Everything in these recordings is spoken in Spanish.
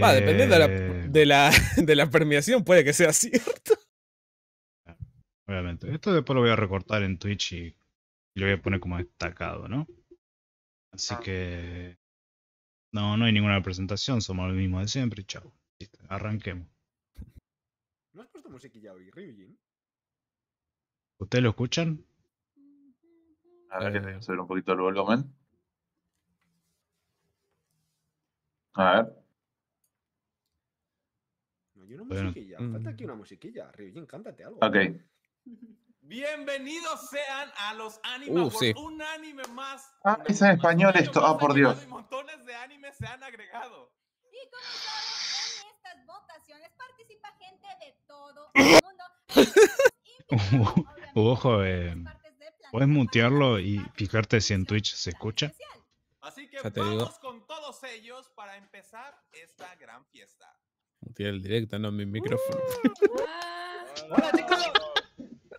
Va, dependiendo de la permeación, puede que sea cierto. Obviamente. Esto después lo voy a recortar en Twitch y lo voy a poner como destacado, ¿no? Así que... No hay ninguna presentación, somos lo mismo de siempre y chao. Arranquemos. ¿No has puesto musiquilla hoy, Ryujin? ¿Ustedes lo escuchan? A ver, que subir un poquito el volumen. A ver. No hay una musiquilla, falta aquí una musiquilla. Ryujin, cántate algo. Ok. Bienvenidos sean a los Anime Awards, un anime más. Ah, es en español esto, ah, por Dios. Montones de animes se han agregado. Y como saben, en estas votaciones participa gente de todo el mundo. Ojo, puedes mutearlo y fijarte si en Twitch se escucha. Así que vamos con todos ellos para empezar esta gran fiesta. Mutea el directo, no mi micrófono. Hola, chicos.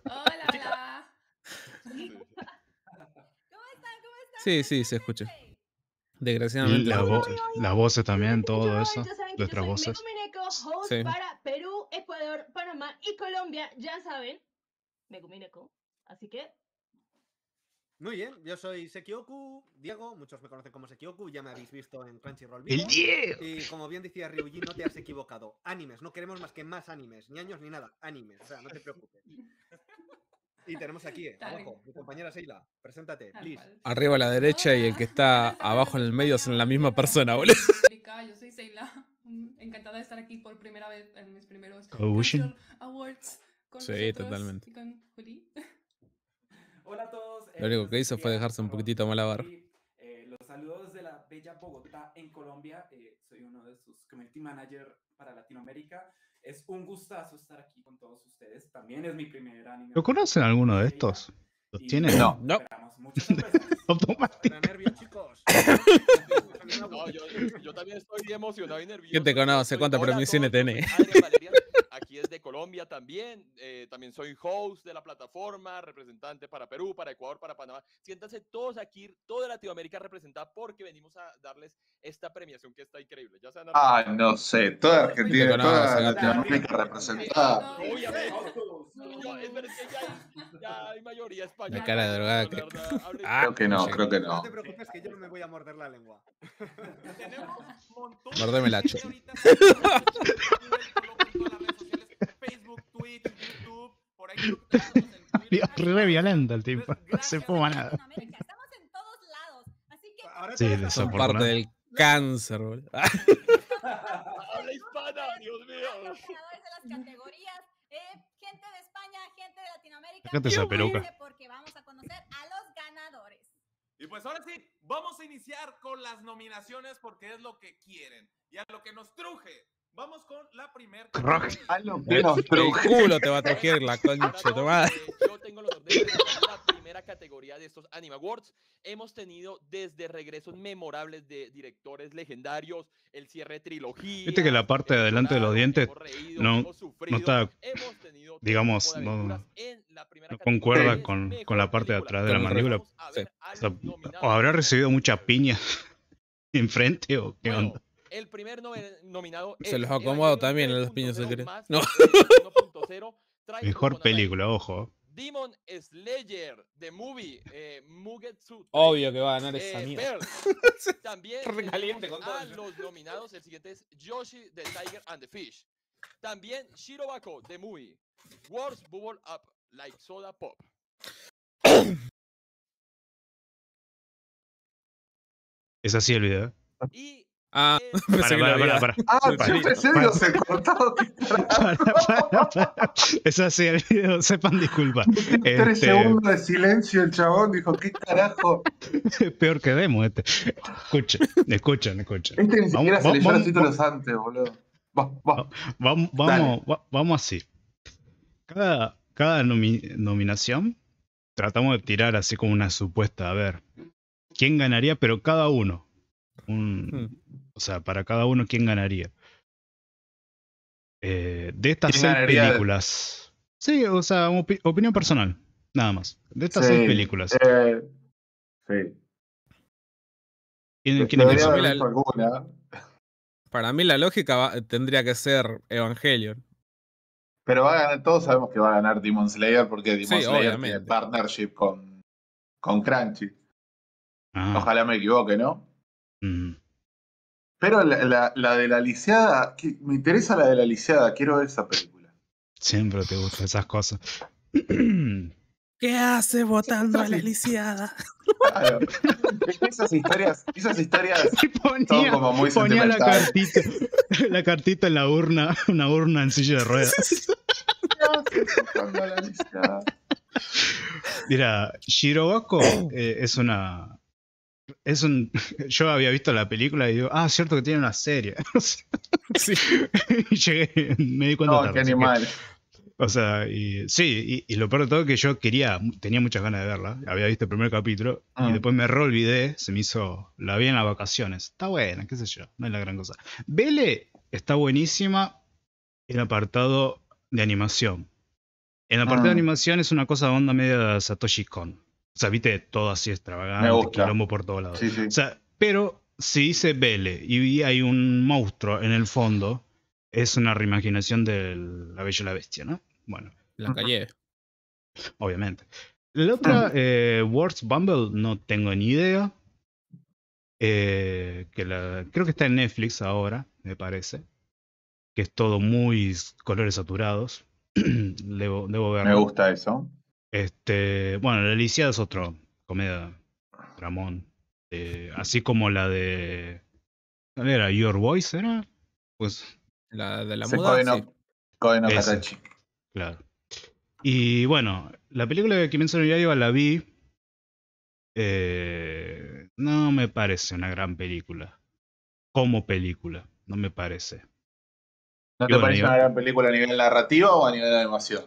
Hola, hola. ¿Cómo están? Sí, se escucha. Desgraciadamente. Las voces también, todo eso. Nuestras voces. Sí. Para Perú, Ecuador, Panamá y Colombia, ya saben. Megumineco. Así que. Muy bien, yo soy Sekioku, Diego, muchos me conocen como Sekioku, ya me habéis visto en Crunchyroll. ¡El Diego! Y como bien decía Ryujin, no te has equivocado. Animes, no queremos más que más animes, ni años ni nada, animes, o sea, no te preocupes. Y tenemos aquí, abajo, mi compañera Seila, preséntate, please. Arriba a la derecha y el que está abajo en el medio son la misma persona, boludo. Yo soy Seila, encantada de estar aquí por primera vez en mis primeros Crunchyroll Awards con nosotros totalmente. Y con Juli. Hola a todos. Lo único que hizo fue dejarse un poquitito malabar. Los saludos de la bella Bogotá en Colombia. Soy uno de sus community manager para Latinoamérica. Es un gustazo estar aquí con todos ustedes. También es mi primer anime. ¿Lo conocen alguno de estos? ¿Los tienen? No. Automático. Yo también estoy emocionado y nervioso. ¿Quién te conoce? ¿Cuántas permisiones tenés? Aquí es de Colombia también, también soy host de la plataforma, representante para Perú, para Ecuador, para Panamá. Siéntanse todos aquí, toda Latinoamérica representada porque venimos a darles esta premiación que está increíble. Ya sean no sé, toda Argentina, toda Latinoamérica representada. Ya hay mayoría española. La cara de drogada. Creo que no. No te preocupes que yo no me voy a morder la lengua. Tenemos montones de gente ahorita. Facebook, Twitch, YouTube, por ahí. Dios, re violento el tipo. No se fuma nada. Estamos en todos lados. Así que. Ahora sí, son parte del cáncer, boludo. Habla hispana, Dios mío. Los creadores de las categorías. Gente de España, gente de Latinoamérica. Gente esa peluca. Porque vamos a conocer a los ganadores. Y pues ahora sí, vamos a iniciar con las nominaciones porque es lo que quieren. Y a lo que nos truje. Vamos con la primera. El culo te va a traer la concha, tomada. Yo tengo los órdenes de la primera categoría de estos Anime Awards. Hemos tenido desde regresos memorables de directores legendarios, el cierre de trilogía. Viste que la parte de adelante de los dientes reído, no está, digamos, no concuerda con la parte de atrás de la mandíbula. Sí. O habrá recibido mucha piña enfrente o qué onda. El primer nominado se los acomodo también a las piñas, se cree. No. 1.0, mejor película, ojo. Demon Slayer, The Movie, Mugetsu. Obvio que va a ganar esa mierda. También recaliente con todos los nominados. El siguiente es Yoshi, The Tiger and the Fish. También Shirobako, The Movie. Words Bubble Up, Like Soda Pop. Es así el video. Y para. Yo pensé que los he cortado. Es así el video, sepan disculpa. 3 segundos de silencio, el chabón dijo, ¿qué carajo? Peor que demo este. Escuchen. Este ni siquiera se leyó los títulos antes, boludo. Vamos así. Cada nominación tratamos de tirar así como una supuesta, a ver, ¿quién ganaría? Pero cada uno. O sea, para cada uno, ¿quién ganaría? De estas 6 películas. Sí, o sea, opinión personal. Nada más. De estas 6 películas. Sí. ¿Quién empieza? Para mí la lógica tendría que ser Evangelion. Pero va a ganar, todos sabemos que va a ganar Demon Slayer porque Demon Slayer obviamente tiene partnership con Crunchy. Ah. Ojalá me equivoque, ¿no? Mm. Pero la de la lisiada, me interesa la de la lisiada, quiero ver esa película. Siempre te gustan esas cosas. ¿Qué hace votando a la lisiada? Claro. Esas historias ponía, son como muy sentimentales. La cartita en la urna, una urna en silla de ruedas. Mira, Shirogako es un... Yo había visto la película y digo, cierto que tiene una serie. Sí. Y llegué, me di cuenta tarde. Qué animal. Y lo peor de todo es que yo tenía muchas ganas de verla. Había visto el primer capítulo y después me reolvidé. La vi en las vacaciones. Está buena, qué sé yo, no es la gran cosa. Vele está buenísima en el apartado de animación. En el apartado de animación es una cosa de onda media de Satoshi Kon. O sea, viste, todo así extravagante, quilombo por todos lados. Sí, sí. O sea, pero si dice Vele y hay un monstruo en el fondo, es una reimaginación de La Bella y la Bestia, ¿no? Bueno. La calle. Obviamente. La otra, Words Bumble, no tengo ni idea. Creo que está en Netflix ahora, me parece. Que es todo muy colores saturados. Debo verlo. Me gusta eso. Bueno, La Lisiada es otro comedia Ramón. Así como la de... ¿Cuál era? ¿Your Voice era? Pues... La de la moda, sí. Katachi. Claro. Y bueno, la película de Kimetsu no Yaiba la vi. No me parece una gran película. Como película, no me parece. ¿No te parece una gran película a nivel narrativo o a nivel de animación?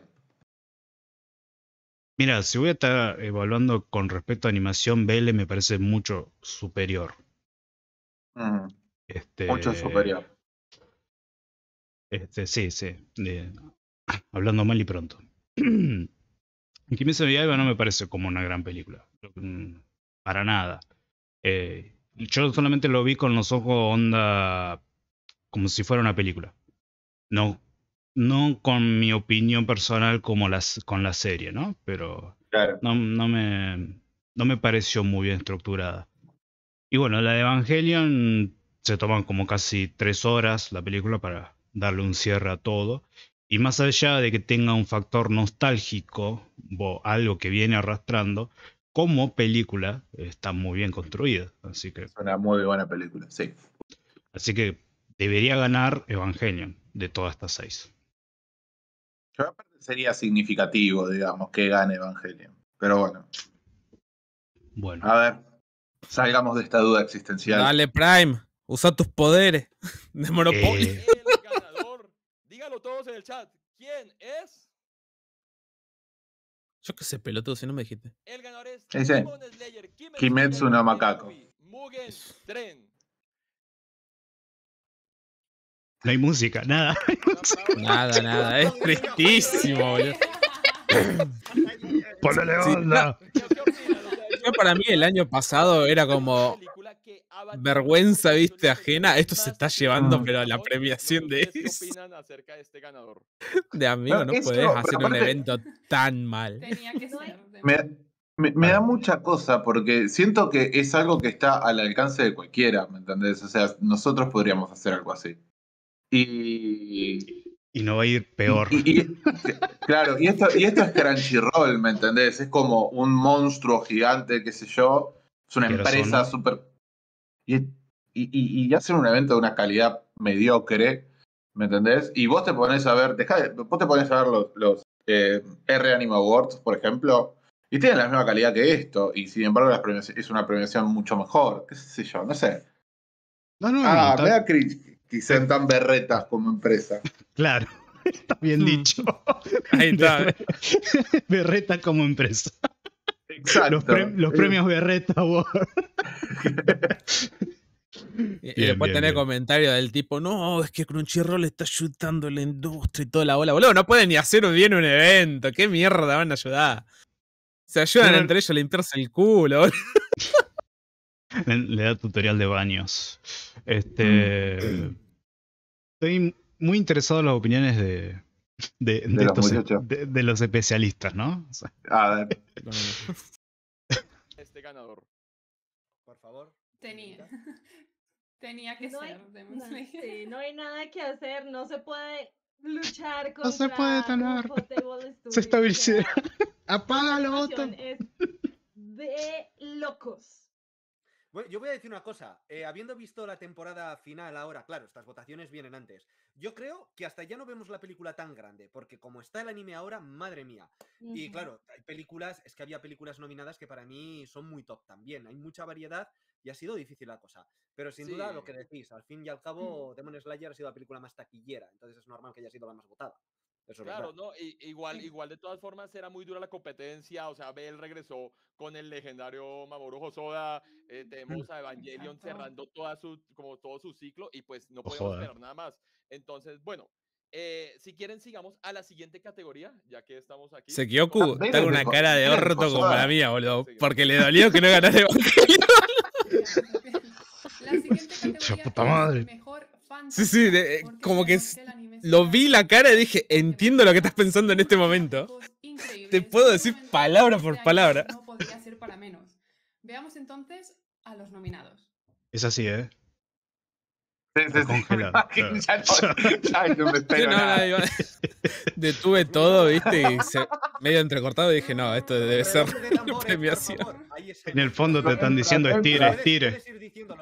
Mira, si voy a estar evaluando con respecto a animación, BL me parece mucho superior. Mucho superior. Sí. Hablando mal y pronto. Kimetsu no Yaiba no me parece como una gran película. Para nada. Yo solamente lo vi con los ojos onda como si fuera una película. No con mi opinión personal como con la serie, ¿no? Pero claro. No me pareció muy bien estructurada. Y bueno, la de Evangelion se toman como casi 3 horas la película para darle un cierre a todo, y más allá de que tenga un factor nostálgico o algo que viene arrastrando, como película está muy bien construida, así que es una muy buena película, sí. Así que debería ganar Evangelion de todas estas 6. Yo aparte sería significativo, digamos, que gane Evangelion, pero bueno. A ver, salgamos de esta duda existencial. Dale, Prime, usa tus poderes de monopolio. Dígalo todos en el chat. ¿Quién es? Yo qué sé, pelotudo, si no me dijiste. El ganador es Demon Slayer Kimetsu no Macaco. Mugen Tren. No hay música, nada. Nada. Es tristísimo, boludo. Ponle onda. Yo para mí el año pasado era como... vergüenza, viste, ajena. Esto se está llevando, pero la premiación de eso. ¿Qué opinan acerca de este ganador? De amigo, no podés hacer un evento tan mal. Tenía que ser. Me da mucha cosa porque siento que es algo que está al alcance de cualquiera, ¿me entendés? O sea, nosotros podríamos hacer algo así. Y no va a ir peor. Claro, y esto es Crunchyroll, ¿me entendés? Es como un monstruo gigante, qué sé yo. Es una empresa súper... Y hacen un evento de una calidad mediocre, ¿me entendés? Y vos te pones a ver, los R-Anime Awards, por ejemplo, y tienen la misma calidad que esto, y sin embargo es una premiación mucho mejor, qué sé yo, no sé. Me da cringe que sean tan berretas como empresa. Claro, está bien dicho. Ahí está. Berretas como empresa. Exacto. Los premios Berreta Award. Y después tener comentarios del tipo: no, es que Crunchyroll está ayudando a la industria y toda la bola. Boludo, no pueden ni hacer bien un evento. ¿Qué mierda van a ayudar? Se ayudan entre ellos a limpiarse el culo. Le da tutorial de baños. Estoy muy interesado en las opiniones de los especialistas, ¿no? O sea. A ver. Este ganador. Por favor. Tenía que ser. No hay nada que hacer, no se puede luchar contra... No se puede tener. Se estabiliza. Apaga la otra. Es de locos. Bueno, yo voy a decir una cosa. Habiendo visto la temporada final ahora, claro, estas votaciones vienen antes. Yo creo que hasta ya no vemos la película tan grande, porque como está el anime ahora, madre mía. Y claro, hay películas, es que había películas nominadas que para mí son muy top también. Hay mucha variedad y ha sido difícil la cosa. Pero sin duda lo que decís, al fin y al cabo, Demon Slayer ha sido la película más taquillera, entonces es normal que haya sido la más votada. Eso claro, ¿no? Igual de todas formas era muy dura la competencia, o sea, Bell regresó con el legendario Mamoru Hosoda, tenemos a Evangelion cerrando todo su ciclo y pues no podemos esperar nada más. Entonces, bueno, si quieren sigamos a la siguiente categoría, ya que estamos aquí. Sekioku, tengo una cara de orto como la mía, boludo, porque le dolió que no ganase Evangelion. La siguiente categoría es mejor fan. Sí, sí, como que lo vi la cara y dije, entiendo lo que estás pensando en este momento. Te puedo decir palabra por palabra. No podría ser para menos. Veamos entonces a los nominados. Es así, ¿eh? Detuve todo, viste, y medio entrecortado y dije, no, esto debe ser premiación. En el fondo te están diciendo estire.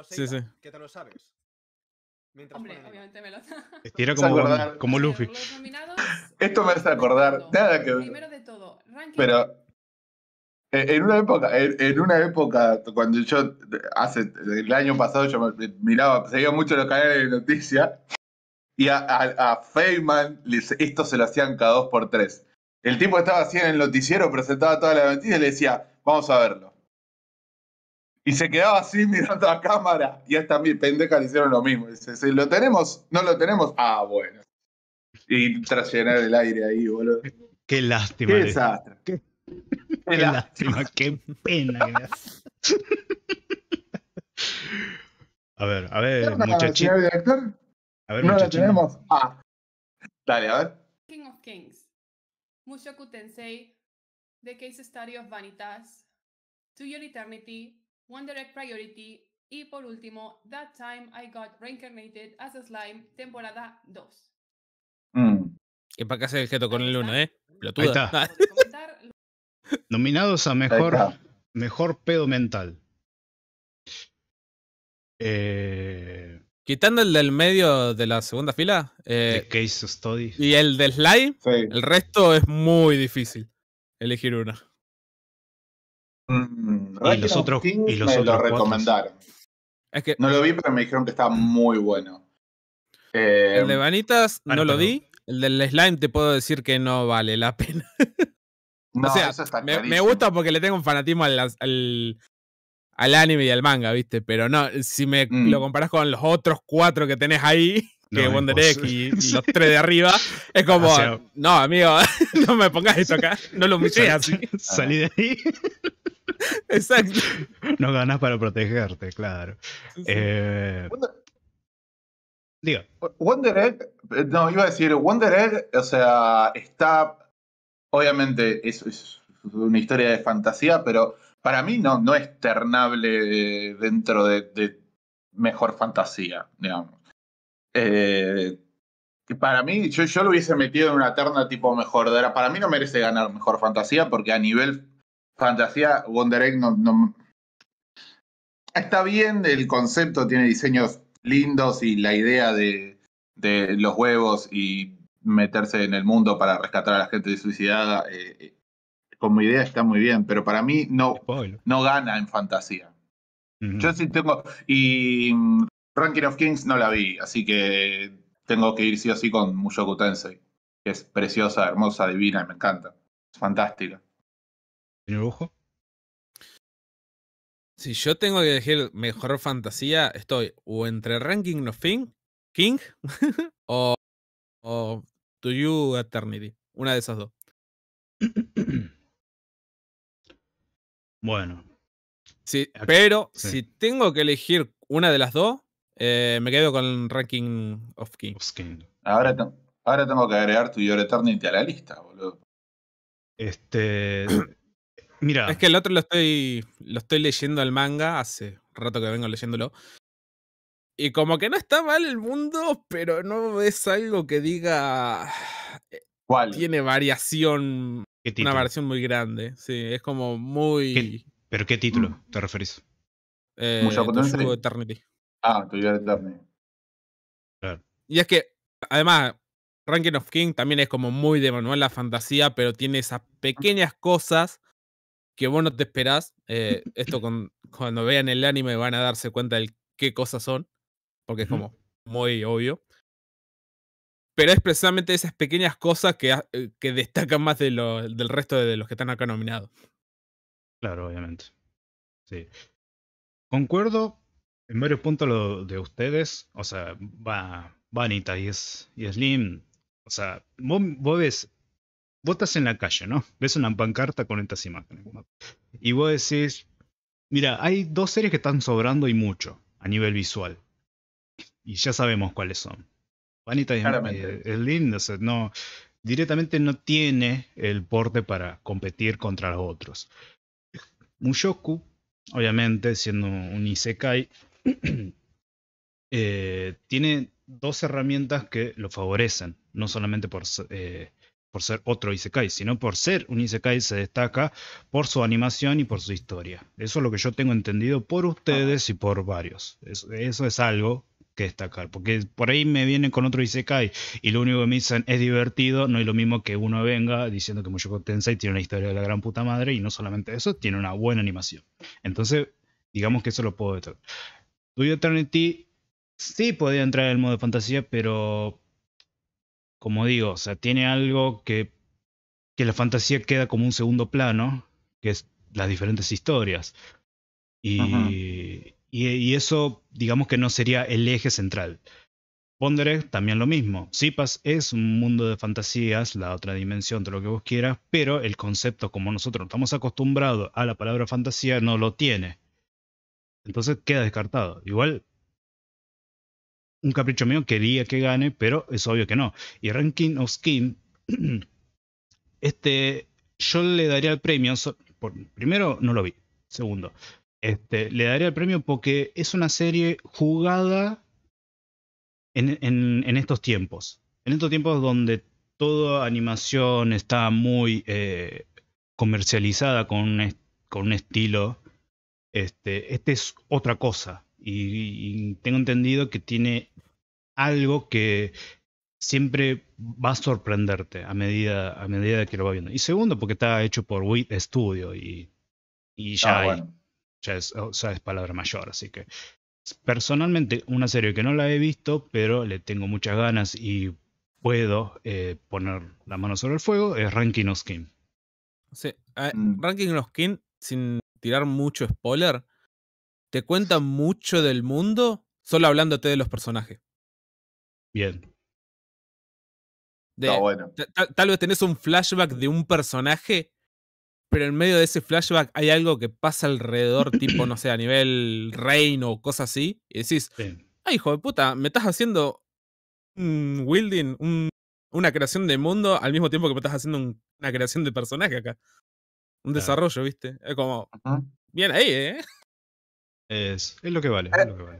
Sí, sí. Que te lo sabes. Hombre, obviamente me lo estira como Luffy. Esto me hace acordar. Nada que ver. Primero de todo, ranking. Pero en una época, cuando yo, hace el año pasado, yo miraba, seguía mucho los canales de noticias y a Feynman esto se lo hacían cada 2x3. El tipo estaba así en el noticiero, presentaba toda la noticia y le decía, vamos a verlo. Y se quedaba así mirando a cámara y hasta mi pendeja le hicieron lo mismo. Dice, si lo tenemos, no lo tenemos, ah, bueno. Y tras llenar el aire ahí, boludo. Qué lástima. Qué desastre. Qué lástima, qué pena que me hace. A ver, muchachito. A ver, no lo tenemos. Ah. Dale, a ver. King of Kings. Mushoku Tensei. The Case Study of Vanitas. To Your Eternity. Wonder Egg Priority. Y por último, That Time I Got Reincarnated as a Slime, temporada 2. Que para acá se el geto con el 1, ¿eh? Ahí está. Nominados a mejor pedo mental. Quitando el del medio de la segunda fila. The Case Study. Y el del slime. Sí. El resto es muy difícil elegir una. Y los otros me lo recomendaron. Es que, no lo vi, pero me dijeron que está muy bueno. El de Vanitas no lo vi. El del slime te puedo decir que no vale la pena. No, o sea, eso está me gusta porque le tengo un fanatismo al anime y al manga, ¿viste? Pero no, si me lo comparás con los otros 4 que tenés ahí, que Wonder Egg y los 3 de arriba, es como, o sea, no, amigo, no me pongas esto acá, no lo humillé así. Salí de ahí. Exacto. No ganas para protegerte, claro. Diga. Wonder Egg, no, iba a decir, Wonder Egg, o sea, está... Obviamente es una historia de fantasía, pero para mí no es ternable dentro de mejor fantasía, digamos. Para mí, yo lo hubiese metido en una terna tipo mejor. Para mí no merece ganar mejor fantasía, porque a nivel fantasía, Wonder Egg no... Está bien, el concepto tiene diseños lindos y la idea de los huevos y... meterse en el mundo para rescatar a la gente suicidada, como idea está muy bien, pero para mí no gana en fantasía. Yo sí tengo, y Ranking of Kings no la vi, así que tengo que ir sí o sí con Mushoku Tensei, que es preciosa, hermosa, divina, y me encanta, es fantástica. ¿Tiene lujo? Si yo tengo que elegir mejor fantasía, estoy o entre Ranking of King o To Your Eternity. Una de esas dos. Bueno. Sí, pero si tengo que elegir una de las dos, Me quedo con Ranking of Kings. Ahora tengo que agregar To Your Eternity a la lista, boludo. Mira. Es que el otro lo estoy leyendo al manga, hace rato que vengo leyéndolo. Y como que no está mal el mundo, pero no es algo que diga... ¿Cuál? Tiene variación, una variación muy grande. Sí, es como muy... ¿Pero qué título te referís? Mushoku Eternity. Ah, To Your Eternity. Claro. Y es que, además, Ranking of Kings también es como muy de manual la fantasía, pero tiene esas pequeñas cosas que vos no te esperás. Esto cuando vean el anime van a darse cuenta de qué cosas son, porque es como muy obvio. Pero es precisamente esas pequeñas cosas que destacan más del resto de los que están acá nominados. Claro, obviamente. Sí. Concuerdo en varios puntos lo de ustedes. O sea, va Vanita y Slim. O sea, vos ves... Vos estás en la calle, ¿no? Ves una pancarta con estas imágenes. Y vos decís... Mira, hay dos series que están sobrando y mucho a nivel visual. Y ya sabemos cuáles son. Vanita es lindo, o sea, no, directamente no tiene el porte para competir contra los otros. Mushoku, obviamente, siendo un isekai, tiene dos herramientas que lo favorecen, no solamente por ser otro isekai, sino por ser un isekai se destaca por su animación y por su historia. Eso es lo que yo tengo entendido por ustedes y por varios. Eso es algo que destacar, porque por ahí me vienen con otro isekai y lo único que me dicen es divertido. No es lo mismo que uno venga diciendo que Mushoku Tensei tiene una historia de la gran puta madre, y no solamente eso, tiene una buena animación. Entonces, digamos que eso lo puedo destacar. To Your Eternity sí podía entrar en el modo de fantasía, pero como digo, o sea, tiene algo que la fantasía queda como un segundo plano, que es las diferentes historias. Y eso, digamos que no sería el eje central. Wonder Egg también lo mismo. Zipas es un mundo de fantasías, la otra dimensión, todo lo que vos quieras, pero el concepto, como nosotros estamos acostumbrados a la palabra fantasía, no lo tiene. Entonces queda descartado. Igual, un capricho mío, quería que gane, pero es obvio que no. Y Ranking of Kings, yo le daría el premio. Primero, no lo vi. Segundo, le daría el premio porque es una serie jugada en estos tiempos. En estos tiempos donde toda animación está muy comercializada con un estilo. Este es otra cosa. Y tengo entendido que tiene algo que siempre va a sorprenderte a medida que lo va viendo. Y segundo, porque está hecho por WIT Studio y ya hay... Bueno. Ya es palabra mayor, así que personalmente una serie que no la he visto, pero le tengo muchas ganas y puedo poner la mano sobre el fuego, es Ranking of Kings. Sí, Ranking of Kings, sin tirar mucho spoiler, te cuenta mucho del mundo solo hablándote de los personajes. Bien. Está bueno. Tal vez tenés un flashback de un personaje, pero en medio de ese flashback hay algo que pasa alrededor, tipo, no sé, a nivel reino o cosas así, y decís, ay, hijo de puta, me estás haciendo un building, una creación de mundo, al mismo tiempo que me estás haciendo una creación de personaje acá. Un desarrollo, ¿viste? Es como, bien ahí, ¿eh? Es lo que vale, es lo que vale.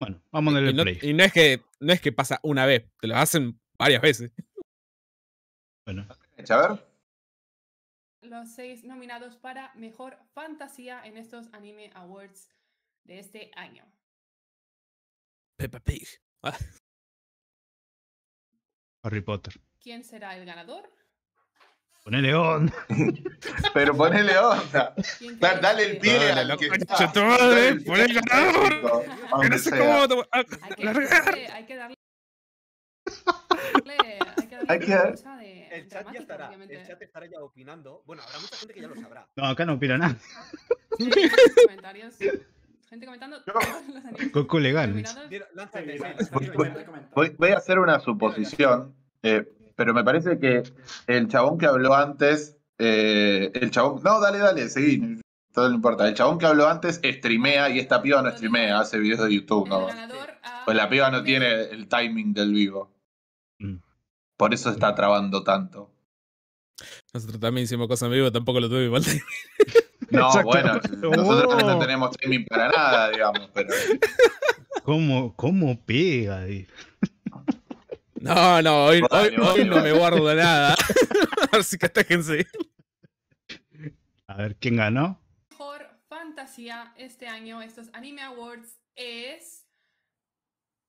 Bueno, vamos a darle el play. Y no es que pasa una vez, te lo hacen varias veces. Bueno. A ver. Los 6 nominados para Mejor Fantasía en estos Anime Awards de este año. Peppa Pig. ¿Ah? Harry Potter. ¿Quién será el ganador? Ponele onda. Pero ponele onda. Dale el pie al que está. ¡Pon el ganador! Que no sé cómo... Hay que darle... El chat ya estará, ya opinando. Bueno, habrá mucha gente que ya lo sabrá. No, acá no opina nada. Sí, comentarios. Gente comentando. Coco Legal. Voy a hacer una suposición, pero me parece que el chabón que habló antes, el chabón... No, dale, seguí. Todo no importa. El chabón que habló antes streamea y esta piba no streamea, hace videos de YouTube, ¿no? Pues la piba no tiene el timing del vivo. Por eso está trabando tanto. Nosotros también hicimos cosas en vivo, tampoco lo tuvimos. No, bueno, nosotros no tenemos timing para nada, digamos, pero... ¿Cómo pega, Diego? No, no, hoy no me guardo nada. Así que atájense. A ver, ¿quién ganó? Mejor fantasía este año, estos Anime Awards, es...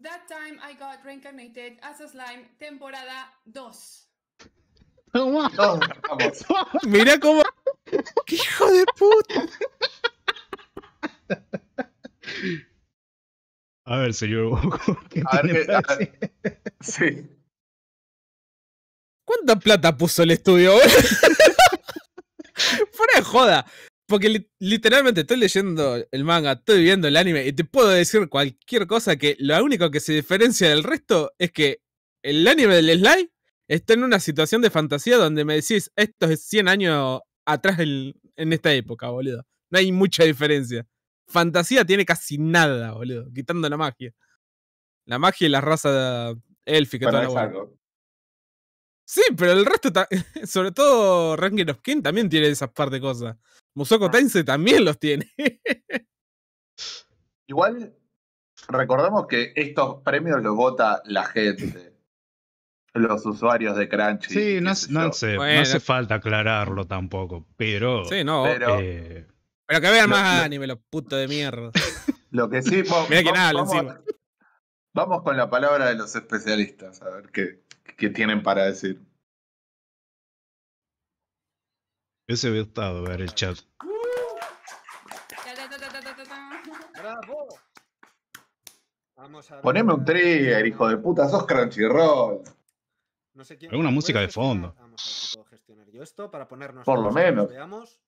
That Time I Got Reincarnated as a Slime, temporada 2. Toma. No, vamos. Mirá cómo... ¡Qué hijo de puta! A ver, señor. A ver, que... Sí. ¿Cuánta plata puso el estudio? Fuera de joda. Porque literalmente estoy leyendo el manga, estoy viendo el anime y te puedo decir cualquier cosa que lo único que se diferencia del resto es que el anime del slime está en una situación de fantasía donde me decís, esto es 100 años atrás en esta época, boludo. No hay mucha diferencia. Fantasía tiene casi nada, boludo, quitando la magia. La magia y la raza élfica. Sí, pero el resto, sobre todo Ranking of Kings también tiene esas partes de cosas. Mushoku Tensei también los tiene. Igual, recordemos que estos premios los vota la gente. Los usuarios de Crunchy. Sí, no hace falta aclararlo tampoco, pero... Sí, no. Pero que vean más anime, los putos de mierda. Lo que sí... Mirá que nada, encima. Vamos con la palabra de los especialistas, a ver qué tienen para decir. Hubiese gustado ver el chat. ¡Bravo! Vamos a ver. Poneme un trigger, hijo de puta, sos Crunchyroll. No sé quién. Alguna música de fondo. Vamos a ver si puedo gestionar yo esto para ponernos. Por lo menos. Veamos.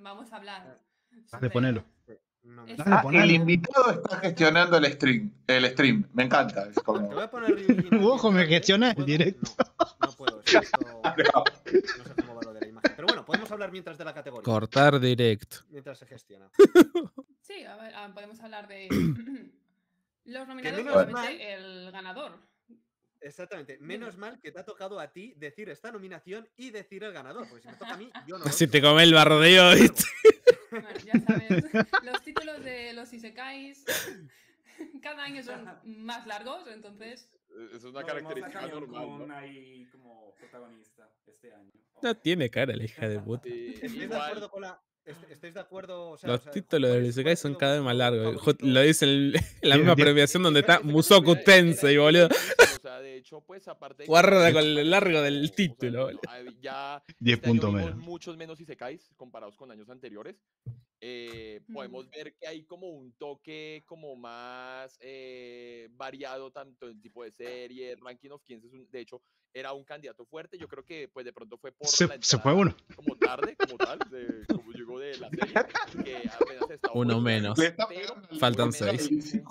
Vamos a hablar. Dale, ponelo. El invitado está gestionando el stream. Me encanta. Es como... Ojo, me gestiona el directo. No puedo. No sé cómo va lo de la imagen. Pero bueno, podemos hablar mientras de la categoría. Cortar directo. Mientras se gestiona. Sí, a ver, podemos hablar de los nominados, obviamente el ganador. Exactamente. Menos mal que te ha tocado a ti decir esta nominación y decir el ganador. Porque si me toca a mí, yo no. Si te come el bardeo, ¿viste? Bueno, ya sabes, los títulos de los isekais cada año son más largos, entonces... Es una característica normal, ¿no? No hay como protagonista este año. No tiene cara la hija de puta. ¿Estáis de acuerdo con la...? ¿Estáis de acuerdo? O sea, los títulos de los isekais son cada vez más largos. Lo dice en la misma premiación donde está Mushoku Tensei, boludo. De hecho, pues aparte... Guarda con lo largo del título. 10 puntos menos. Muchos menos isekais comparados con años anteriores. Podemos ver que hay como un toque como más variado, tanto en tipo de serie. Ranking of Kings, de hecho, era un candidato fuerte. Yo creo que pues de pronto fue por se fue uno. Como tarde, como tal, como llegó de la serie. Que apenas está uno menos. Faltan 6.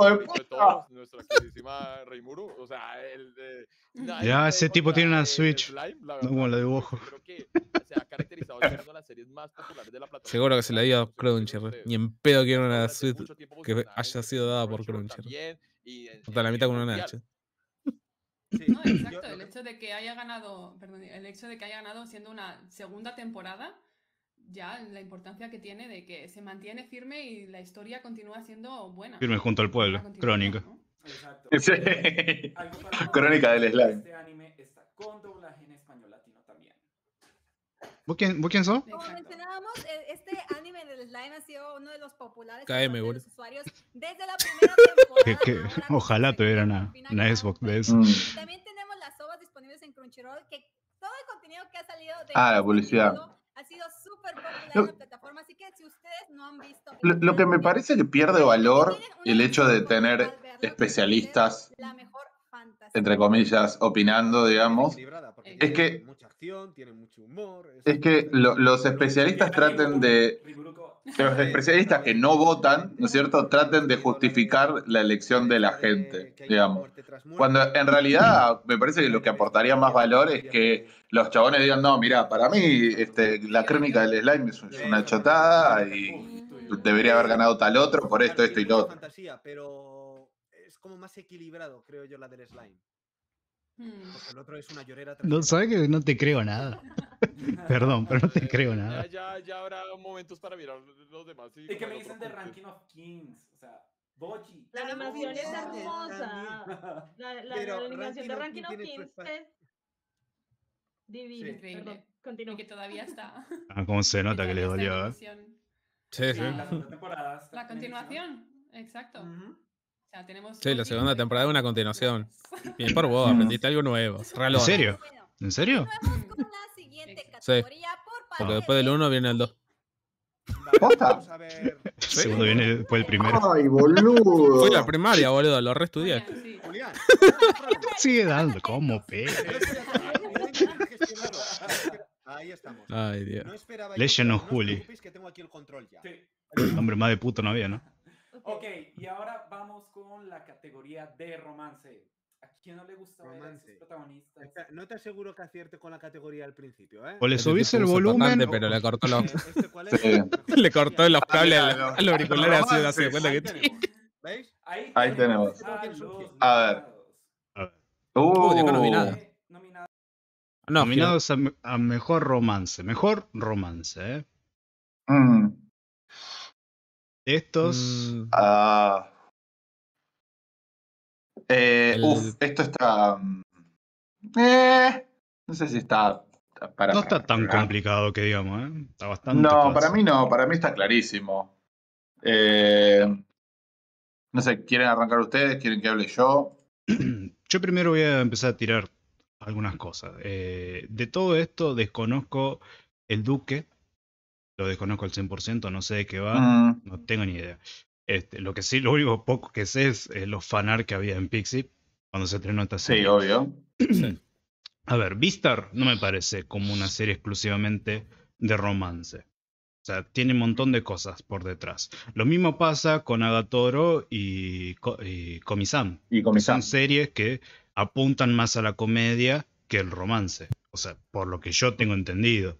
Todos, nuestra queridísima Reimuru. O sea, ya ese tipo tiene una Switch. Como la dibujo. Creo que se ha caracterizado siendo las series más populares de la plataforma. Seguro que se la dio Crunchyroll. Ni en pedo quiero una Switch que haya sido dada por Crunchyroll. Hasta la mitad con una H. Sí. No, exacto, el hecho de que haya ganado, perdón, el hecho de que haya ganado siendo una segunda temporada, ya la importancia que tiene de que se mantiene firme y la historia continúa siendo buena. Firme junto al pueblo, crónica. ¿No? Exacto. Sí. Crónica del slime. Este anime está con doblaje en español latino también. ¿Vos quién sos? Como mencionábamos, este anime del slime ha sido uno de los populares de los usuarios desde la primera temporada. Ojalá tuviera una Xbox de eso. También tenemos las OVAs disponibles en Crunchyroll, que todo el contenido que ha salido de la publicidad ha sido súper popular en la plataforma, así que si ustedes no han visto... Lo que me parece que pierde valor el hecho de tener especialistas, entre comillas, opinando, digamos, es que... acción, tiene mucho humor. Es que los especialistas traten de... Los especialistas que no votan, ¿no es cierto?, traten de justificar la elección de la gente, digamos. Cuando en realidad me parece que lo que aportaría más valor es que los chabones digan, no, mira, para mí la crónica del slime es una chotada y debería haber ganado tal otro por esto, esto y lo otro. Pero es como más equilibrado, creo yo, la del slime. Porque el otro es una llorera. No, ¿sabes que no te creo nada? Perdón, pero no te creo nada. Ya habrá momentos para mirar los demás. ¿Sí? Es que me dicen de Ranking of Kings. O sea, Bochi. La animación es hermosa. La animación de Ranking of Kings es divina. Increíble. Continúa. Que todavía está. Ah, cómo se nota que le dolió, ¿eh? Sí, sí. La continuación. Exacto. O sea, sí, la segunda temporada es una continuación. Bien por vos, aprendiste algo nuevo. Ralo. ¿En serio? ¿En serio? Vamos con la siguiente categoría, por porque después del 1 viene el 2. Vamos a ver. El segundo viene después del primero. Ay, boludo. Fui la primaria, boludo, lo reestudié. Julián, sigue dando, ¿cómo, pe? Ahí estamos. Ay, Dios. Legend of Juli. El nombre más de puto no había, ¿no? Ok, y ahora vamos con la categoría de romance. ¿A quién no le gusta romance? Ver a protagonistas? No te aseguro que acierte con la categoría al principio, ¿eh? O le subís el volumen. Bastante, pero le cortó los... Le cortó los cables al auricular y así se da cuenta que... ¿Veis? Ahí tenemos. A ver. Diego nominado. Nominados a mejor romance. Mejor romance, ¿eh? Estos... esto está... no sé si está... No está tan complicado que digamos, ¿eh? Está bastante fácil. Para mí no, para mí está clarísimo. No sé, ¿quieren arrancar ustedes? ¿Quieren que hable yo? Yo primero voy a empezar a tirar algunas cosas. De todo esto desconozco el Duque. Lo desconozco al 100%, no sé de qué va, no tengo ni idea. Lo que sí, lo único poco que sé es los fanart que había en Pixie cuando se estrenó esta serie. Sí, obvio. Sí. A ver, Vistar no me parece como una serie exclusivamente de romance. O sea, tiene un montón de cosas por detrás. Lo mismo pasa con Nagatoro y Komi-san. Son series que apuntan más a la comedia que el romance. O sea, por lo que yo tengo entendido.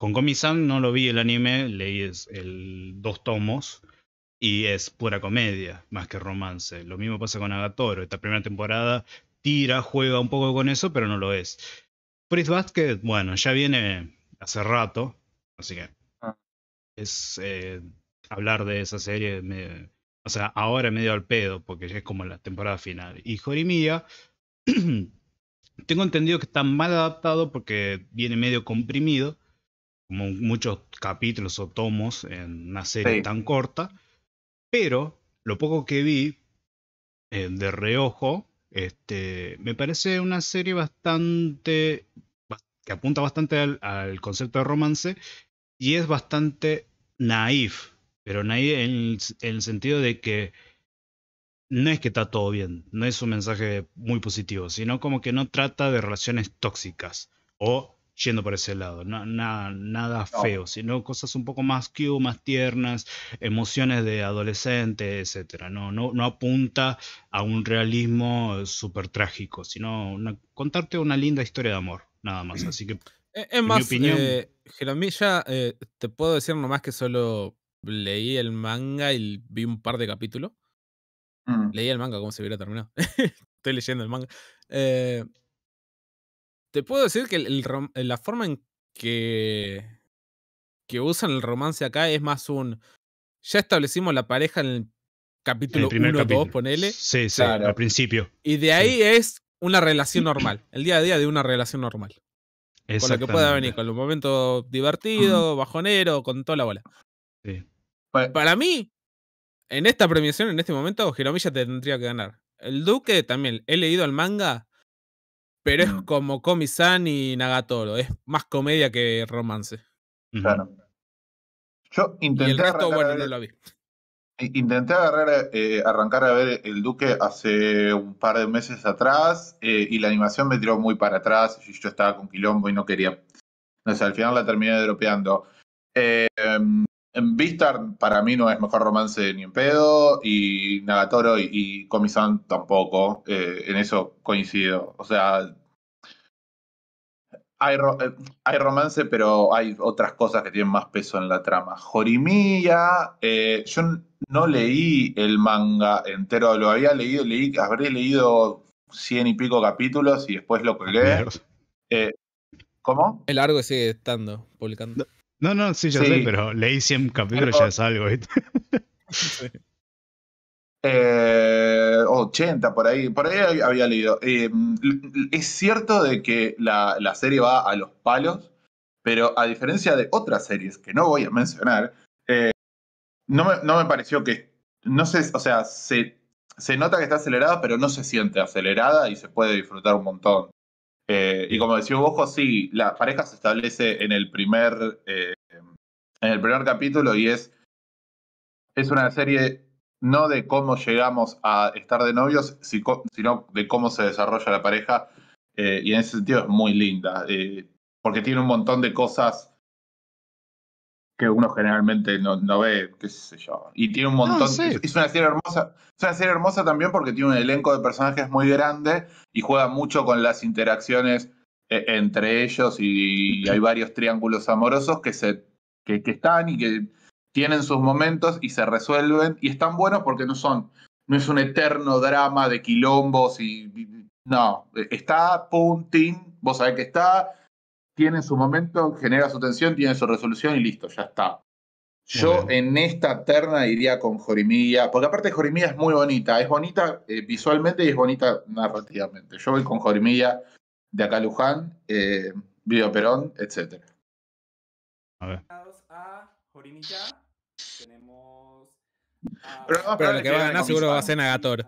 Con Komi-san no lo vi el anime, leí dos tomos y es pura comedia más que romance. Lo mismo pasa con Nagatoro. Esta primera temporada juega un poco con eso, pero no lo es. Fruits Basket, bueno, ya viene hace rato, así que es hablar de esa serie, o sea, ahora medio al pedo, porque ya es como la temporada final. Y Jorimiya... tengo entendido que está mal adaptado porque viene medio comprimido, como muchos capítulos o tomos en una serie tan corta, pero lo poco que vi de reojo, me parece una serie bastante que apunta bastante al concepto de romance y es bastante naif, pero naif en el sentido de que no es que está todo bien, no es un mensaje muy positivo, sino como que no trata de relaciones tóxicas o yendo por ese lado, nada feo, sino cosas un poco más cute, más tiernas, emociones de adolescente, etcétera. No apunta a un realismo súper trágico, sino contarte una linda historia de amor, nada más. Así que, en mi opinión... Jeromilla, te puedo decir nomás que solo leí el manga y vi un par de capítulos. Leí el manga como si hubiera terminado. Estoy leyendo el manga. Te puedo decir que la forma en que usan el romance acá es más un... Ya establecimos la pareja en el capítulo 1 o 2, ponele. Sí, claro. Al principio. Y de ahí es una relación normal. El día a día de una relación normal. Con lo que pueda venir, con los momentos divertidos, bajonero, con toda la bola. Sí. Para mí, en esta premiación, en este momento, Jiromilla tendría que ganar. El Duque también. He leído el manga... Pero es como Komi-san y Nagatoro. Es más comedia que romance. Claro. Yo intenté... Y el resto, bueno, no lo vi. Intenté arrancar a ver El Duque hace un par de meses atrás y la animación me tiró muy para atrás. Yo estaba con quilombo y no quería. O sea, al final la terminé dropeando. Vistar para mí no es mejor romance ni en pedo, y Nagatoro y Komi-san tampoco. En eso coincido. O sea, hay romance, pero hay otras cosas que tienen más peso en la trama. Jorimiya, yo no leí el manga entero, lo había leído, habré leído 100 y pico capítulos y después lo colgué. ¿Cómo? El largo sigue estando, publicando. No, sí, yo sé, pero leí 100 capítulos, pero ya es algo, ¿viste? Sí. 80 por ahí había leído. Es cierto de que la serie va a los palos, pero a diferencia de otras series que no voy a mencionar, no me pareció que, no sé, o sea, se nota que está acelerada, pero no se siente acelerada y se puede disfrutar un montón. Y como decía Bojo, sí, la pareja se establece en el primer capítulo y es una serie no de cómo llegamos a estar de novios, sino de cómo se desarrolla la pareja, y en ese sentido es muy linda, porque tiene un montón de cosas que uno generalmente no ve, qué sé yo, y tiene un montón, es una serie hermosa, también porque tiene un elenco de personajes muy grande y juega mucho con las interacciones entre ellos, y hay varios triángulos amorosos que están y que tienen sus momentos y se resuelven, y están buenos porque no es un eterno drama de quilombos no, está puntín, vos sabés que está, tiene su momento, genera su tensión, tiene su resolución y listo, ya está. Yo en esta terna iría con Jorimiya, porque aparte Jorimiya es muy bonita. Es bonita visualmente y es bonita narrativamente. Yo voy con Jorimiya de acá a Luján, Vivo Perón, etc. A ver. A Jorimiya tenemos... Pero la que va a ganar seguro va a ser Nagatoro.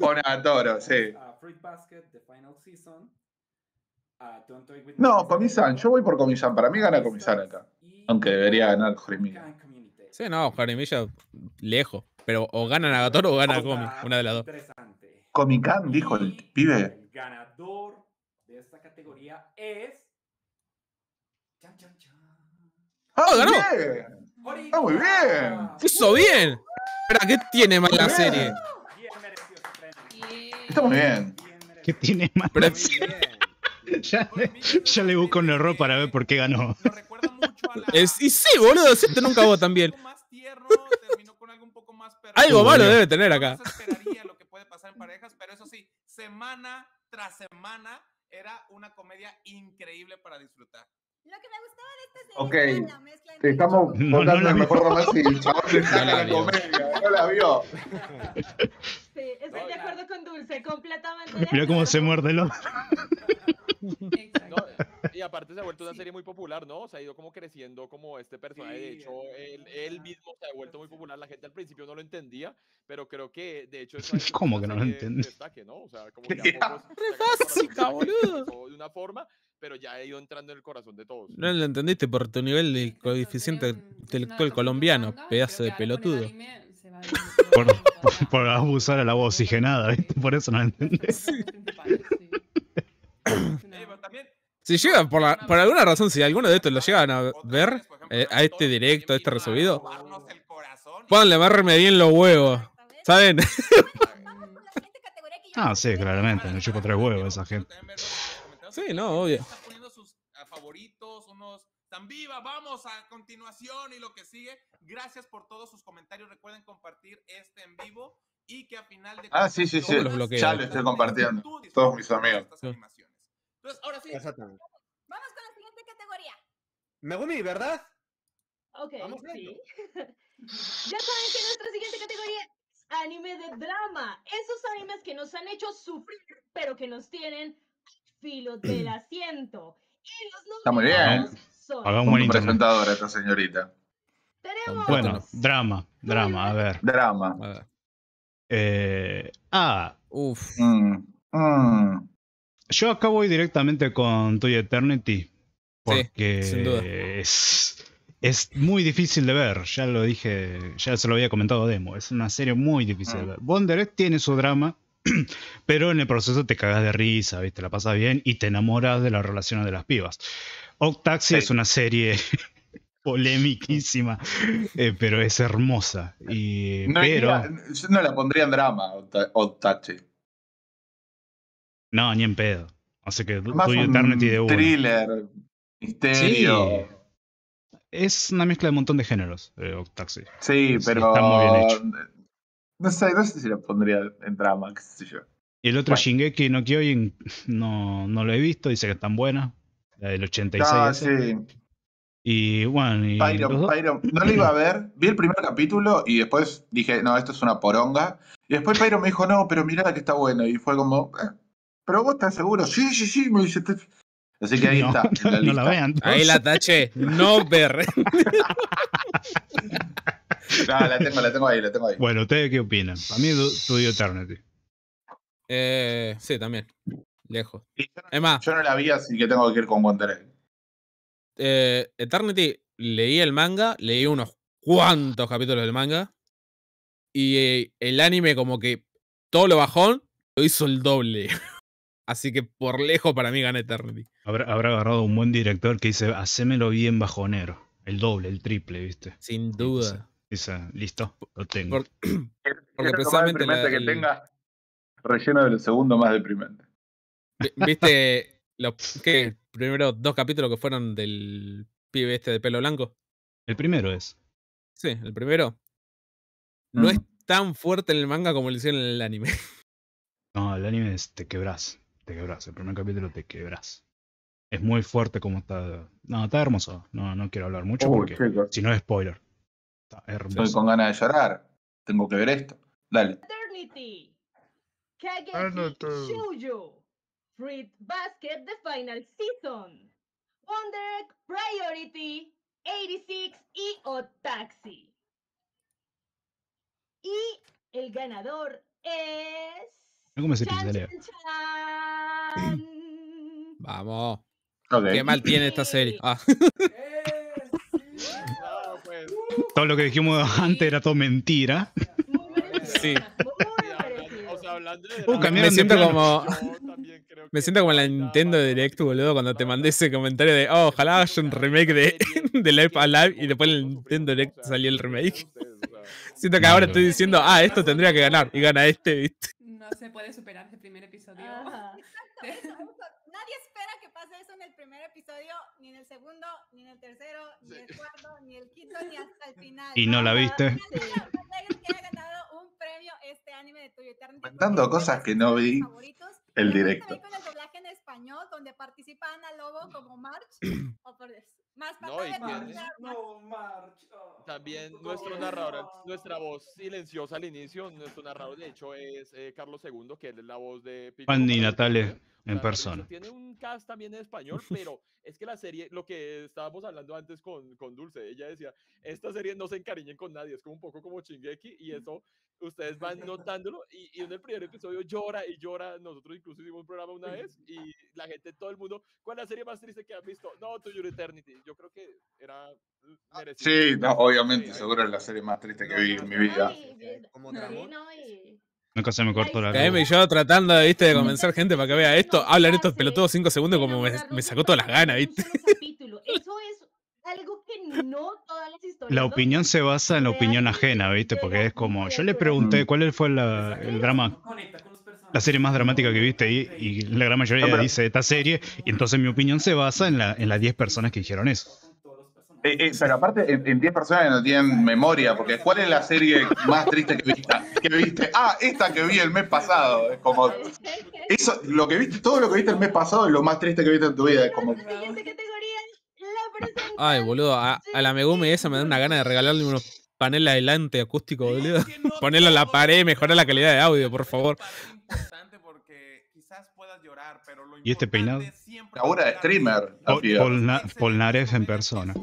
O Nagatoro, sí. Fruit Basket, The Final Season. No, Komi-san, yo voy por Komi-san. Para mí gana Komi-san acá. Aunque debería ganar Jorimiya. Sí, no, Jorimiya lejos. Pero o gana Nagatoro o gana Komi. Una de las dos. Komi-kan, dijo el pibe. El ganador de esta categoría es... ¡Chan, chan, chan! ¡Ah, ganó! ¡Ah, muy bien! ¡Hizo bien! ¿Pero qué tiene más la serie? Está muy bien. ¿Qué tiene más la serie? Ya le busco un error para ver por qué ganó. Lo recuerda mucho a la... y sí, boludo, si te nunca votan bien. Algo malo debe tener acá. No se esperaría lo que puede pasar en parejas, pero eso sí, semana tras semana era una comedia increíble para disfrutar. Lo que me gustaba de esta serie era la mezcla entre... Estamos votando el mejor romance y el chabón se sale a la comedia. No la vio. Sí, estoy de acuerdo con Dulce, completamente. Mira cómo se muerde el otro. No, y aparte se ha vuelto una serie muy popular, ¿no? Se ha ido como creciendo como este personaje. De hecho, él mismo se ha vuelto muy popular. La gente al principio no lo entendía, pero creo que, de hecho... ¿Cómo que no lo entiende? ¿No? O sea, como que a pocos... ¡Refásica, boludo! De una forma, pero ya ha ido entrando en el corazón de todos. No lo entendiste por tu nivel de coeficiente intelectual colombiano, pedazo de pelotudo. Por abusar a la voz oxigenada, ¿viste? Por eso no lo entendés. Si llegan, por alguna razón, si alguno de estos lo llegan a ver, a este directo, a este resubido, pónganle más remedio en los huevos, ¿saben? Ah, sí, claramente, me chupo 3 huevos esa gente. Sí, no, obvio. Están poniendo sus favoritos, unos... Tan viva, vamos a continuación y lo que sigue. Gracias por todos sus comentarios, recuerden compartir este en vivo y que a final de... Ah, sí, los bloqueo. Ya lo estoy compartiendo, todos mis amigos. Entonces, ahora sí. Exactamente. Vamos con la siguiente categoría. Megumi, ¿verdad? Ok, vamos, sí. Ya saben que nuestra siguiente categoría es anime de drama. Esos animes que nos han hecho sufrir, pero que nos tienen filo del asiento. Y los nominados... Está muy bien. Son... Haga un buen presentador a esta señorita. Tenemos... Bueno, drama, a ver. Drama. A ver. Uff. Yo acá voy directamente con To Your Eternity, porque sí, sin duda. Es Es muy difícil de ver, ya lo dije, ya se lo había comentado a Demo, es una serie muy difícil de ver. Wonder Egg tiene su drama, pero en el proceso te cagas de risa, ¿viste? La pasas bien y te enamoras de las relaciones de las pibas. Odd Taxi es una serie polemiquísima, pero es hermosa. Y, no, pero... yo no la pondría en drama, Odd Taxi. No, ni en pedo. Así que To Your Eternity de una. Thriller, misterio... Sí. Es una mezcla de un montón de géneros, Odd Taxi. Sí, pero... Está muy bien hecho. No sé si lo pondría en drama, qué sé yo. Y el otro, bueno. Shingeki no Kyojin, no lo he visto, dice que es tan buena. La del 86. Ah, sí. Y bueno... Y Pyron, no lo iba a ver, vi el primer capítulo y después dije, no, esto es una poronga. Y después Pyron me dijo, no, pero mirá que está bueno. Y fue como, pero vos estás seguro. Sí, me dice... Así que ahí está. No la vean. Ahí la taché. No ver. No, la tengo ahí. Bueno, ¿ustedes qué opinan? A mí To Your Eternity. Sí, también. Lejos. Yo no la vi, así que tengo que ir con Wonder Egg. Eternity, leí el manga, leí unos cuantos capítulos del manga. Y el anime, como que todo lo bajón, lo hizo el doble. Así que por lejos para mí gana Eternity. Habrá agarrado un buen director que dice, hacémelo bien bajonero. El doble, el triple, ¿viste? Sin duda. Dice, listo, lo tengo. Porque precisamente que tenga relleno del segundo más deprimente. ¿Viste los primeros dos capítulos que fueron del pibe este de pelo blanco? El primero es. Sí, el primero. No es tan fuerte en el manga como lo hicieron en el anime. No, el anime es te quebrás, el primer capítulo te quebrás. Es muy fuerte como está. No, está hermoso. No quiero hablar mucho porque si no es spoiler. Está hermoso. Estoy con ganas de llorar. Tengo que ver esto. Dale. Eternity. Kageki Shoujo. Fruit Basket the Final Season. Wonder Egg Priority 86 y Odd Taxi. Y el ganador es ¿cómo se chan? Vamos. Okay. Qué mal tiene esta serie. No, pues. Todo lo que dijimos antes era todo mentira. Sí. Me siento como en la Nintendo Direct, boludo, cuando te mandé ese comentario de ojalá haya un remake de Life Alive y después en el Nintendo Direct salió el remake. Siento que ahora estoy diciendo, esto tendría que ganar y gana este, ¿viste? No se puede superar el primer episodio. Exacto, eso. Nadie espera que pase eso en el primer episodio, ni en el segundo, ni en el tercero, ni en el cuarto, ni el quinto, ni hasta el final. Y no la viste. Que ha ganado un premio este anime de To Your Eternity. Contando cosas que no vi. El directo. Con el doblaje en español, donde participa Ana Lobo como March. March. También nuestro narrador, nuestra voz silenciosa al inicio, nuestro narrador de hecho es Carlos II, que es la voz de Juan y Natale en persona. Tiene un cast también en español, pero es que la serie, lo que estábamos hablando antes con Dulce, ella decía, esta serie no se encariñen con nadie, es como un poco como Shingeki, y eso ustedes van notándolo, y en el primer episodio llora y llora, nosotros incluso hicimos un programa una vez, y la gente, todo el mundo, ¿cuál es la serie más triste que han visto? No, To Your Eternity, yo creo que era merecido. Sí, no, obviamente, seguro es la serie más triste que vi en mi vida. Como drama. Nunca se me cortó la vida. Y yo tratando, viste, de convencer gente para que vea esto, hablan estos pelotudos 5 segundos como me sacó todas las ganas, viste. Eso es algo que no todas las historias... La opinión se basa en la opinión ajena, viste, porque es como... Yo le pregunté cuál fue el drama, la serie más dramática que viste, y la gran mayoría dice esta serie, y entonces mi opinión se basa en las 10 personas que dijeron eso. Pero aparte, en 10 personas no tienen memoria, porque ¿cuál es la serie más triste que viste? Esta que vi el mes pasado. Es como, eso, lo que viste, todo lo que viste el mes pasado es lo más triste que viste en tu vida. Es como... Ay, boludo, a la Megumi esa me da una gana de regalarle unos paneles adelante acústico, boludo. Ponerla a la pared, mejorar la calidad de audio, por favor. ¿Y este peinado? Ahora de streamer. Polnareff en persona.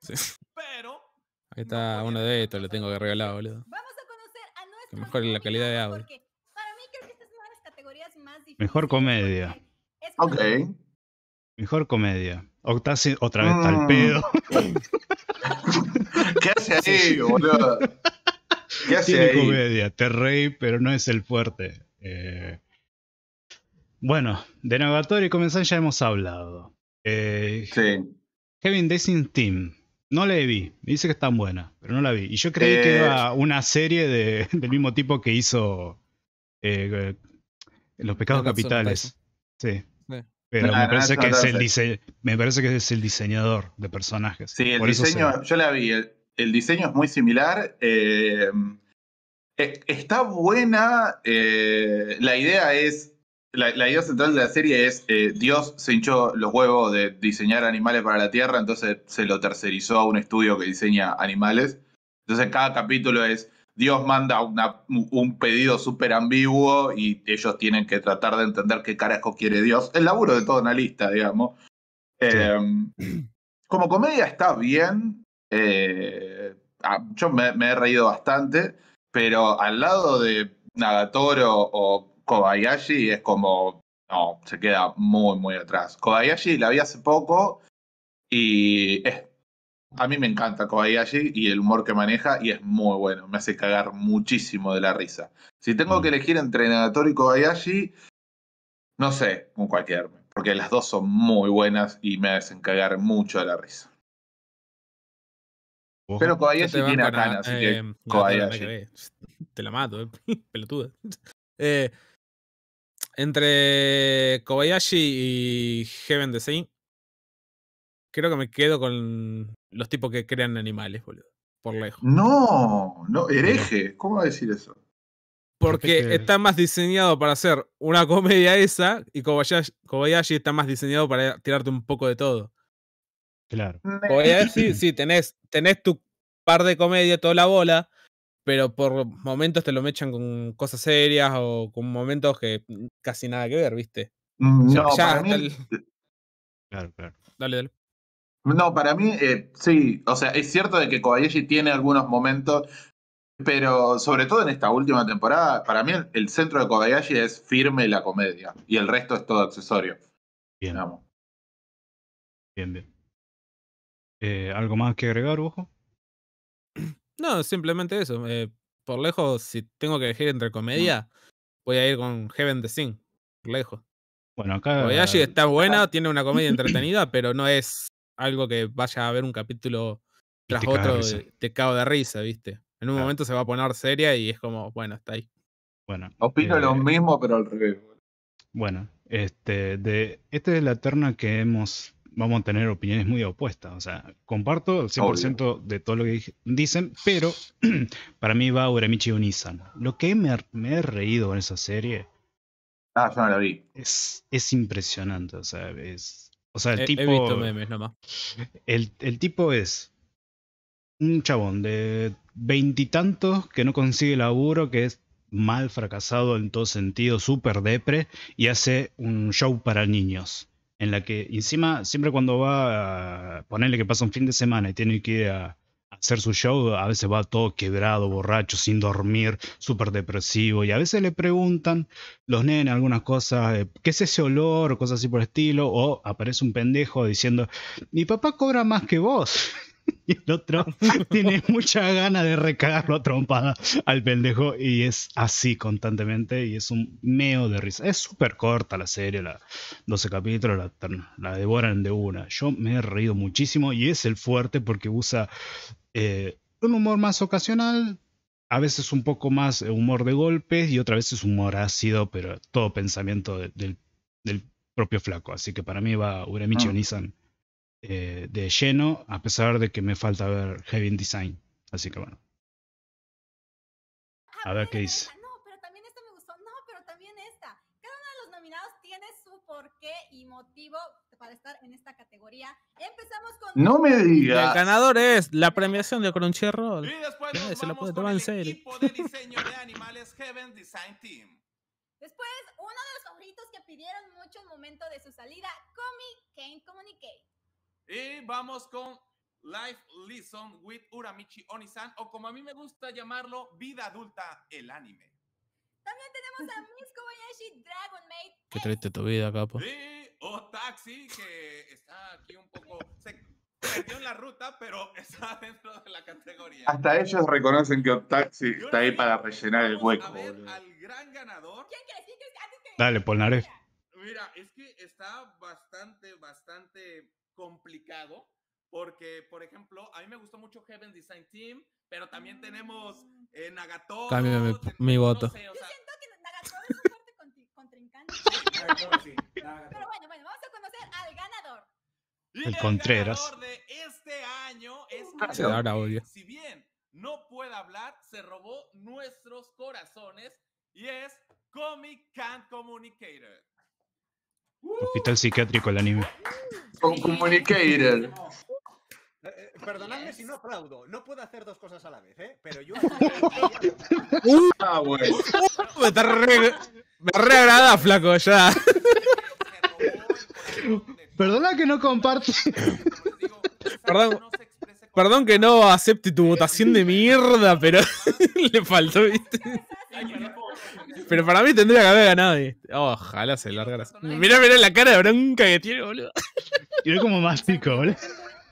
Sí. Pero ahí está uno de estos, le tengo que regalar, boludo. Vamos a conocer a nuestro que mejore la calidad de audio. Para mí creo que estas son las categorías más difíciles. Mejor comedia. Ok. Mejor comedia. Octase otra vez tal pedo. ¿Qué hace ahí, boludo? ¿Qué hace ahí? Tiene comedia, te reí, pero no es el fuerte. Bueno, de Nagatoro y Komi-san ya hemos hablado. Sí. Heaven Dancing Team. No la vi. Me dice que es tan buena, pero no la vi. Y yo creí que era una serie del mismo tipo que hizo Los Pecados Capitales. Sí. Pero no, me parece que es el diseñador de personajes. Sí, el diseño, yo la vi. El diseño es muy similar. Está buena. La idea es... La idea central de la serie es Dios se hinchó los huevos de diseñar animales para la Tierra, entonces se lo tercerizó a un estudio que diseña animales. Entonces cada capítulo es... Dios manda un pedido súper ambiguo y ellos tienen que tratar de entender qué carajo quiere Dios. El laburo de todo analista, digamos. Sí. Como comedia está bien. Yo me he reído bastante, pero al lado de Nagatoro o Kobayashi es como... No, se queda muy, muy atrás. Kobayashi la vi hace poco y... A mí me encanta Kobayashi y el humor que maneja, y es muy bueno. Me hace cagar muchísimo de la risa. Si tengo que elegir entre Nagatoro y Kobayashi, no sé, con cualquiera, porque las dos son muy buenas y me hacen cagar mucho de la risa. Ojo. Pero Kobayashi tiene a Kana, así que Kobayashi. Te la mato, pelotuda. Entre Kobayashi y Heaven the Saint, creo que me quedo con los tipos que crean animales, boludo. Por lejos. No, hereje. ¿Cómo va a decir eso? Porque está más diseñado para hacer una comedia esa, y Kobayashi está más diseñado para tirarte un poco de todo. Claro. Kobayashi, sí, tenés tu par de comedia, toda la bola, pero por momentos te lo mechan con cosas serias o con momentos que casi nada que ver, ¿viste? Claro. Dale. No, para mí, sí, o sea, es cierto de que Kobayashi tiene algunos momentos, pero sobre todo en esta última temporada, para mí el centro de Kobayashi es firme la comedia, y el resto es todo accesorio. Bien. Digamos. Bien. ¿Algo más que agregar, Bojo? No, simplemente eso. Por lejos, si tengo que elegir entre comedia, voy a ir con Heaven the Sin, por lejos. Bueno, acá... Kobayashi está buena, tiene una comedia entretenida, pero no es... algo que vaya a ver un capítulo tras otro te cago de risa, ¿viste? En un momento se va a poner seria y es como, bueno, está ahí. Bueno, opino lo mismo, pero al revés. Bueno, este es la terna que vamos a tener opiniones muy opuestas. O sea, comparto el 100% de todo lo que dicen, pero para mí va Uramichi Onisan. Lo que me he reído con esa serie... yo no la vi. Es impresionante, o sea, O sea, el tipo. He visto memes nomás. El tipo es un chabón de veintitantos que no consigue laburo, que es mal fracasado en todo sentido, súper depre, y hace un show para niños. En la que, encima, siempre cuando va a ponerle que pasa un fin de semana y tiene que ir a hacer su show, a veces va todo quebrado, borracho, sin dormir, súper depresivo, y a veces le preguntan los nenes algunas cosas, ¿qué es ese olor? O cosas así por el estilo, o aparece un pendejo diciendo, mi papá cobra más que vos, y el otro tiene mucha gana de recagarlo a trompada al pendejo, y es así constantemente, y es un meo de risa. Es súper corta la serie, 12 capítulos, la devoran de una. Yo me he reído muchísimo, y es el fuerte porque usa... un humor más ocasional, a veces un poco más humor de golpes y otra vez es humor ácido, pero todo pensamiento del propio flaco. Así que para mí va Uramichi Onisan de lleno, a pesar de que me falta ver Heaven Design. Así que bueno. A ver qué dice. No, pero también esta me gustó. No, pero también esta. Cada uno de los nominados tiene su porqué y motivo para estar en esta categoría. Empezamos con... ¡No me digas! El ganador es la premiación de Crunchyroll. Y después se la puede tomar en serio. El equipo de diseño de animales Heaven Design Team. Después, uno de los favoritos que pidieron mucho el momento de su salida, Komi-Communicate. Y vamos con Life Lesson with Uramichi Onisan, o como a mí me gusta llamarlo, Vida Adulta, el anime. También tenemos a Miss Kobayashi Dragon Maid. ¿Qué traiste tu vida, capo? Y Odd Taxi, que está aquí un poco... la ruta, pero está dentro de la categoría. Hasta ellos reconocen que Odd Taxi está ahí para rellenar el hueco. A ver, al gran ganador. ¿Quién crees? ¿Quién crees? Antes que... Dale, Polnareff. Mira, es que está bastante complicado. Porque, por ejemplo, a mí me gustó mucho Heaven Design Team, pero también tenemos Nagatoro. Cámbiame mi voto. No sé, o sea... Yo siento que Nagatoro es un fuerte contrincante. Sí, pero bueno, vamos a conocer al ganador. Y el Contreras. El ganador de este año es... Ahora, si bien no puede hablar, se robó nuestros corazones y es Comic Can Communicator. Hospital psiquiátrico el anime. Con Communicator. Perdonadme si no aplaudo. No puedo hacer dos cosas a la vez, ¿eh? Pero yo... Ah, bueno. Me agrada, flaco, ya. Perdona que no comparte. Perdón que no acepte tu votación de mierda, pero le faltó, ¿viste? Pero para mí tendría que haber ganado. Ojalá se largara. Mirá la cara de bronca que tiene, boludo. Tiene como más pico, boludo.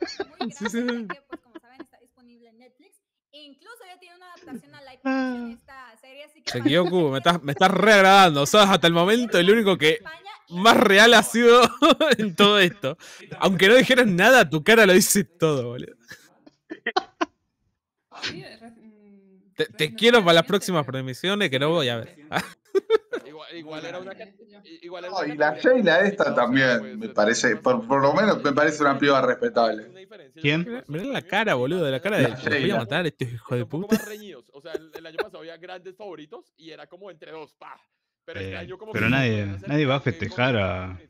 Sí, sí. Como saben, está disponible en Netflix. Incluso ya tiene una adaptación a live action esta serie. Sekioku, me estás reagradando. Sabes, hasta el momento el único que más real ha sido en todo esto. Aunque no dijeras nada, tu cara lo dice todo, boludo. Te quiero para las próximas premisiones que no voy a ver. Igual era una... No, y la Seila esta también, me parece, por lo menos me parece una piba respetable. ¿Quién? Mirá la cara, boludo, de la cara de... Te voy a matar, este hijo de puta. O sea, el año pasado había grandes favoritos y era como entre dos, pa. Pero, yo como pero nadie va a festejar a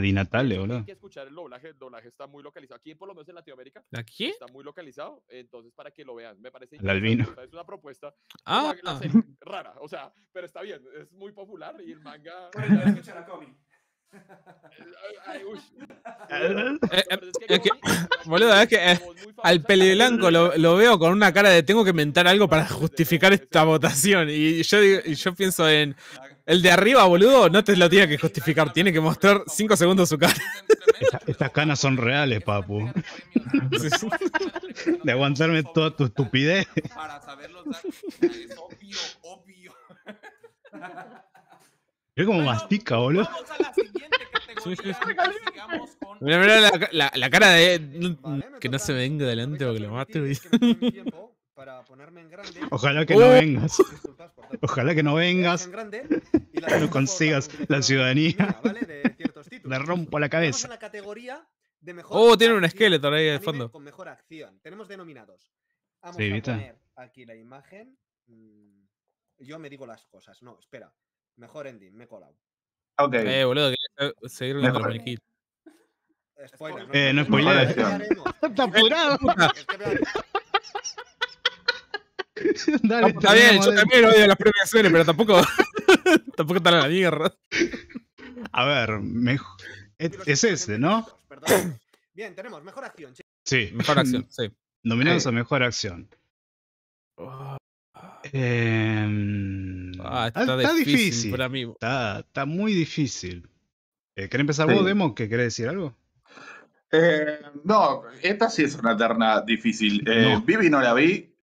Di Natale, boludo. Hay que escuchar el doblaje. El doblaje está muy localizado. Aquí, por lo menos en Latinoamérica, ¿aquí? Está muy localizado. Entonces, para que lo vean, me parece. El albino. Es una propuesta rara, o sea, pero está bien. Es muy popular y el manga. Boludo, es que al peliblanco lo veo con una cara de tengo que inventar algo para justificar esta votación. Y yo pienso en el de arriba, boludo, no te lo tiene que justificar, tiene que mostrar 5 segundos su cara. Estas canas son reales, papu. De aguantarme toda tu estupidez. Para saber los datos, es obvio. Es como mastica, boludo. Vamos a la siguiente categoría. Sigamos con... Mirá la cara de... Que no se venga delante o que lo mate. Ojalá que no vengas. Ojalá que no vengas. No consigas la ciudadanía. Le rompo la cabeza. Oh, tiene un esqueleto ahí de fondo. Con mejor acción. Tenemos denominados. Vamos a poner aquí la imagen. Yo me digo las cosas. No, espera. Mejor ending, me he colado. Ok. Boludo, que seguir con los maniquí. Spoiler. No spoiler. Está apurado. Dale, está bien, yo también odio las premiaciones, pero tampoco están a la mierda. A ver, mejor. Es ese, ¿no? Perdón. Bien, tenemos mejor acción, chicos. Sí, mejor acción, sí. Nominados a mejor acción. Está difícil para mí. Está muy difícil. ¿Querés empezar vos, Demo? ¿Que querés decir algo? No, esta sí es una terna difícil. Vivi no la vi,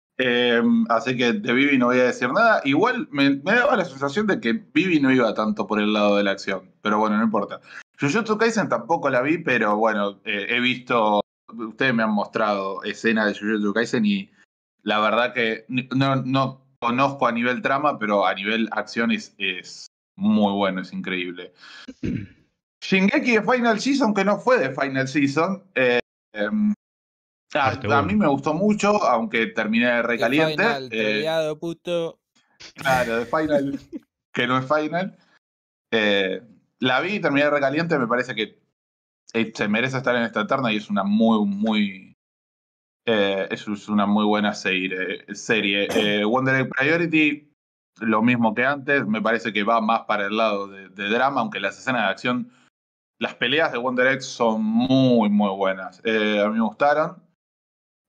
así que de Vivi no voy a decir nada. Igual me daba la sensación de que Vivi no iba tanto por el lado de la acción. Pero bueno, no importa. Jujutsu Kaisen tampoco la vi, pero bueno, he visto... Ustedes me han mostrado escenas de Jujutsu Kaisen y la verdad que no conozco a nivel trama, pero a nivel acción es muy bueno, es increíble. Shingeki de Final Season, que no fue de Final Season. A mí me gustó mucho, aunque terminé recaliente. Final, triado, puto. Claro, de Final, que no es Final. La vi y terminé recaliente, me parece que se merece estar en esta terna y es una muy... es una muy buena serie. Wonder Egg Priority, lo mismo que antes, me parece que va más para el lado de drama, aunque las escenas de acción, las peleas de Wonder Egg son muy buenas. A mí me gustaron.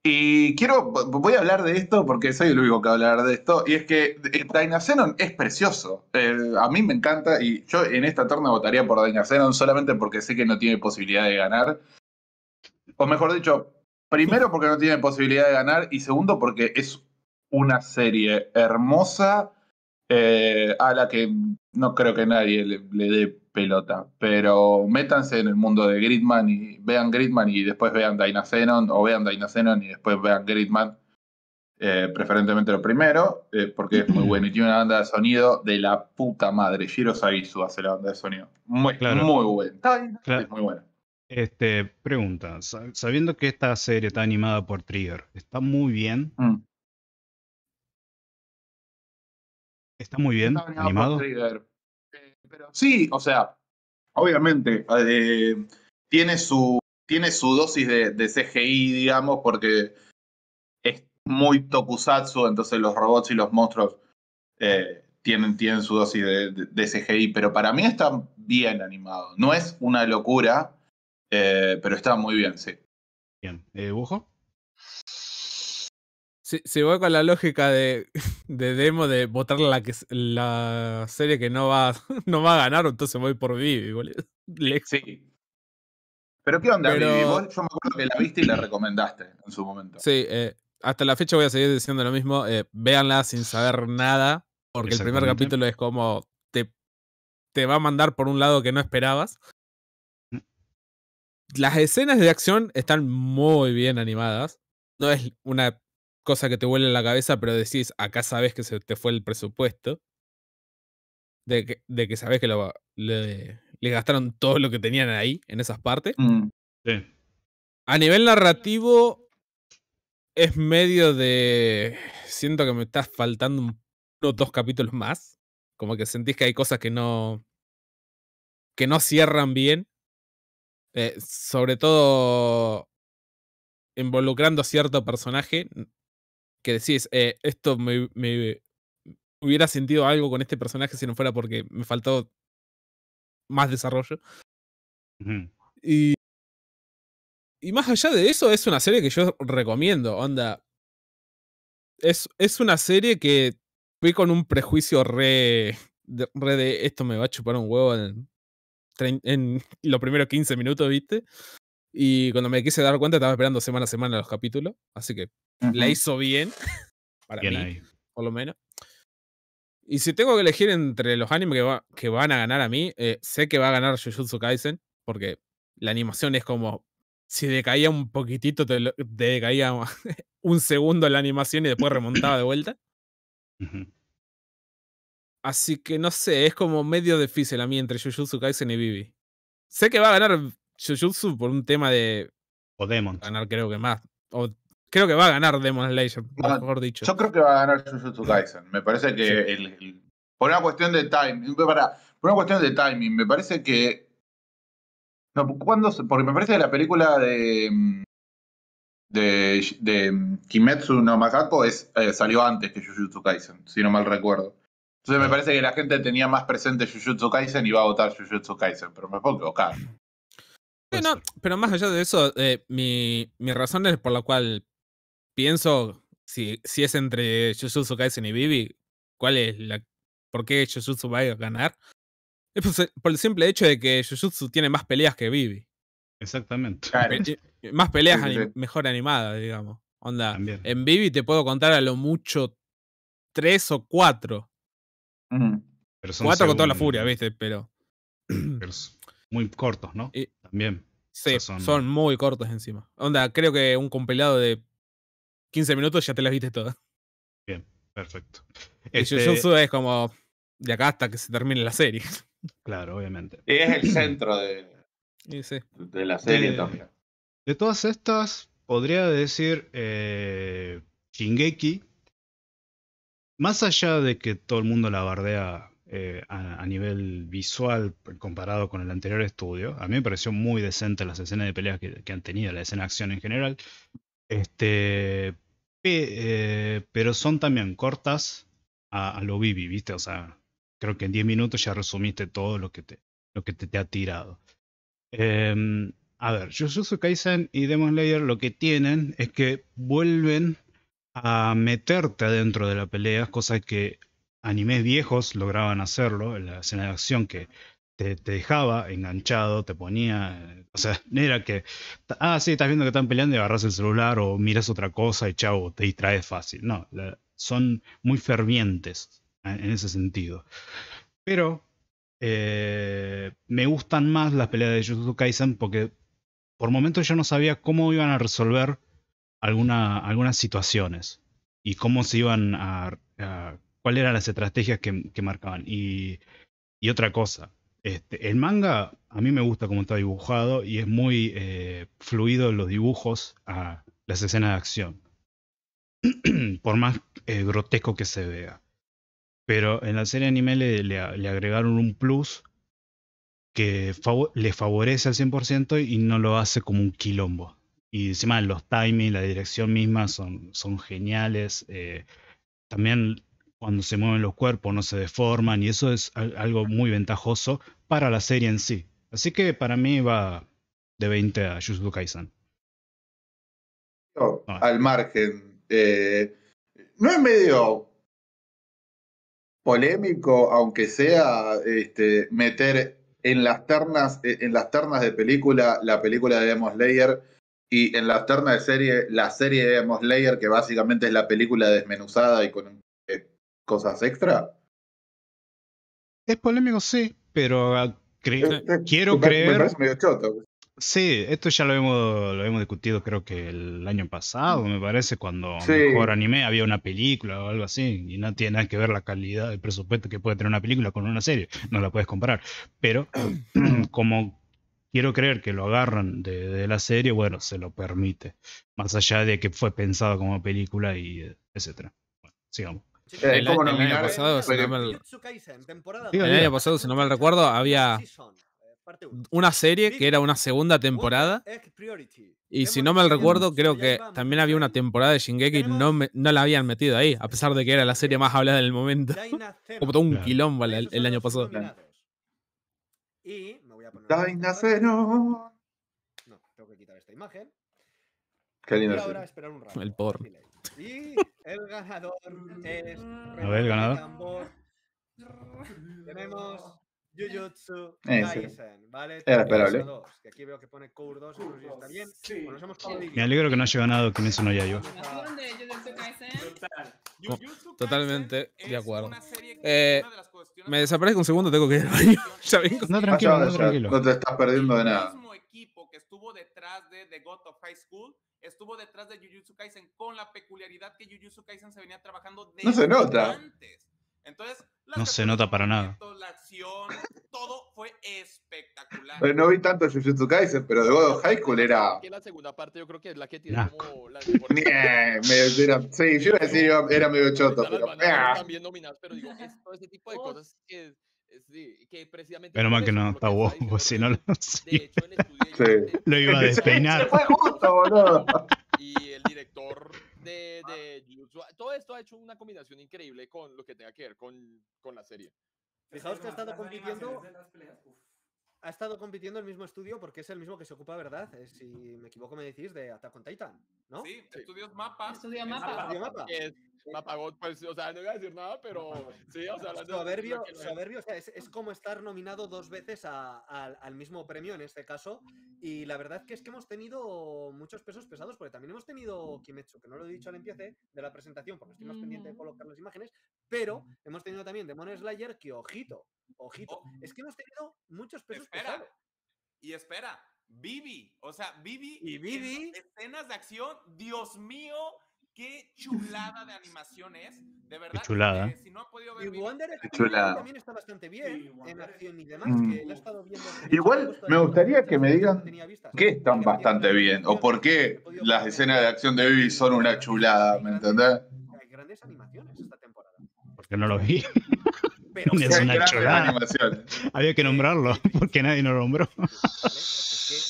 Y voy a hablar de esto porque soy el único que va a hablar de esto, y es que Dainazenon es precioso. A mí me encanta, y yo en esta terna votaría por Dainazenon solamente porque sé que no tiene posibilidad de ganar. O mejor dicho, Primero porque no tiene posibilidad de ganar y segundo porque es una serie hermosa a la que no creo que nadie le dé pelota. Pero métanse en el mundo de Gridman y vean Gridman y después vean Dinazenon o vean Dinazenon y después vean Gridman. Preferentemente lo primero, porque es muy bueno y tiene una banda de sonido de la puta madre. Shiro Saizu hace la banda de sonido. Muy, claro. Muy buena. Claro. Es muy buena. Pregunta, sabiendo que esta serie está animada por Trigger, ¿está muy bien? ¿Está muy bien está animado? Pero sí, o sea, obviamente tiene su dosis de CGI, digamos, porque muy tokusatsu, entonces los robots y los monstruos tienen su dosis de CGI, pero para mí está bien animado. No es una locura, pero está muy bien, sí. Bien. ¿Bujo? Se va con la lógica de demo de votar la serie que no va a ganar, entonces voy por Vivi, boludo. Sí. Pero ¿qué onda, Vivi? Vos, yo me acuerdo que la viste y la recomendaste en su momento. Sí, hasta la fecha voy a seguir diciendo lo mismo. Véanla sin saber nada, porque el primer capítulo es como te va a mandar por un lado que no esperabas. Las escenas de acción están muy bien animadas. No es una cosa que te vuele en la cabeza, pero decís, acá sabes que se te fue el presupuesto. De que sabes que le gastaron todo lo que tenían ahí, en esas partes. Sí. A nivel narrativo... Es medio de... Siento que me estás faltando uno o dos capítulos más. Como que sentís que hay cosas que no... Que no cierran bien. Sobre todo... Involucrando a cierto personaje. Que decís, esto me hubiera sentido algo con este personaje si no fuera porque me faltó más desarrollo. Y más allá de eso, es una serie que yo recomiendo, onda. Es una serie que fui con un prejuicio re de esto me va a chupar un huevo en los primeros 15 minutos, ¿viste? Y cuando me quise dar cuenta, estaba esperando semana a semana los capítulos, así que la hizo bien, para bien mí, ahí. Por lo menos. Y si tengo que elegir entre los animes que van a ganar a mí, sé que va a ganar Jujutsu Kaisen, porque la animación es como... Si decaía un poquitito, te decaía un segundo la animación y después remontaba de vuelta. Así que no sé, es como medio difícil a mí entre Jujutsu Kaisen y Vivi. Sé que va a ganar Jujutsu por un tema de... O Demon. Ganar creo que más. O creo que va a ganar Demon Slayer, mejor dicho. Yo creo que va a ganar Jujutsu Kaisen. Me parece que... Sí. Por una cuestión de timing. Por una cuestión de timing. Me parece que... No, porque me parece que la película de Kimetsu no Macaco salió antes que Jujutsu Kaisen, si no mal recuerdo. Entonces me parece que la gente tenía más presente Jujutsu Kaisen y va a votar Jujutsu Kaisen, pero me puedo equivocar. No, pero más allá de eso, mi razón es por la cual pienso si es entre Jujutsu Kaisen y Vivi, ¿por qué Jujutsu va a ganar? Es por el simple hecho de que Jujutsu tiene más peleas que Vivi. Exactamente. Claro. Más peleas mejor animadas, digamos. Onda, también. En Vivi te puedo contar a lo mucho 3 o 4. Pero son 4 segundos, con toda la furia, ¿viste? Pero muy cortos, ¿no? También. Sí, o sea, son muy cortos encima. Onda, creo que un compilado de 15 minutos ya te las viste todas. Bien, perfecto. Jujutsu es como de acá hasta que se termine la serie. Claro, obviamente. Y es el centro de la serie también. De todas estas, podría decir Shingeki. Más allá de que todo el mundo la bardea a nivel visual comparado con el anterior estudio, a mí me pareció muy decente las escenas de peleas que han tenido, la escena de acción en general. Pero son también cortas a lo Vivi, ¿viste? O sea... Creo que en 10 minutos ya resumiste todo lo que te ha tirado. A ver, Jujutsu Kaisen y Demon Slayer lo que tienen es que vuelven a meterte adentro de la pelea, cosa que animes viejos lograban hacerlo, en la escena de acción que te dejaba enganchado, te ponía... O sea, era que... Ah, sí, estás viendo que están peleando y agarras el celular o miras otra cosa y chau, te distraes fácil. No, son muy fervientes en ese sentido. Pero me gustan más las peleas de Jujutsu Kaisen porque por momentos yo no sabía cómo iban a resolver algunas situaciones y cómo se iban a cuáles eran las estrategias que marcaban. Y otra cosa, el manga a mí me gusta cómo está dibujado y es muy fluido en los dibujos a las escenas de acción, por más grotesco que se vea. Pero en la serie anime le agregaron un plus que le favorece al 100% y no lo hace como un quilombo. Y encima los timings, la dirección misma son geniales. También cuando se mueven los cuerpos no se deforman y eso es algo muy ventajoso para la serie en sí. Así que para mí va de 20 a Jujutsu Kaisen. No, al margen. No es medio polémico, aunque sea meter en las ternas de película la película de Demon Slayer y en las ternas de serie la serie de Demon Slayer, que básicamente es la película desmenuzada y con cosas extra? Es polémico, sí, pero quiero creer... Me parece medio choto. Sí, esto ya lo hemos discutido creo que el año pasado, me parece, cuando sí. Mejor anime había una película o algo así, y no tiene nada que ver la calidad, el presupuesto que puede tener una película con una serie, no la puedes comparar, pero como quiero creer que lo agarran de la serie, bueno, se lo permite, más allá de que fue pensado como película y etcétera. Bueno, sigamos. El año pasado, si no mal recuerdo, había... una serie que era una segunda temporada y si no mal recuerdo creo que también había una temporada de Shingeki no la habían metido ahí a pesar de que era la serie más hablada del momento. Como todo un quilombo el año pasado. Y me voy a poner Dainacero. No, tengo que quitar esta imagen. El porno. Y el ganador es... A ver, el ganador. Tenemos... Jujutsu Kaisen, ¿vale? Era esperable. Que aquí veo que pone Core 2, no sé si está bien. Sí. Bueno, hemos me alegro que no haya ganado Kimetsu no Yaiba. Totalmente de acuerdo. Me desaparezco un segundo, tengo que ir al baño. Ya vengo. No, tranquilo, no, tranquilo. No te estás perdiendo de nada. El mismo equipo que estuvo detrás de The God of High School estuvo detrás de Jujutsu Kaisen con la peculiaridad que Jujutsu Kaisen se venía trabajando desde antes. No se nota. Entonces, no se nota para nada. La acción, todo fue espectacular. Pero no vi tanto Jujutsu Kaisen, pero de God of High School era... La segunda parte yo creo que es la que tiene como... La... Sí, yo iba a decir, era medio choto, pero... También nominal, pero digo, todo este tipo de cosas que precisamente... Menos mal que no está guapo, si no lo... De hecho, el estudio... Sí. Lo iba a despeinar. Se fue justo, boludo. Y el director de Jujutsu, todo esto ha hecho una combinación increíble con lo que tenga que ver con la serie. Fijaos que ha estado compitiendo el mismo estudio porque es el mismo que se ocupa, ¿verdad? Si me equivoco me decís, de Attack on Titan, ¿no? Sí, sí. Estudios Mapa. Estudio Mapa. Mapa, pues, o sea, no iba a decir nada, pero sí, o sea... Soberbio, o sea, es como estar nominado dos veces al mismo premio en este caso, y la verdad que hemos tenido muchos pesos pesados, porque también hemos tenido Kimetsu, que no lo he dicho al empiece de la presentación, porque estoy más pendiente de colocar las imágenes, pero hemos tenido también Demon Slayer, que ojito, es que hemos tenido muchos pesos pesados. Espera, Vivi, o sea, Vivi, escenas de acción, Dios mío... Qué chulada de animación es, de verdad. Qué chulada. Si no han podido ver y Wonder Egg Priority también está bastante bien en acción y demás. Que la he estado viendo. Igual me gustaría que me digan qué están bastante bien o por qué las escenas de acción de Vivi son una chulada, ¿me entendés? Hay grandes animaciones esta temporada. Porque no lo vi. Pero es una chulada. Había que nombrarlo porque nadie lo nombró.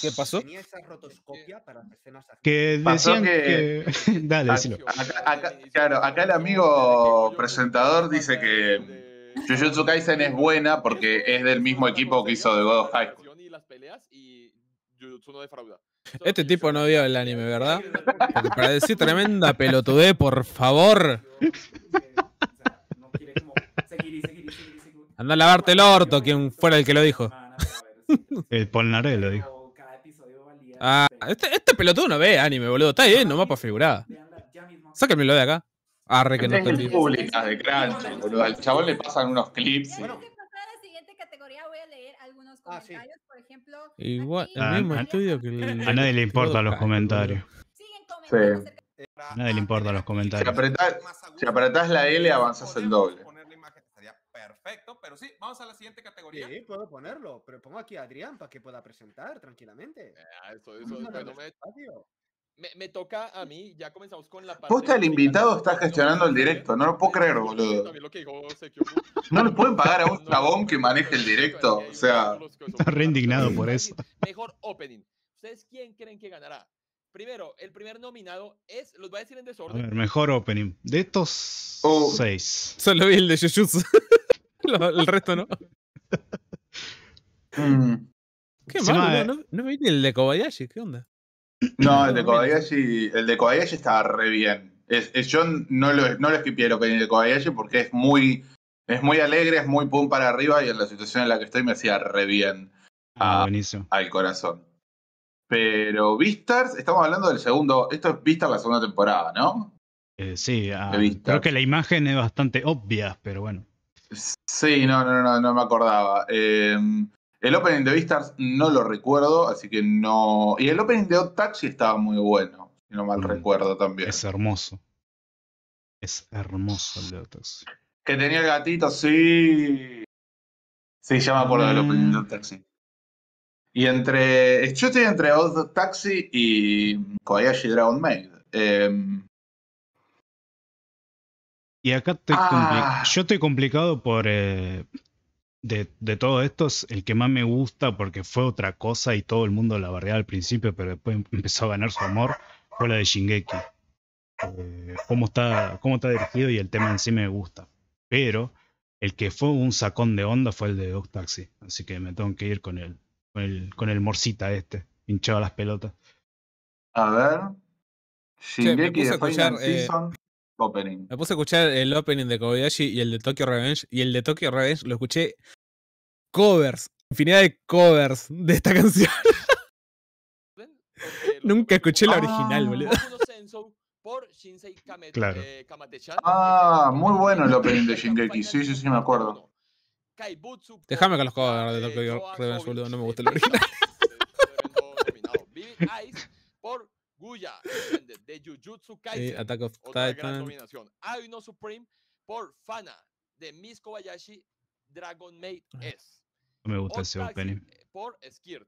¿Qué pasó? Tenía esa rotoscopia para escenas que decían que... Dale, decilo. Acá el amigo presentador dice que Jujutsu Kaisen es buena porque es del mismo equipo que hizo The God of High School. Este tipo no vio el anime, ¿verdad? Porque para decir tremenda pelotudez, por favor. Andá a lavarte el orto, quien fuera el que lo dijo. El Polnareff lo dijo. Ah, este pelotudo no ve anime, boludo. Está ahí, nomás para figurar. Sáquenmelo de acá. Arre que no te olvides. Públicas de Crunchyroll, boludo. Al chabón le pasan unos clips. Bueno, antes de pasar a la siguiente categoría, voy a leer algunos comentarios. Por ejemplo, igual, el mismo estudio que el... A nadie le importan los comentarios. Siguen comentando. Sí. A nadie le importan los comentarios. Si apretás la L, avanzas el doble. Perfecto, pero sí, vamos a la siguiente categoría. Sí, puedo ponerlo, pero pongo aquí a Adrián para que pueda presentar tranquilamente. Me toca a mí, ya comenzamos con la parte... Posta, el invitado está gestionando el directo, no lo puedo creer, boludo. No le pueden pagar a un chabón que maneje el directo, o sea... Está re indignado por eso. Mejor opening. ¿Ustedes quién creen que ganará? Primero, el primer nominado es, los voy a decir en desorden. A ver, mejor opening. De estos 6. Solo vi el de Jujutsu. El resto no. Qué malo, no vi el de Kobayashi, ¿qué onda? No, el de Kobayashi está re bien. Yo no lo esquipié lo que el de Kobayashi porque es muy alegre, es muy pum para arriba y en la situación en la que estoy me hacía re bien al corazón. Pero Beastars, estamos hablando del segundo, esto es Beastars la segunda temporada, ¿no? Sí, creo que la imagen es bastante obvia, pero bueno. Sí, no me acordaba. El opening de Beastars no lo recuerdo, así que no... Y el opening de Odd Taxi estaba muy bueno, si no mal recuerdo también. Es hermoso. Es hermoso el de Odd Taxi. Que tenía el gatito, sí. Sí, ya me acuerdo del opening de Odd Taxi. Y yo estoy entre Odd Taxi y Kobayashi Dragon Maid. Y acá yo estoy complicado por... De todo esto es el que más me gusta porque fue otra cosa y todo el mundo la barreaba al principio, pero después empezó a ganar su amor, fue la de Shingeki. Cómo está dirigido y el tema en sí me gusta. Pero el que fue un sacón de onda fue el de Odd Taxi, así que me tengo que ir con el morcita este, hinchado a las pelotas. A ver... Shingeki de Final Season... Opening. Me puse a escuchar el opening de Kobayashi y el de Tokyo Revenge. Y el de Tokyo Revenge lo escuché covers, infinidad de covers de esta canción. Nunca escuché la original, boludo. Claro. Muy bueno el opening de Shingeki. Sí, me acuerdo. Déjame con los covers de Tokyo Revenge, boludo. No me gusta el original. Guya de Jujutsu Kaisen, Attack of Titan. Gran nominación. Aino Supreme por Fana de Miss Kobayashi Dragon Maid S. No me gusta ese opening. Por Skirt.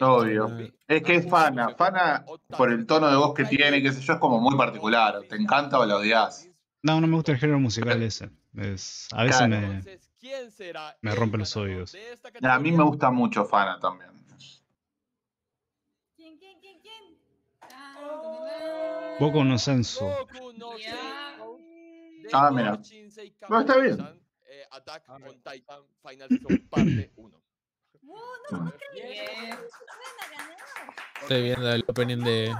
Obvio. Es que es Fana. Fana, por el tono de voz que tiene, qué sé yo, es como muy particular. ¿Te encanta o la odias? No me gusta el género musical ese. A veces me rompe los oídos. A mí me gusta mucho Fana también. Boku no Senso. Mira. No, está bien. Attack on Titan Final Season parte 1. No creí. Estoy viendo el opening de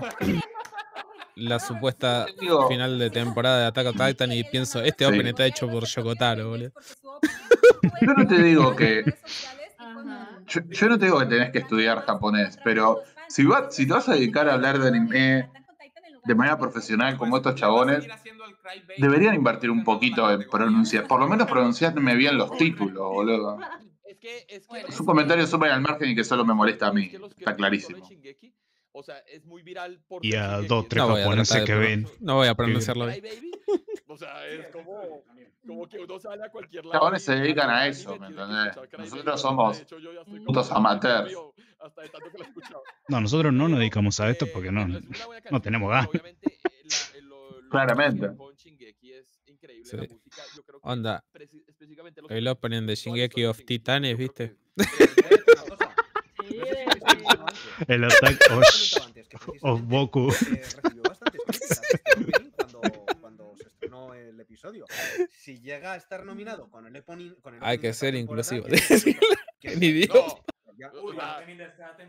la supuesta final de temporada de Attack on Titan y pienso, este opening está hecho por Yokotaro, boludo. Yo no te digo que... Yo no te digo que tenés que estudiar japonés, pero si te vas a dedicar a hablar de anime de manera profesional como estos chabones, deberían invertir un poquito en pronunciar, por lo menos pronunciarme bien los títulos, boludo. Es un comentario súper al margen y que solo me molesta a mí, está clarísimo. Y a 2 o 3 japoneses que ven. No voy a pronunciarlo bien. O sea, es como que uno sale a cualquier lado. Chabones se dedican a eso, ¿me entendés? Nosotros somos putos amateurs. No, nosotros no nos dedicamos a esto porque no tenemos ganas. Claramente. Sí. Onda, el opening de Shingeki of Titanes, ¿viste? El Attack of Boku. No, el episodio. Si llega a estar nominado con el opening, hay que ser inclusivo. Ni Dios. Uy,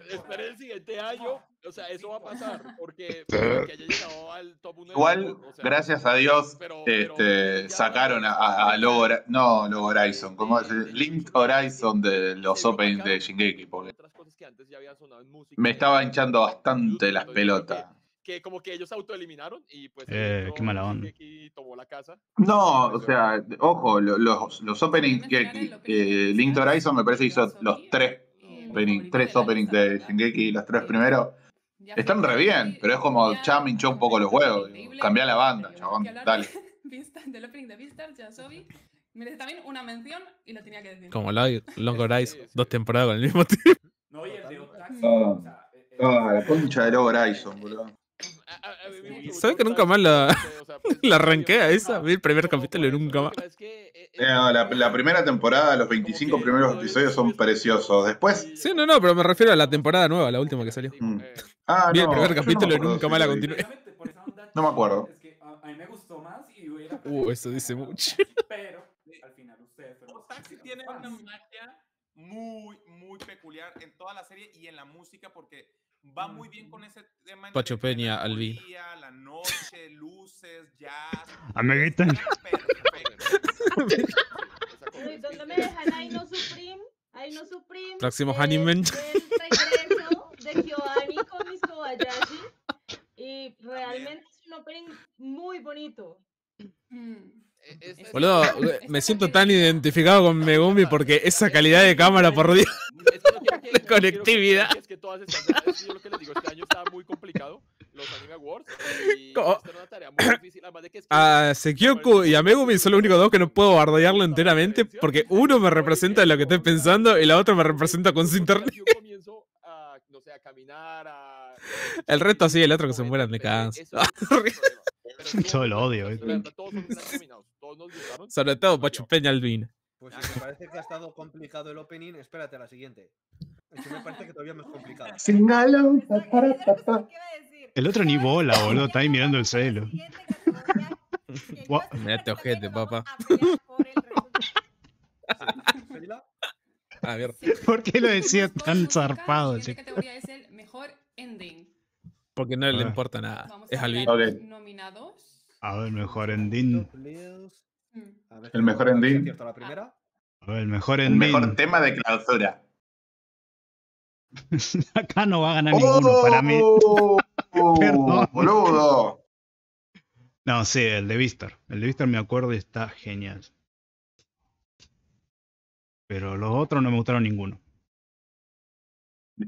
esperen el siguiente año, o sea, eso va a pasar, porque haya llegado al top 1. Igual, o sea, gracias a Dios, pero sacaron a Log Horizon, como es Link Horizon de los openings de Shingeki, porque me estaba hinchando bastante las pelotas. Que como que ellos autoeliminaron y pues... qué mala onda. Tomó la casa. No, o sea, ojo, los openings que Link to Horizon me parece que hizo los tres openings de Shingeki, los tres primeros, están re bien, pero es como, ya me hinchó un poco los huevos. Cambiá la banda, chabón, dale. Del opening de Beastars, ya Sobi, merece también una mención y lo tenía que decir. Como Long Horizon, dos temporadas con el mismo tipo. No, y el de Odd Taxi, o sea... la concha de Log Horizon, boludo. ¿Sabes que nunca más la ranquea esa? Vi el primer capítulo y nunca más. La primera temporada, los 25 primeros episodios son preciosos. Después... Sí, no, pero me refiero a la temporada nueva, la última que salió. Vi el primer capítulo y nunca más la continué. No me acuerdo. A mí me gustó más y hubiera... eso dice mucho. Pero, al final, ustedes... Taxi tiene una magia muy, muy peculiar en toda la serie y en la música porque... Va muy bien con ese tema. Pacho Peña, Albi. La noche, luces, jazz. Amiguita. ¿Dónde me dejan Aino Supreme? Aino Supreme. Próximos anime. El regreso de Kyoani con Miss Kobayashi. Y realmente es un opening muy bonito. Boludo, me siento tan identificado con Megumi porque esa calidad de cámara, por Dios. De conectividad. Es que todas estas, yo lo que les digo, este año estaba muy complicado. Los Anime Awards. Y esta era una tarea muy difícil. Además de que a Sekioku y a Megumi son los únicos dos que no puedo bardearlo enteramente. Porque uno me representa de lo que estoy pensando y la otra me representa con su internet. Yo comienzo a, no sé, a caminar. El resto sí, el otro que se mueran de cáncer. Yo lo odio. Todos son nominados. Todos nos gustaron. Sobre todo Pachu Peña Albina. Pues si te parece que ha estado complicado el opening, espérate a la siguiente. Eso me parece que todavía más complicado. El otro ni bola, boludo, está ahí mirando el cielo. Mira este ojete, papá. A ver. ¿Por qué lo decía tan zarpado? La categoría es el mejor ending. Porque no le importa nada. Es Alvin. Nominados. A ver, mejor ending. El mejor ending. El mejor ending. El mejor tema de clausura. Acá no va a ganar ninguno para mí. Perdón, boludo. No, sí, el de Vistar. El de Vistar me acuerdo y está genial. Pero los otros no me gustaron ninguno.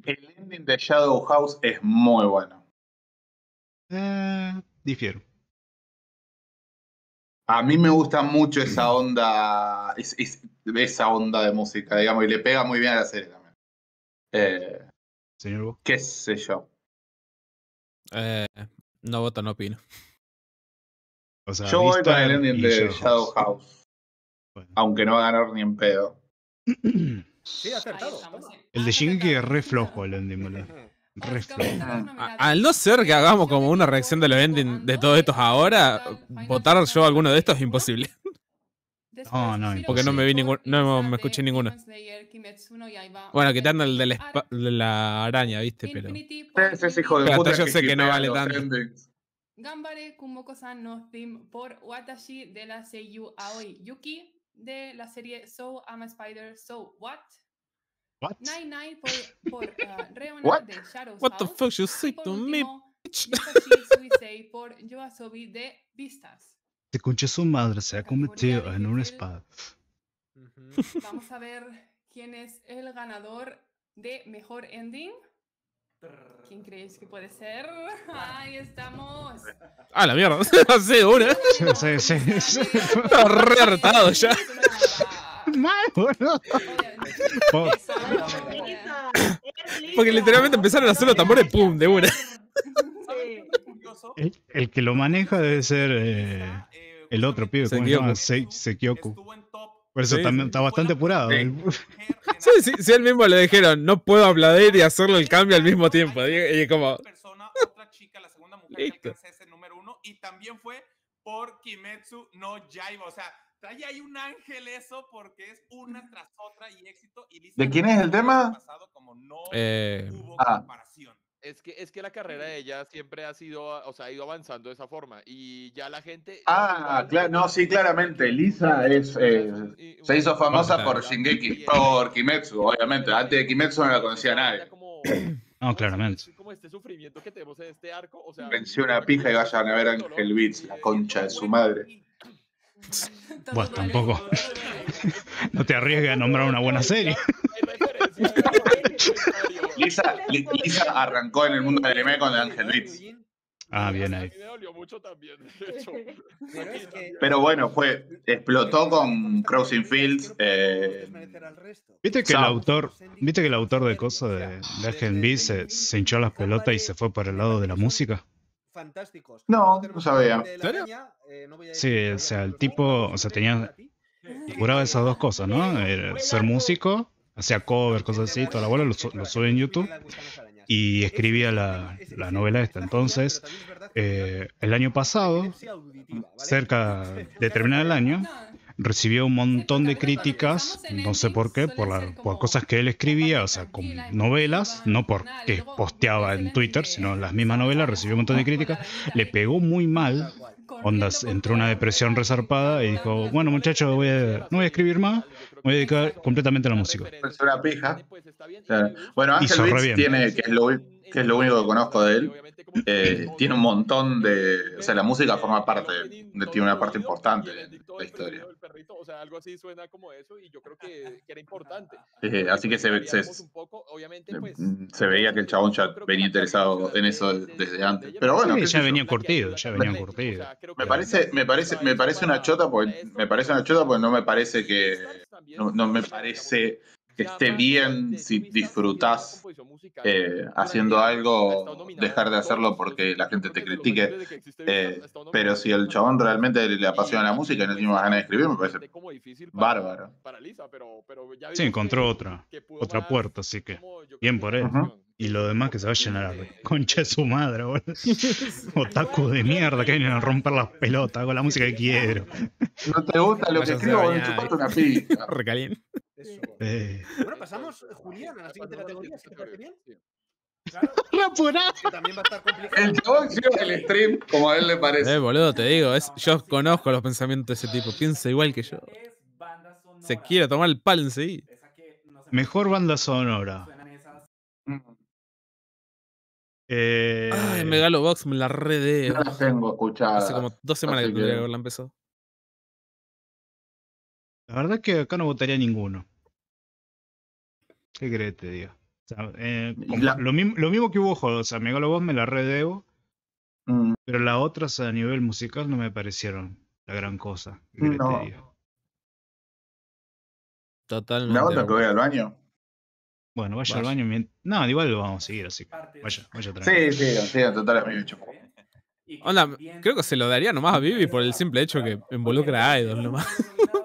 El ending de Shadow House es muy bueno. Difiero. A mí me gusta mucho esa onda, esa onda de música, digamos, y le pega muy bien a la serie también. Señor, ¿qué sé yo? No voto, no opino. O sea, yo voy con el ending de Shadow House. Bueno. Aunque no va a ganar ni en pedo. Sí, acertado. El de Shingeki es re flojo el ending, boludo. Al no ser que hagamos como una reacción de los endings de todos estos ahora, votar yo alguno de estos es imposible. No, porque no me vi ninguno, no me escuché ninguno. Bueno, quitando el de la araña, viste, pero hasta yo sé que no vale tanto. Gambare Kumoko-san no theme por Watashi de la Seiyu Aoi Yuki de la serie So I'm a Spider, So What? What? Night Night por Reonard de Shadow House. What the fuck you say to me, bitch? Suicide por Yoasobi de Vistas. Te concha su madre, se ha convertido en un spa. Vamos a ver quién es el ganador de mejor ending. ¿Quién creéis que puede ser? Ahí estamos. Ah, la mierda. Sí, una. Sí. Re hartado ya. Mal, boludo. Porque literalmente empezaron a hacer los tambores, pum, de una. El que lo maneja debe ser el otro pibe, ¿cómo se llama? Sekioku. Por eso también está bastante apurado. Sí, él mismo le dijeron, no puedo aplaudir y hacerle el cambio al mismo tiempo. Y como... Otra chica, la segunda mujer que alcanzó ese número uno, y también fue por Kimetsu no Yaiba, o sea... Ahí hay un ángel eso porque es una tras otra y éxito. ¿De quién es el tema? Pasado, como no Es que la carrera de ella siempre ha sido, o sea, ha ido avanzando de esa forma y ya la gente... Ah, claro, no, sí, claramente, Lisa es, se hizo famosa por Shingeki, por Kimetsu, obviamente, antes de Kimetsu no la conocía nadie. No, claramente. Como este sufrimiento que tenemos en este arco, o sea... Venció una pija y vayan a ver a Angel Beats, la concha de su madre. Pues tampoco. No te arriesgues a nombrar una buena serie. Lisa arrancó en el mundo del anime con Angel Beats. Ah, bien ahí. Pero bueno, explotó con Crossing Fields. ¿Viste que el autor de cosas de Angel Beats se hinchó las pelotas y se fue para el lado de la música? Fantásticos. No sabía. ¿Serio? Sí, o sea, el tipo, o sea, tenía, curaba esas dos cosas, ¿no? Ser músico, hacía cover, cosas así, toda la bola, lo sube en YouTube y escribía la novela esta. Entonces, el año pasado, cerca de terminar el año, recibió un montón de críticas, no sé por qué, por cosas que él escribía, o sea, con novelas, no porque posteaba en Twitter, sino las mismas novelas, recibió un montón de críticas, le pegó muy mal, ondas, entró una depresión resarpada y dijo, bueno muchachos, no voy a escribir más, voy a dedicar completamente a la música. Es una pija. Bueno, Angel Beats tiene, que es lo único que conozco de él, tiene un montón de... O sea, la música forma parte, tiene una parte importante de la historia. O sea, algo así suena como eso y yo creo que era importante. Así que se veía que el chabón ya venía interesado en eso desde antes. Pero bueno, sí, ya venía curtido. Me parece una chota porque no me parece que esté bien si disfrutás haciendo algo, dejar de hacerlo porque la gente te critique. Pero si el chabón realmente le apasiona la música y no tiene más ganas de escribir, me parece bárbaro. Sí, encontró otra puerta, así que bien por él. Y lo demás que se va a llenar la concha de su madre, boludo. Otaku de mierda que vienen a romper las pelotas con la música que quiero. No te gusta lo que escribo, chupate una pija. Recaliente. Bueno, pasamos, Julián, a la siguiente categoría, ¿sí te parece bien? Claro. También va a estar complicado. El chabón lleva el stream como a él le parece. Boludo, te digo, yo conozco los pensamientos de ese tipo, piensa igual que yo. Se quiere tomar el palo enseguida. Mejor banda sonora. Ay, Megalobox me la redeo. No la tengo escuchada. Hace como 2 semanas que tuviera que haberla empezado. La verdad es que acá no votaría ninguno. ¿Qué crees que te diga? O sea, lo mismo que hubo, o sea, Megalobox me la redebo, pero las otras a nivel musical no me parecieron la gran cosa. Totalmente. La otra que voy al baño. Bueno, vaya al baño. No, igual lo vamos a seguir, así que vaya tranquilo. Sí, total es medio chocó. Onda, creo que se lo daría nomás a Vivi por el simple hecho que involucra a Idol nomás.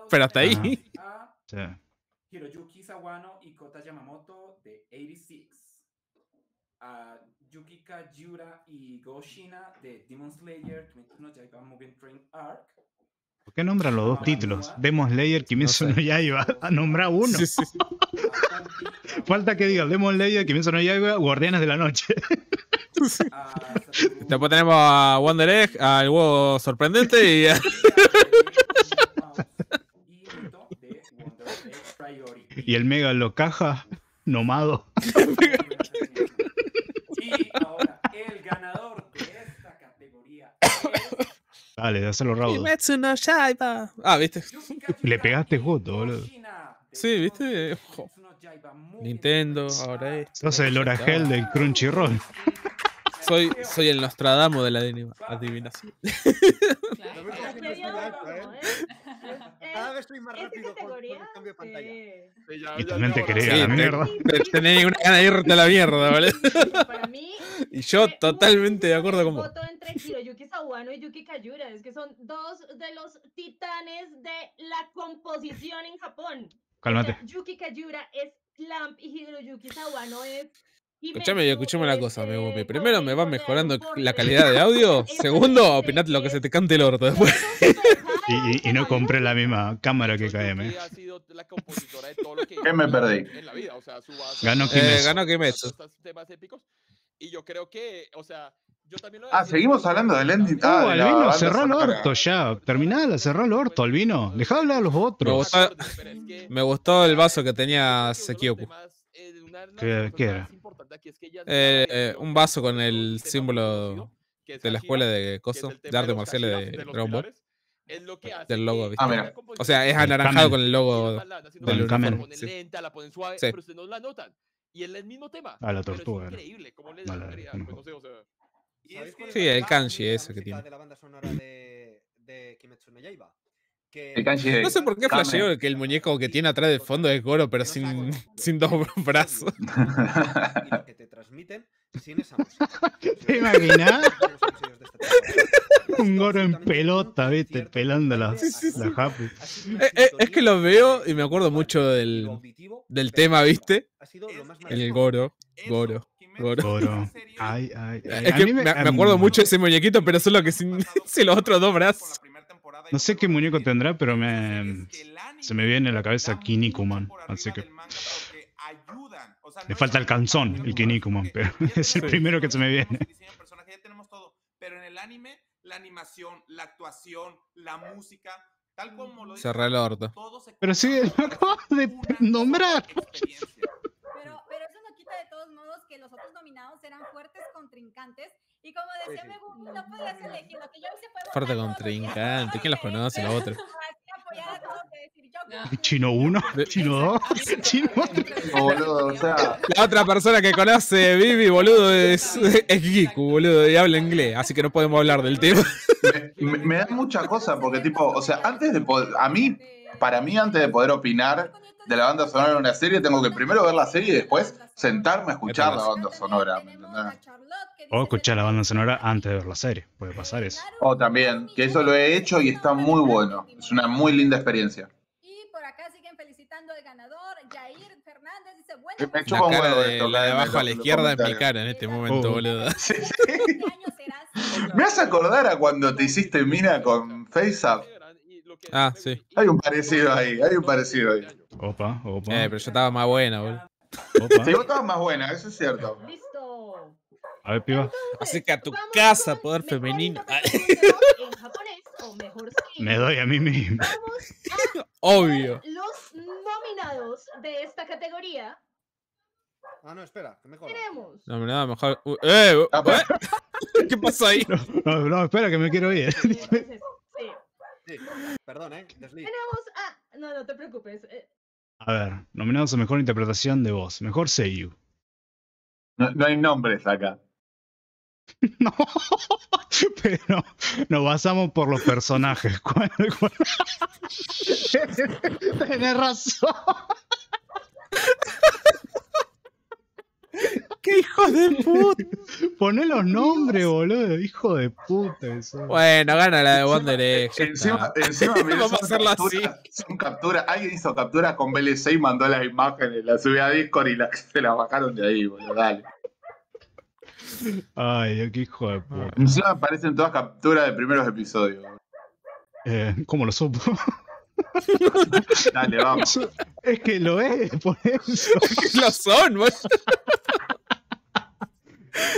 Pero hasta ahí. Sí. Hiroyuki Sawano y Kota Yamamoto de 86. Yukika Yura y Goshina de Demon Slayer Kimetsu no Yaiba Mugen Train Arc. ¿Por qué nombran los dos títulos? Demon Slayer Kimetsu no Yaiba. A nombrar uno. Sí. Falta que diga Demon Slayer Kimetsu no Yaiba, Guardianes de la Noche. Después tenemos a Wonder Egg, al huevo sorprendente y a... Y el mega lo caja nomado. Y ahora el ganador de esta categoría es... Dale, dáselo Raúl. Kimetsu no Yaiba. Ah, viste. Le pegaste justo, boludo. Sí, viste. Ojo. Nintendo, ahora es. Entonces el Oragel del Crunchyroll. Soy el Nostradamus de la adivinación. Cada vez soy más rápido con el cambio de pantalla. Y también te querés a la mierda. Tenés una gana de irte a la mierda, ¿vale? Y yo totalmente de acuerdo con vos. Voto entre Hiroyuki Sawano y Yuki Kayura. Es que son dos de los titanes de la composición en Japón. Cálmate. Yuki Kayura es Clamp y Hiroyuki Sawano es... Escuchame la cosa, Megumi. Primero me va mejorando la calidad de audio. Segundo, opinate lo que se te cante el orto después. Y no compré la misma cámara que KM. ¿Qué me perdí? Ganó Kimetsu. Y yo creo que, o sea, yo también lo he seguimos hablando del ending. Albino, cerró el orto ya. Terminala, cerró el orto, Albino. Dejá hablar a los otros. Me gustó el vaso que tenía Sekioku. ¿Qué era? Un vaso con el símbolo de la escuela de coso, de arte marcial de Dragon Ball. Del logo, ¿viste? Mira. O sea, es anaranjado con el logo del uniforme. Y el mismo tema. A la tortuga. Es increíble, como le sí, el kanji ese que tiene. De la banda sonora de Kimetsu no Yaiba. No sé por qué flasheo que el muñeco que tiene atrás de fondo es Goro, pero sin dos brazos. Y lo que te transmiten sin esa música. ¿Te imaginas? Un Goro en pelota, viste, pelando la Happy. Es que lo veo y me acuerdo mucho del tema, viste. El Goro. Es que me acuerdo mucho de ese muñequito, pero solo que sin los otros dos brazos. No sé qué muñeco tendrá, pero se me viene a la cabeza Kinnikuman, así que le falta el calzón, el Kinnikuman, pero es el primero que se me viene. Pero en el anime, la animación, la actuación, la música, tal como lo dice. Cerré el orto. Pero sí, lo acabas de nombrar. Pero eso no quita de todos modos que los otros nominados eran fuertes contrincantes. Y como decía Megumi, no podías elegir. Lo que yo hice fue fuerte contrincante. ¿Quién los conoce? Los otros. Chino 1, Chino 2, Chino 3. Boludo, o sea. La otra persona que conoce Vivi, boludo, es Giku, boludo, y habla inglés, así que no podemos hablar del tema. Me da mucha cosa porque, tipo, o sea, antes de poder. Para mí, antes de poder opinar de la banda sonora de una serie, tengo que primero ver la serie y después sentarme a escuchar la banda sonora. ¿Me entendés? O escuchar la banda sonora antes de ver la serie. Puede pasar eso. O también, que eso lo he hecho y está muy bueno. Es una muy linda experiencia. Y por acá siguen felicitando al ganador. Jair Fernández dice, bueno, me chupa un huevo esto. La de abajo a la izquierda es mi cara en este momento, boludo. Sí, sí. Me hace acordar a cuando te hiciste mina con FaceApp. Sí. Hay un parecido ahí, Opa. Pero yo estaba más buena, boludo. Sí, vos estabas más buena, eso es cierto. A ver, piba. Así que a tu casa, poder femenino. Me doy a mí mismo. Obvio. Los nominados de esta categoría. No, espera, que mejor. Tenemos. Nominado mejor. ¿Qué pasó ahí? No, espera, que me quiero ir. Sí. Perdón, desliz. Tenemos a. No te preocupes. A ver, nominados a mejor interpretación de voz. Mejor seiyuu. No hay nombres acá. No, pero nos basamos por los personajes. Tienes razón. ¡Qué hijo de puta! Poné los nombres, boludo. Hijo de puta eso. Bueno, gana la de Wonder Egg. Encima vamos a hacerla así. Son capturas. Alguien hizo capturas con VLC y mandó las imágenes. Las subió a Discord y se las bajaron de ahí, boludo. Dale. Ay, qué hijo de puta. Encima aparecen todas capturas de primeros episodios. ¿Cómo lo supo? Dale, vamos. Es que lo es, por eso. Es que lo son, boludo.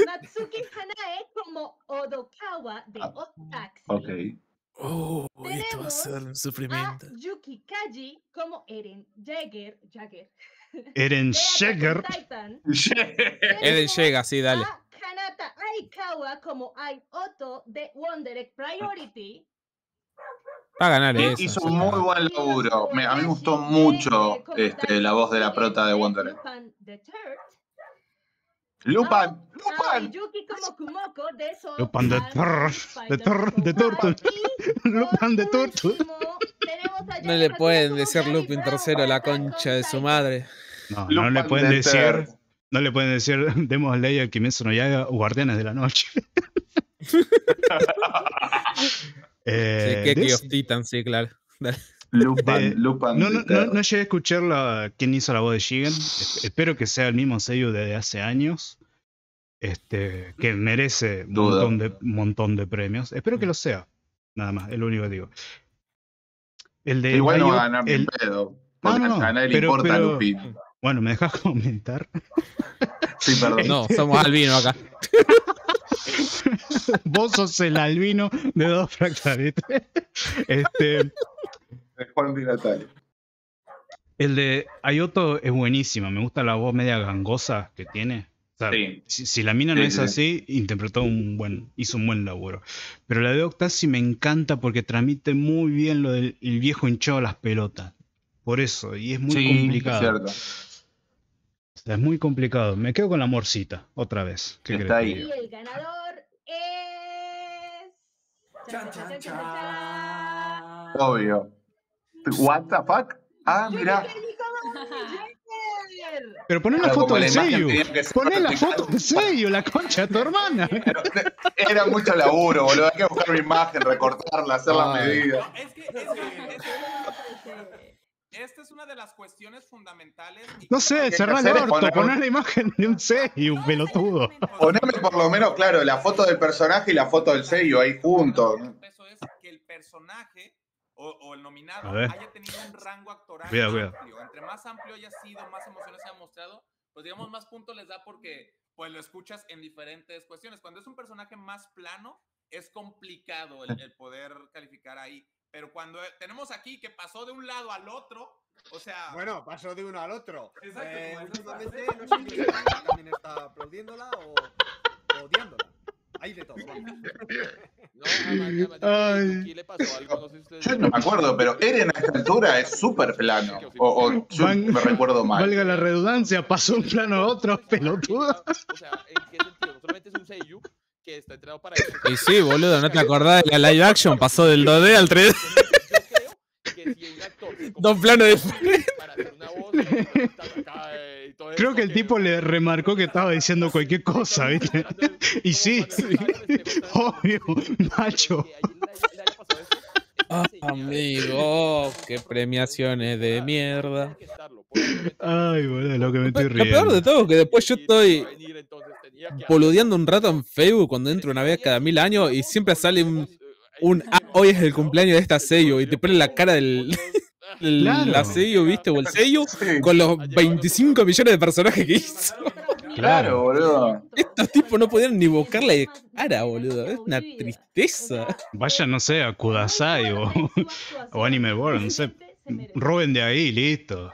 Natsuki Hanae como Odokawa de Odd Taxi. Esto va a ser un sufrimiento. A Yuki Kaji como Eren Jaeger. Eren Jaeger, sí, dale. A Kanata Aikawa como Ai Otto de Wonder Egg Priority. Va a ganar eso. Hizo un muy buen laburo. A mí me gustó mucho la voz de la prota de Wonder Egg. Lupin. Yuki como Kumoko de Lupin de Turtle. Lupin de Turtle. No le pueden decir Lupin tercero a la concha de su madre. No le pueden decir. No le pueden decir Demon Slayer Kimetsu no Yaiba o Guardianes de la Noche. Sí, claro. Lupin. No llegué a escuchar quién hizo la voz de Jigen. Espero que sea el mismo sello de hace años. Que merece un montón de premios. Espero que lo sea. Nada más, es lo único que digo. El de igual no va a ganar ni pedo. Porque a nadie le importa Lupin. Bueno, ¿me dejas comentar? Sí, perdón. No, somos albino acá. Vos sos el albino de dos fractales. Juan Di Natale. El de Ayoto es buenísimo. Me gusta la voz media gangosa que tiene. O sea, sí. si la mina no es así, interpretó hizo un buen laburo. Pero la de Odd Taxi me encanta porque transmite muy bien lo del viejo hinchado a las pelotas. Por eso, y es muy complicado. Es, o sea, es muy complicado. Me quedo con la morcita, otra vez. ¿Qué está ahí? Y el ganador es... Chan, chan, chan. Obvio. ¿What the fuck? Ah, mirá. Pero poné la foto del sello. Poné la foto del sello, la concha de tu hermana. Pero, era mucho laburo, boludo. Hay que buscar mi imagen, recortarla, hacer las medidas. No, esta es una de las cuestiones fundamentales. No sé, cerrar el orto, poner la imagen de un sello, un pelotudo. Poneme por lo menos, claro, la foto del personaje y la foto del sello ahí juntos. Eso es que el personaje o el nominado haya tenido un rango actoral amplio. Entre más amplio haya sido, más emociones se ha mostrado, pues digamos más puntos les da porque pues lo escuchas en diferentes cuestiones. Cuando es un personaje más plano, es complicado el poder calificar ahí. Pero cuando tenemos aquí que pasó de un lado al otro, o sea... Bueno, pasó de uno al otro. Exacto. Últimamente no sé si también está aplaudiéndola o odiándola. Ahí de todo. Aquí le pasó algo. Yo no me acuerdo, pero Eren a esta altura es súper plano. O yo me recuerdo mal. Valga la redundancia, pasó un plano a otro, pelotudo. O sea, ¿en qué sentido? Solamente es un seiyuu. Que está entrado para eso. Y sí, boludo, no te acordás de la live action, pasó del 2D al 3D. Yo creo que si hay un actor que dos planos de para hacer una voz, y todo creo que el tipo le remarcó que estaba diciendo cualquier cosa, ¿viste? Y sí. Obvio, macho. Amigo, qué premiaciones de mierda. Ay, boludo, lo que me estoy riendo. Lo peor de todo es que después yo estoy boludeando un rato en Facebook cuando entro una vez cada 1000 años y siempre sale hoy es el cumpleaños de esta sello y te pone la cara del la sello, ¿viste? O el sello con los 25 millones de personajes que hizo. Claro, boludo. Estos tipos no podían ni buscarla de cara, boludo. Es una tristeza. Vaya, no sé, a Kudasai o Anime World, no sé. Roben de ahí, listo.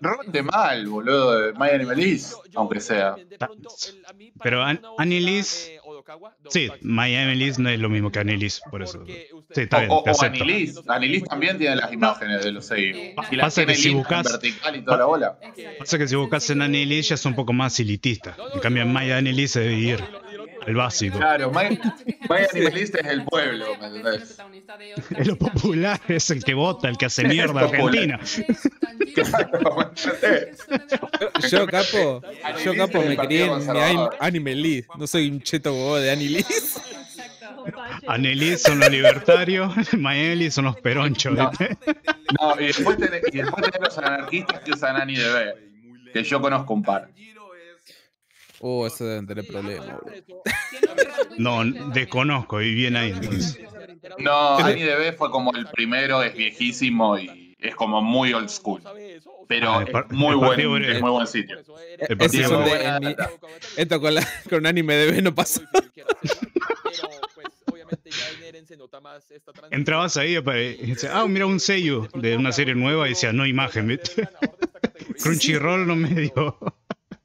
Roben de mal, boludo. De My Animalist, aunque sea. Pero Annelies. Sí, My Animalist no es lo mismo que Annelies, por eso. Sí, está bien. O Annelies. Annelies también tiene las imágenes de los sellos. Y las tiene vertical y toda la bola. Pasa que si buscas en Annelies ya es un poco más elitista. En cambio, en My Annelies se debe ir al básico. Claro, My Animalist es el pueblo. Es lo popular, es el que vota, el que hace mierda a Argentina. Claro, yo capo me crié en Animalist. No soy un cheto bobo de Annelies. Annelies son los libertarios, Maeli son los peronchos. No, y después tenés los anarquistas que usan Ani de B, que yo conozco un par. Eso deben tener problemas. No, desconozco, y bien ahí entonces. No, Ani de B fue como el primero, es viejísimo y es como muy old school. Pero es muy buen sitio. Esto con Anime de B no pasó. Entrabas ahí y dices, mira un sello de una serie nueva y decía, no imagen, ¿viste? Crunchyroll no me dio.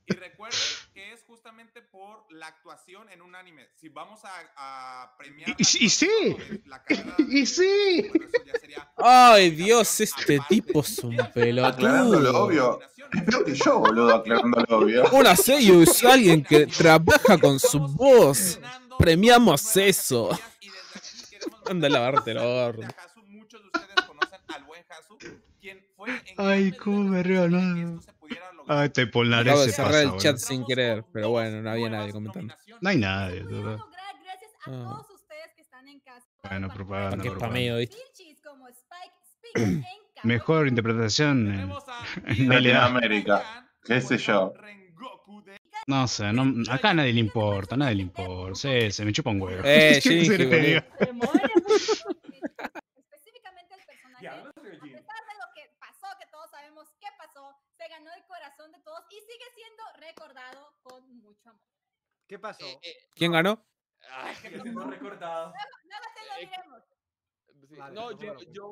Y recuerden que es justamente por la actuación en un anime. Si vamos a premiar... ¡Y sí! ¡Ay, Dios! Este tipo es un pelotudo. Aclarando lo obvio. Creo que yo, boludo, aclarando lo obvio. Una sello es alguien que trabaja con su voz. Premiamos eso. Anda a lavarte el horno. Muchos de ustedes conocen al buen Hasu, quien fue en... Ay, cómo me río, no. Ay, te polaré ese paso. Cerré el chat sin querer, pero bueno, no había nadie comentando. No hay nadie. Gracias a todos ustedes que están en casa. Bueno, propaganda. Qué spameo, ¿viste? Mejor interpretación en América. ¿Qué sé yo? No sé, acá a nadie le importa, Sí, se me chupa un huevo. Específicamente el personaje recuerdo con mucho amor. ¿Qué pasó? ¿Quién ganó? Ay, no recordado. Luego te lo diremos. Sí.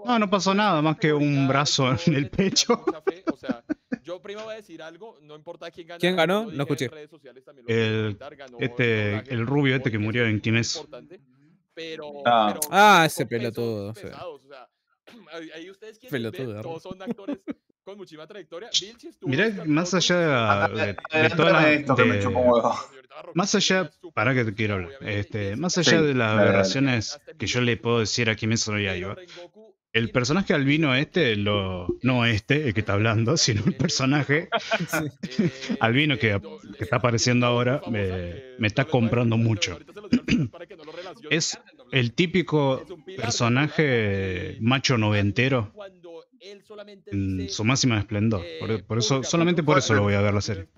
Vale, no pasó nada más que un brazo en el pecho. Fe, o sea, yo primero voy a decir algo, no importa quién ganó. ¿Quién ganó? No escuché. El rubio este que murió, ¿en quién es? Pero ese pelotudo. Pesados, o sea, ahí ustedes quieren ver, todos son actores con muchísima trayectoria. Mirá, más allá de toda esto que me chupó huevo. Más allá, para que te quiero hablar, más allá de las aberraciones que yo le puedo decir a Kimetsu no Yaiba, el personaje albino no el que está hablando, sino el personaje albino que está apareciendo ahora, me está comprando mucho. Es el típico personaje macho noventero en su máxima esplendor, por eso, solamente por eso lo voy a ver la serie.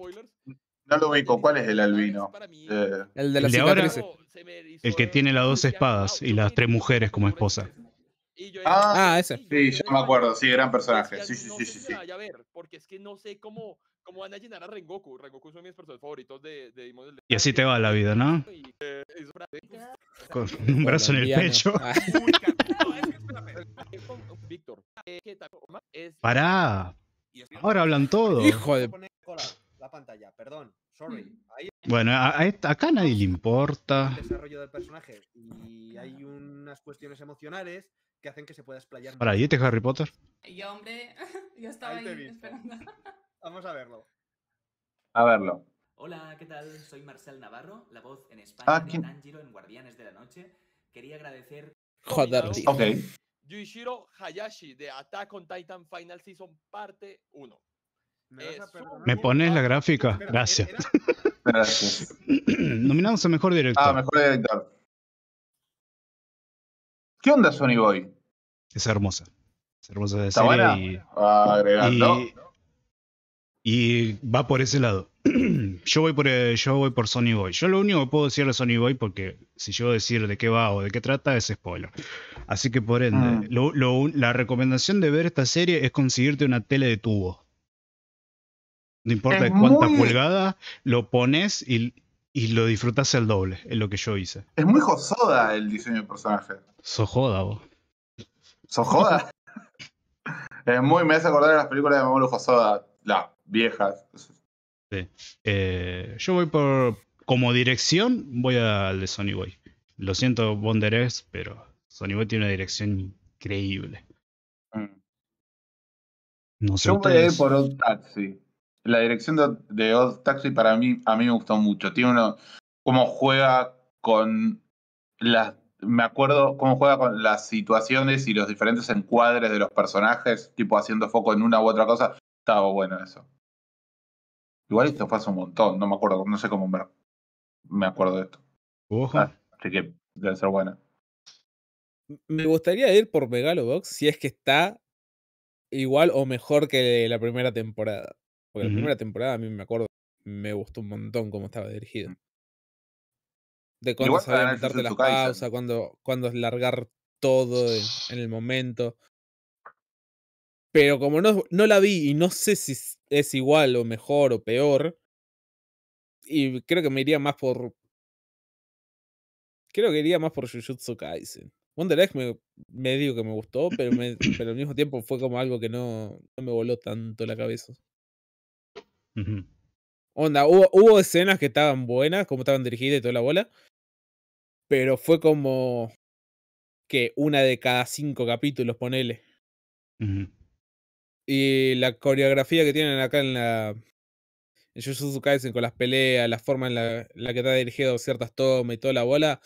No lo ubico, ¿cuál es el albino? El de la cicatrices. El que tiene las 2 espadas y las 3 mujeres como esposa. Ah, ese. Sí, yo me acuerdo, sí, gran personaje. Sí. A ver, porque es que no sé cómo van a llenar a Rengoku. Rengoku son mis personajes favoritos de Demon Slayer. Y así te va la vida, ¿no? Con un brazo en el pecho. Víctor. Pará. Ahora hablan todos. Hijo de... La pantalla, perdón, sorry. Ahí... Bueno, acá a nadie le importa. El desarrollo del personaje y hay unas cuestiones emocionales que hacen que se pueda explayar. Para ahí, Harry Potter. Yo, hombre, yo estaba ahí esperando. Vamos a verlo. A verlo. Hola, ¿qué tal? Soy Marcel Navarro, la voz en España de Tanjiro en Guardianes de la Noche. Quería agradecer... Joder, tío. Okay. Yuichiro Hayashi de Attack on Titan Final Season Parte 1. ¿Me pones la gráfica? Gracias. Gracias. Nominamos a Mejor Director. Mejor Director. ¿Qué onda, Sonny Boy? Es hermosa. Es hermosa de serie. Y va por ese lado. Yo voy por Sonny Boy. Yo lo único que puedo decirle a Sonny Boy, porque si yo decir de qué va o de qué trata, es spoiler. Así que por ende, la recomendación de ver esta serie es conseguirte una tele de tubo. No importa cuánta pulgada, lo pones y lo disfrutas al doble, es lo que yo hice. Es muy Josoda el diseño del personaje. Sojoda, vos. ¿Sojoda? Me hace acordar de las películas de Mamoru Hosoda, las viejas. Sí. Yo voy por... Como dirección, voy al de Sonny Boy. Lo siento, Wonder Egg, pero Sonny Boy tiene una dirección increíble. No sé, yo ustedes... voy a ir por Odd Taxi. La dirección de Odd Taxi para mí, a mí me gustó mucho. Tiene cómo juega con las... Me acuerdo cómo juega con las situaciones y los diferentes encuadres de los personajes, tipo haciendo foco en una u otra cosa. Estaba bueno eso. Igual esto fue hace un montón, no me acuerdo, no sé cómo me acuerdo de esto. Así que debe ser buena. Me gustaría ir por Megalobox si es que está igual o mejor que la primera temporada. Porque la primera temporada, a mí me acuerdo, me gustó un montón cómo estaba dirigido. De cuándo sabía meterte las pausas, cuándo largar todo en el momento. Pero como no la vi y no sé si es igual o mejor o peor, y creo que me iría más por... Creo que iría más por Jujutsu Kaisen. Wonder Egg me digo que me gustó, pero al mismo tiempo fue como algo que no me voló tanto la cabeza. Onda, hubo escenas que estaban buenas, como estaban dirigidas y toda la bola, pero fue como que una de cada 5 capítulos, ponele. Y la coreografía que tienen acá en Jujutsu Kaisen, con las peleas, la forma en la que está dirigido ciertas tomas y toda la bola,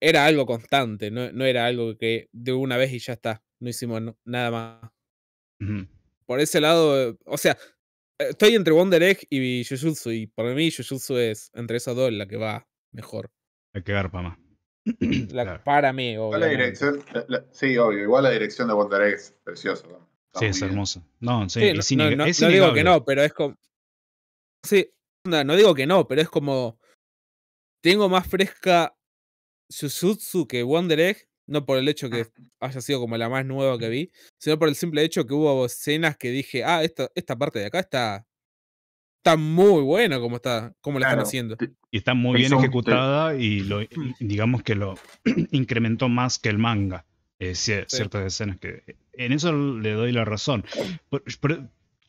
era algo constante, no era algo que de una vez y ya está, no hicimos nada más. Por ese lado, o sea, estoy entre Wonder Egg y Jujutsu, y para mí Jujutsu es entre esas dos la que va mejor. La que garpa más. Claro. Para mí, obvio. Sí, obvio. Igual la dirección de Wonder Egg es preciosa. Sí, es hermosa. No, sí, no digo que no, pero es como... Sí, no digo que no, pero es como... Tengo más fresca Jujutsu que Wonder Egg, no por el hecho que haya sido como la más nueva que vi, sino por el simple hecho que hubo escenas que dije, esta parte de acá está está muy buena como está, como la están haciendo. Y está muy bien ejecutada y lo, digamos que lo incrementó más que el manga. Ciertas escenas que... En eso le doy la razón.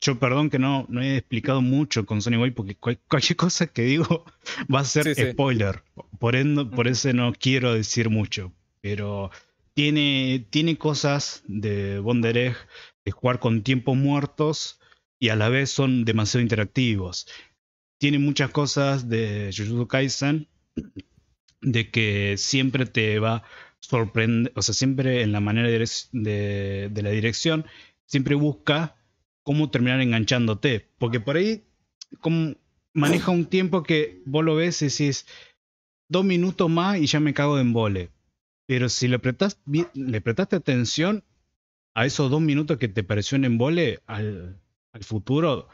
Yo perdón que no he explicado mucho con Sonny Boy, porque cualquier cosa que digo va a ser spoiler. Por eso no quiero decir mucho. Pero tiene cosas de Wonder Egg, de jugar con tiempos muertos y a la vez son demasiado interactivos. Tiene muchas cosas de Jujutsu Kaisen, de que siempre te va... sorprende, o sea, siempre en la manera de la dirección, siempre busca cómo terminar enganchándote, porque por ahí como maneja un tiempo que vos lo ves y decís 2 minutos más y ya me cago de embole, pero si le prestaste atención a esos 2 minutos que te pareció un embole, al futuro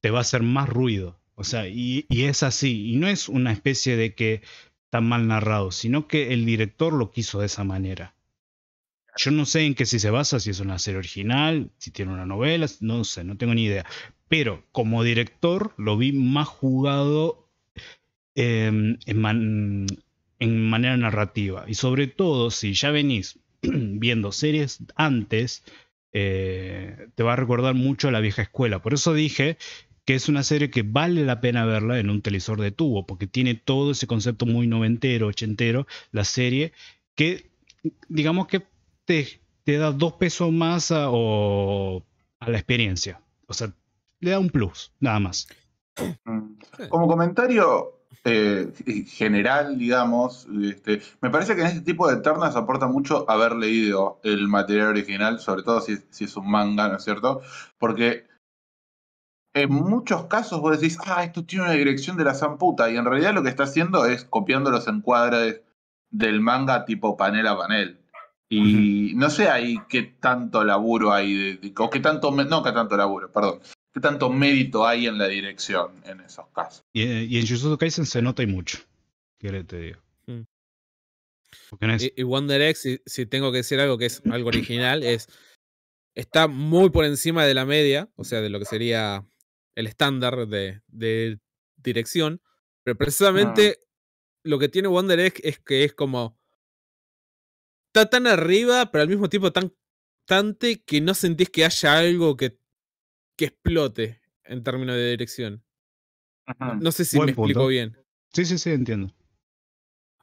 te va a hacer más ruido, o sea, y es así, y no es una especie de que tan mal narrado, sino que el director lo quiso de esa manera. Yo no sé en qué si se basa, si es una serie original, si tiene una novela, no sé, no tengo ni idea. Pero como director lo vi más jugado en manera narrativa. Y sobre todo, si ya venís viendo series antes, te va a recordar mucho a la vieja escuela. Por eso dije... que es una serie que vale la pena verla en un televisor de tubo, porque tiene todo ese concepto muy noventero, ochentero, la serie, que digamos que te da 2 pesos más a la experiencia. O sea, le da un plus, nada más. Como comentario general, digamos, me parece que en este tipo de ternas aporta mucho haber leído el material original, sobre todo si es un manga, ¿no es cierto? Porque... en muchos casos vos decís, esto tiene una dirección de la zamputa, y en realidad lo que está haciendo es copiando los encuadres del manga tipo panel a panel. Y no sé ahí qué tanto laburo hay, o qué tanto, no qué tanto laburo, perdón, qué tanto mérito hay en la dirección en esos casos. Y en Jujutsu Kaisen se nota y mucho, que te digo. Y Wonder Egg, si tengo que decir algo que es algo original, está muy por encima de la media, o sea, de lo que sería... el estándar de dirección, pero precisamente lo que tiene Wonder Egg es que es como está tan arriba, pero al mismo tiempo tan distante que no sentís que haya algo que explote en términos de dirección. No sé si me explico bien. Sí, entiendo.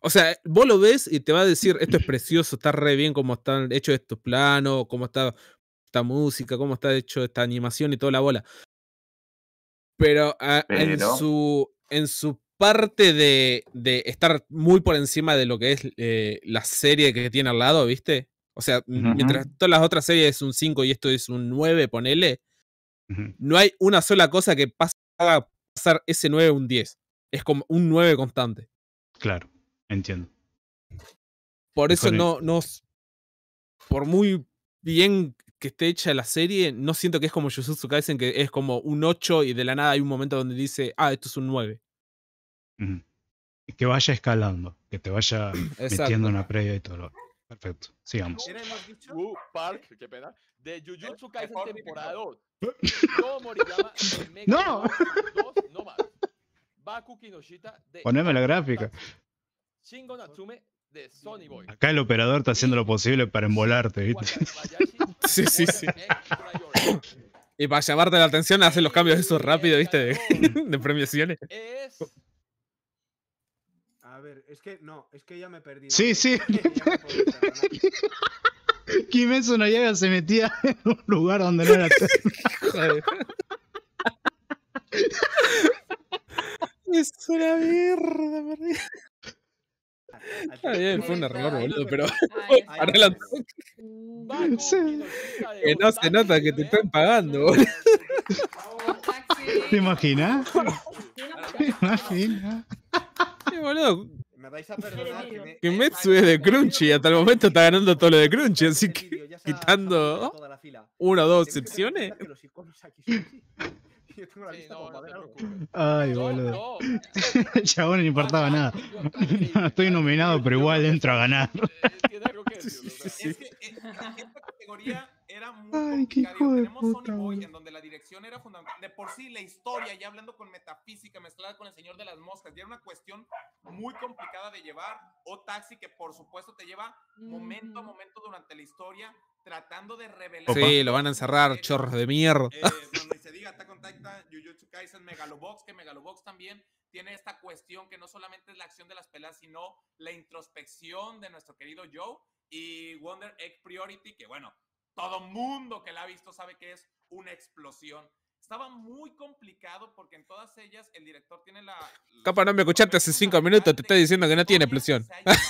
O sea, vos lo ves y te va a decir, esto es precioso, está re bien cómo están hechos estos planos, cómo está esta música, cómo está hecho esta animación y toda la bola. Pero en su parte de estar muy por encima de lo que es la serie que tiene al lado, ¿viste? O sea, mientras todas las otras series es un 5 y esto es un 9, ponele, no hay una sola cosa que haga pasar ese 9 a un 10. Es como un 9 constante. Claro, entiendo. Por eso no... Por muy bien... que esté hecha la serie, no siento que es como Jujutsu Kaisen, que es como un 8 y de la nada hay un momento donde dice, esto es un 9. Que vaya escalando, que te vaya metiendo una previa y todo. Perfecto, sigamos. Park, qué pena, de Jujutsu Kaisen temporada 2. ¡No! No más. Baku Kinoshita de... Poneme la gráfica. Shingo Natsume de Sonny Boy. Acá el operador está haciendo lo posible para embolarte, ¿viste? Sí. Y para llamarte la atención hacen los cambios esos rápido, ¿viste? De premiaciones. A ver, es que ya me perdí. Sí. Kimetsu no Yaiba se metía en un lugar donde no era. Joder. Es una mierda, perdí. Está bien, fue un error, boludo, pero arreglan. Que no se nota que te están pagando, boludo. ¿Te imaginas? Sí, boludo. Me vais a perdonar que Metsu es de Crunchy, hasta el momento está ganando todo lo de Crunchy, así que quitando 1 o 2 excepciones. Yo tengo la lista como para ver. Ay, boludo. Chabón, no importaba nada. No estoy nominado, pero igual entro a ganar. Es que esta categoría era muy complicado. Tenemos Sonny Boy, en donde la dirección era fundamental. De por sí, la historia, ya hablando con metafísica mezclada con el Señor de las Moscas, ya era una cuestión muy complicada de llevar. Odd Taxi, que por supuesto te lleva momento a momento durante la historia, tratando de revelar... Sí, lo van a encerrar, chorros de mierda. Donde se diga Attack on Titan, Jujutsu Kaisen, Megalobox, que Megalobox también tiene esta cuestión que no solamente es la acción de las peleas, sino la introspección de nuestro querido Joe. Y Wonder Egg Priority, que bueno, todo mundo que la ha visto sabe que es una explosión. Estaba muy complicado porque en todas ellas el director tiene la... Capa, no me escuchaste hace 5 minutos, te estoy diciendo que no tiene explosión. Se vaya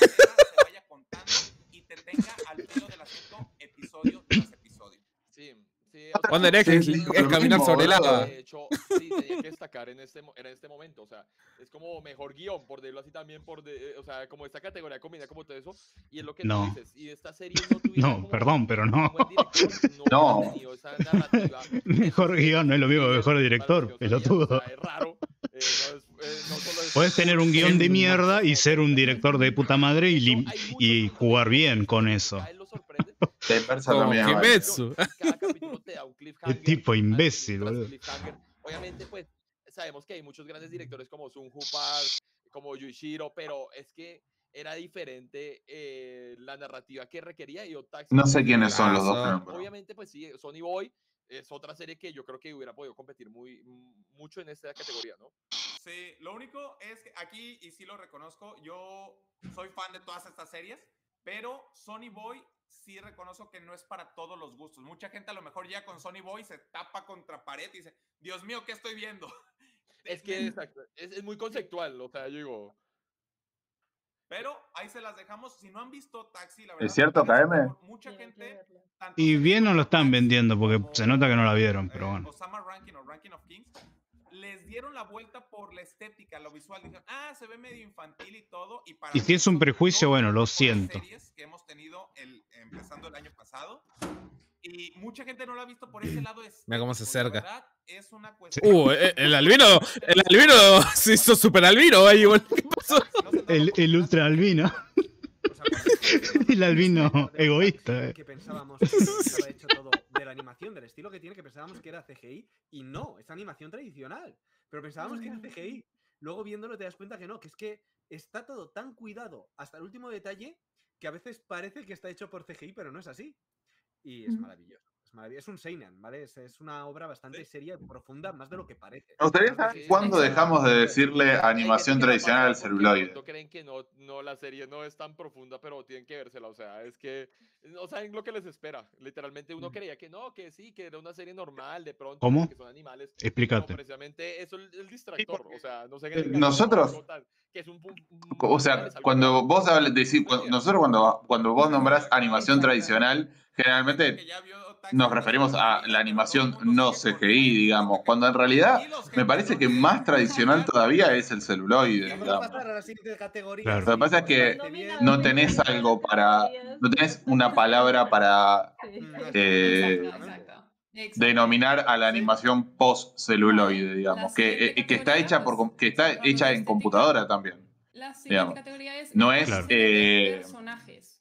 contando y te tenga al filo del acento episodio tras episodio. Sí, sí. Wonder Egg es caminar sobre el agua. De hecho, sí, tenía que destacar en este momento, o sea, es como mejor guión, por decirlo así también, o sea, como esta categoría combina como todo eso, y es lo que no dices, y esta serie no tuviera... No, perdón, pero no. No. Mejor guión no es lo mismo que mejor director, pelotudo. Es raro. Puedes tener un guión de mierda y ser un director de puta madre y jugar bien con eso. Te Qué tipo imbécil, boludo. Obviamente, pues, sabemos que hay muchos grandes directores como Sunju Park, como Yushiro, pero es que era diferente la narrativa que requería. Y no sé quiénes son los dos. Pero... Obviamente, pues sí, Sonny Boy es otra serie que yo creo que hubiera podido competir mucho en esta categoría, ¿no? Sí, lo único es que aquí, y sí lo reconozco, yo soy fan de todas estas series, pero Sonny Boy... sí reconozco que no es para todos los gustos. Mucha gente a lo mejor ya con Sonny Boy se tapa contra pared y dice, Dios mío, ¿qué estoy viendo? Es que es muy conceptual, o sea, yo digo. Pero ahí se las dejamos. Si no han visto Taxi, la verdad. Es cierto, KM. Mucha gente... Y bien no lo están vendiendo porque se nota que no la vieron, pero bueno. Osama Ranking o Ranking of Kings. Les dieron la vuelta por la estética, lo visual. Dijeron, ah, se ve medio infantil y todo. Y si es un prejuicio, bueno, lo siento. Series que hemos tenido empezando el año pasado. Y mucha gente no lo ha visto por ese lado. Mira cómo se acerca. Es una cuestión. El albino se hizo super albino. Ahí, ¿qué pasó? El ultra albino. El albino egoísta. Que pensábamos que estaba hecho todo de la animación, del estilo que tiene, que pensábamos que era CGI y no, es animación tradicional, pero pensábamos que era CGI. Luego viéndolo te das cuenta que no, que es que está todo tan cuidado hasta el último detalle que a veces parece que está hecho por CGI, pero no es así. Y es maravilloso. Es un seinen, ¿vale? Es una obra bastante seria y profunda, más de lo que parece. ¿Me gustaría saber cuándo dejamos de decirle animación tradicional al celuloide? No creen que no, la serie no es tan profunda, pero tienen que vérsela, o sea, es que no saben lo que les espera. Literalmente uno creía que no, que sí, que era una serie normal, de pronto, ¿cómo? Que son animales. Explícate. No, precisamente eso es el distractor, o sea, no sé qué. Nosotros, que es o sea, cuando vos hablas de decir, nosotros cuando vos nombrás animación tradicional, generalmente nos referimos a la animación no CGI, digamos, cuando en realidad me parece que más tradicional todavía es el celuloide, digamos. Claro. Lo que pasa es que no tenés algo para, no tenés una palabra para denominar a la animación post-celuloide, digamos, que está hecha en computadora también. La siguiente categoría es personajes.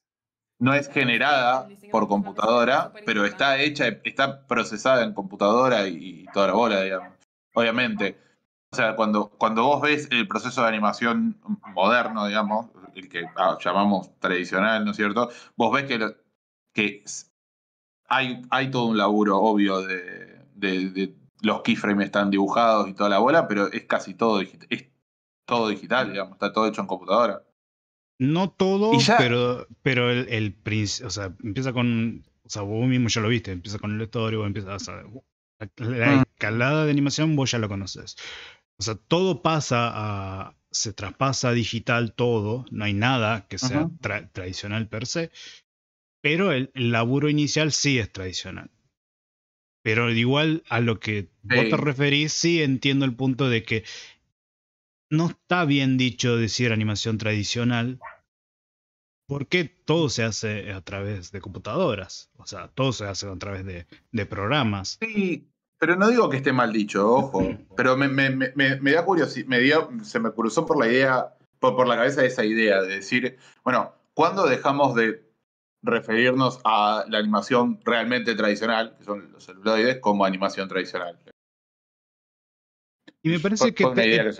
No es generada por computadora, pero está hecha, está procesada en computadora y toda la bola, digamos. Obviamente. O sea, cuando vos ves el proceso de animación moderno, digamos, el que llamamos tradicional, ¿no es cierto? Vos ves que hay todo un laburo obvio de los keyframes están dibujados y toda la bola, pero es casi todo, es todo digital, digamos. Está todo hecho en computadora. No todo, pero o sea, empieza con, o sea, vos mismo ya lo viste, empieza con el storyboard, empieza, o sea, la escalada de animación vos ya lo conoces. O sea, todo pasa se traspasa a digital todo, no hay nada que sea tradicional per se, pero el laburo inicial sí es tradicional. Pero igual a lo que vos te referís, sí entiendo el punto de que no está bien dicho decir animación tradicional porque todo se hace a través de computadoras. O sea, todo se hace a través de programas. Sí, pero no digo que esté mal dicho, ojo. Pero me da curiosidad, se me cruzó por la idea, por la cabeza esa idea de decir, bueno, ¿cuándo dejamos referirnos a la animación realmente tradicional, que son los celuloides, como animación tradicional. Y me parece que...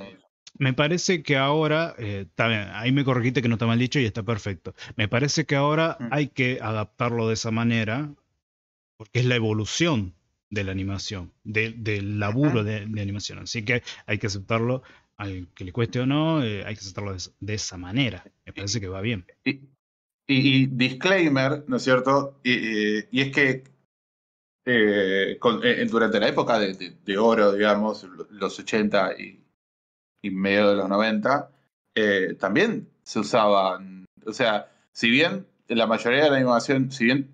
me parece que ahora, está bien, ahí me corregiste que no está mal dicho y está perfecto. Me parece que ahora hay que adaptarlo de esa manera, porque es la evolución de la animación, del laburo de animación. Así que hay que aceptarlo, al que le cueste o no, hay que aceptarlo de esa manera. Me parece que va bien. Y disclaimer, ¿no es cierto? Y es que durante la época de oro, digamos, los 80 y medio de los 90, también se usaban, o sea, si bien la mayoría de la animación, si bien,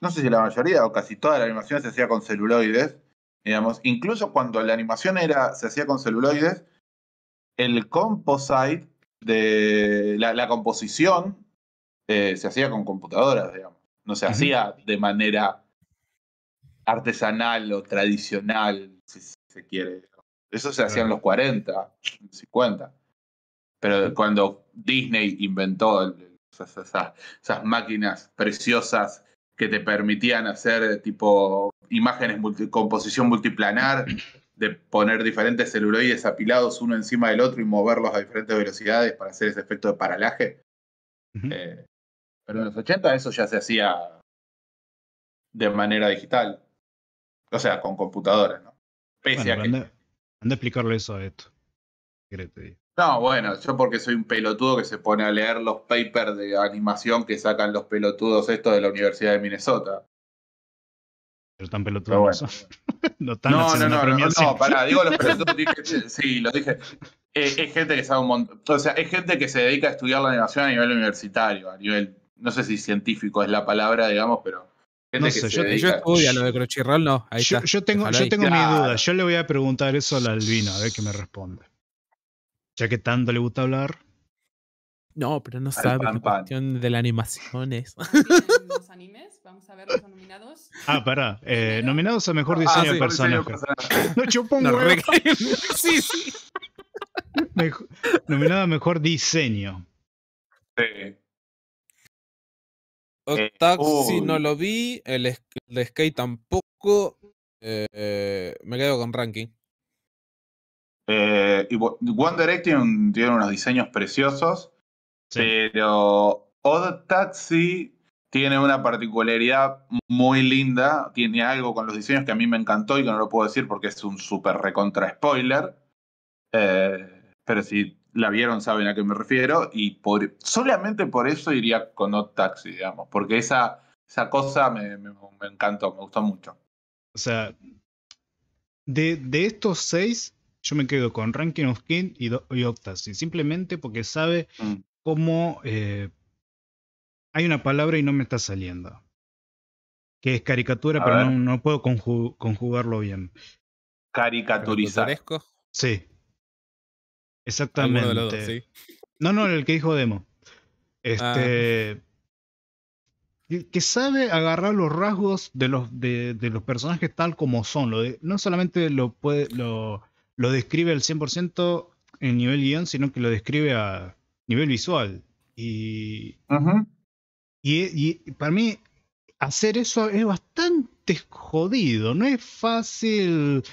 no sé si la mayoría o casi toda la animación se hacía con celuloides, digamos, incluso cuando la animación se hacía con celuloides, el composite, la composición, se hacía con computadoras, digamos, no se hacía de manera artesanal o tradicional, si se quiere. Eso se hacía en los 40, 50. Pero cuando Disney inventó esas máquinas preciosas que te permitían hacer tipo imágenes, composición multiplanar, de poner diferentes celuloides apilados uno encima del otro y moverlos a diferentes velocidades para hacer ese efecto de paralaje. Pero en los 80 eso ya se hacía de manera digital. O sea, con computadoras, ¿no? Pese a que... Anda a explicarle eso a esto. No, bueno, yo porque soy un pelotudo que se pone a leer los papers de animación que sacan los pelotudos estos de la Universidad de Minnesota. Pero tan pelotudos bueno. No, pará, digo los pelotudos. Sí, lo dije. Es gente que sabe un montón. O sea, es gente que se dedica a estudiar la animación a nivel universitario, a nivel, no sé si científico es la palabra, digamos, pero... No sé, yo estudio lo de Crunchyroll, no. Ahí está. Yo tengo mi duda. Yo le voy a preguntar eso al albino, a ver qué me responde. Ya que tanto le gusta hablar. No, pero no sabe la cuestión de la animación es. Los animes, vamos a ver los nominados. Ah, pará. Nominados a mejor diseño de personaje. No chupongo. Sí, sí. Nominado a mejor diseño. Sí. Odd Taxi no lo vi, el Skate tampoco, me quedo con Ranking. Y Wonder Egg tiene unos diseños preciosos, sí. Pero Odd Taxi tiene una particularidad muy linda, tiene algo con los diseños que a mí me encantó y que no lo puedo decir porque es un super recontra spoiler, pero sí. La vieron, saben a qué me refiero, y solamente por eso iría con Odd Taxi, digamos, porque esa cosa me encantó, me gustó mucho. O sea, de estos 6, yo me quedo con Ranking of Kings y Odd Taxi, simplemente porque sabe cómo hay una palabra y no me está saliendo, que es caricatura, a pero no puedo conjugarlo bien. Caricaturizar. Sí. Exactamente. De dos, ¿sí? No, el que dijo Demo. Que sabe agarrar los rasgos de los personajes tal como son. No solamente lo describe al 100% en nivel guión, sino que lo describe a nivel visual. Y para mí, hacer eso es bastante jodido. No es fácil...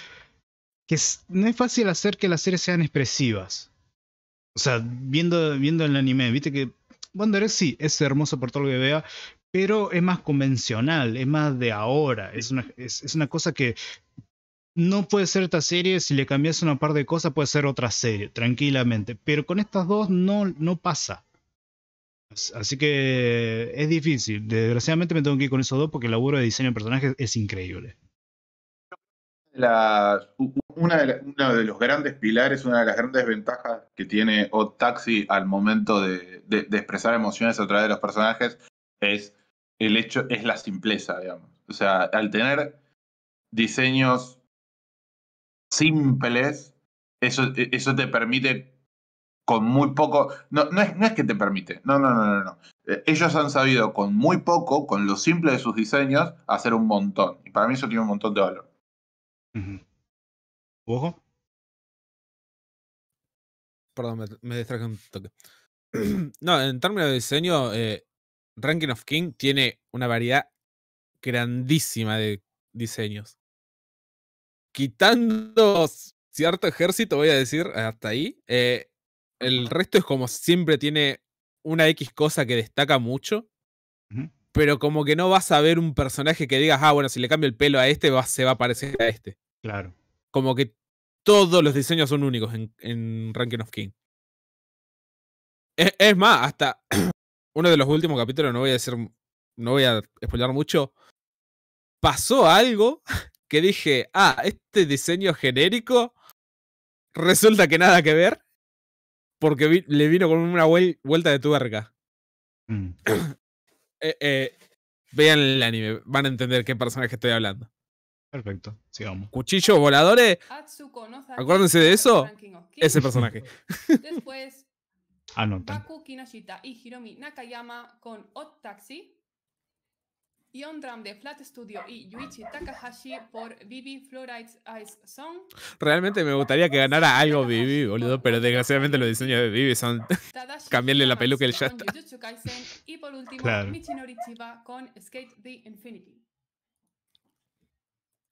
no es fácil hacer que las series sean expresivas. O sea, viendo el anime, viste que Wonder Egg sí, es hermoso por todo lo que vea, pero es más convencional, es más de ahora. Es una cosa que no puede ser esta serie, si le cambias una par de cosas puede ser otra serie, tranquilamente. Pero con estas dos no pasa. Así que es difícil. Desgraciadamente me tengo que ir con esos dos porque el laburo de diseño de personajes es increíble. Uno de los grandes pilares, una de las grandes ventajas que tiene Odd Taxi al momento de expresar emociones a través de los personajes es la simpleza, digamos. O sea, al tener diseños simples, eso te permite con muy poco. No es que te permite. No. Ellos han sabido con muy poco, con lo simple de sus diseños, hacer un montón. Y para mí eso tiene un montón de valor. Ojo. Perdón, me distraje un toque. No, en términos de diseño, Ranking of Kings tiene una variedad grandísima de diseños. Quitando cierto ejército, voy a decir, hasta ahí. El resto es como siempre tiene una X cosa que destaca mucho. Pero como que no vas a ver un personaje que digas, ah, bueno, si le cambio el pelo a este, se va a parecer a este. Claro. Como que todos los diseños son únicos en Ranking of Kings. Es más, hasta uno de los últimos capítulos, no voy a spoilear mucho, pasó algo que dije, ah, este diseño genérico resulta que nada que ver, porque le vino con una vuelta de tuerca. Vean el anime, van a entender qué personaje estoy hablando. Perfecto, sigamos. Cuchillos voladores. Acuérdense de eso. Ese personaje. Después, anotan. Baku Kinoshita y Hiromi Nakayama con Odd Taxi. Ion Drum de Flat Studio y Yuichi Takahashi por Vivi Fluoride's Eyes Song. Realmente me gustaría que ganara algo Vivi, boludo, pero desgraciadamente los diseños de Vivi son cambiarle la peluca y ya está. Y por último, claro. Michinori Chiba con Skate the Infinity.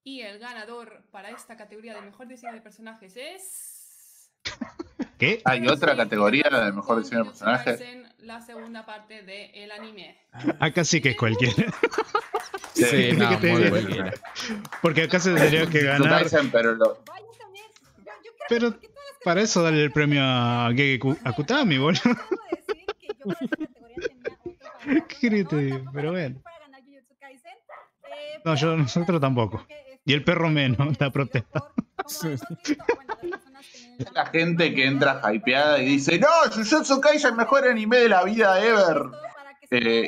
Y el ganador para esta categoría de mejor diseño de personajes es... ¿Qué? ¿Hay otra categoría de mejor diseño de personajes? La segunda parte del anime. Acá sí que es cualquiera. Sí, sí no, cualquiera. Porque acá se tendría que ganar. Pero para eso darle el premio a Gege Akutami, boludo. ¿Qué querés decir? Pero bueno. No, yo nosotros tampoco. Y el perro menos, la protesta. Es la gente que entra hypeada y dice, no, Jujutsu Kaisen es el mejor anime de la vida ever.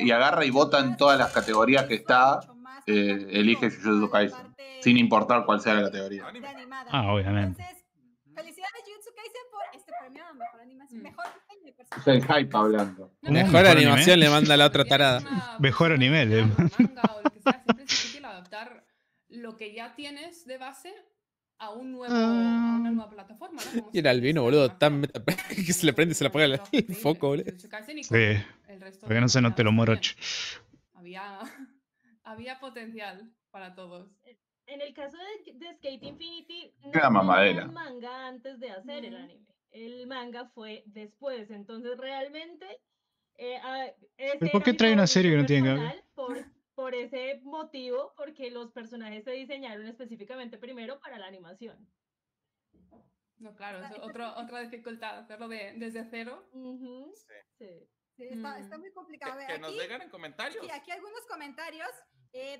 Y agarra y vota en todas las categorías que está, elige Jujutsu Kaisen, sin importar cuál sea la categoría. Ah, obviamente. Felicidades Jujutsu Kaisen por este premio a mejor animación. Es el hype hablando. Mejor animación le manda a la otra tarada. Mejor anime. Lo que ya tienes de base a un nuevo a una nueva plataforma, ¿no? Y el albino, boludo, tan que se le prende y se le apaga el foco, boludo. Sí, porque no se note lo morocho. Había potencial para todos. En el caso de Skate Infinity, no era un manga antes de hacer el anime. El manga fue después, entonces realmente... ¿Por qué trae una serie que no tiene que ver? Por ese motivo, porque los personajes se diseñaron específicamente primero para la animación. No, claro, es otra dificultad, hacerlo desde cero. Sí, está muy complicado. Que nos dejan en comentarios. Sí, aquí algunos comentarios.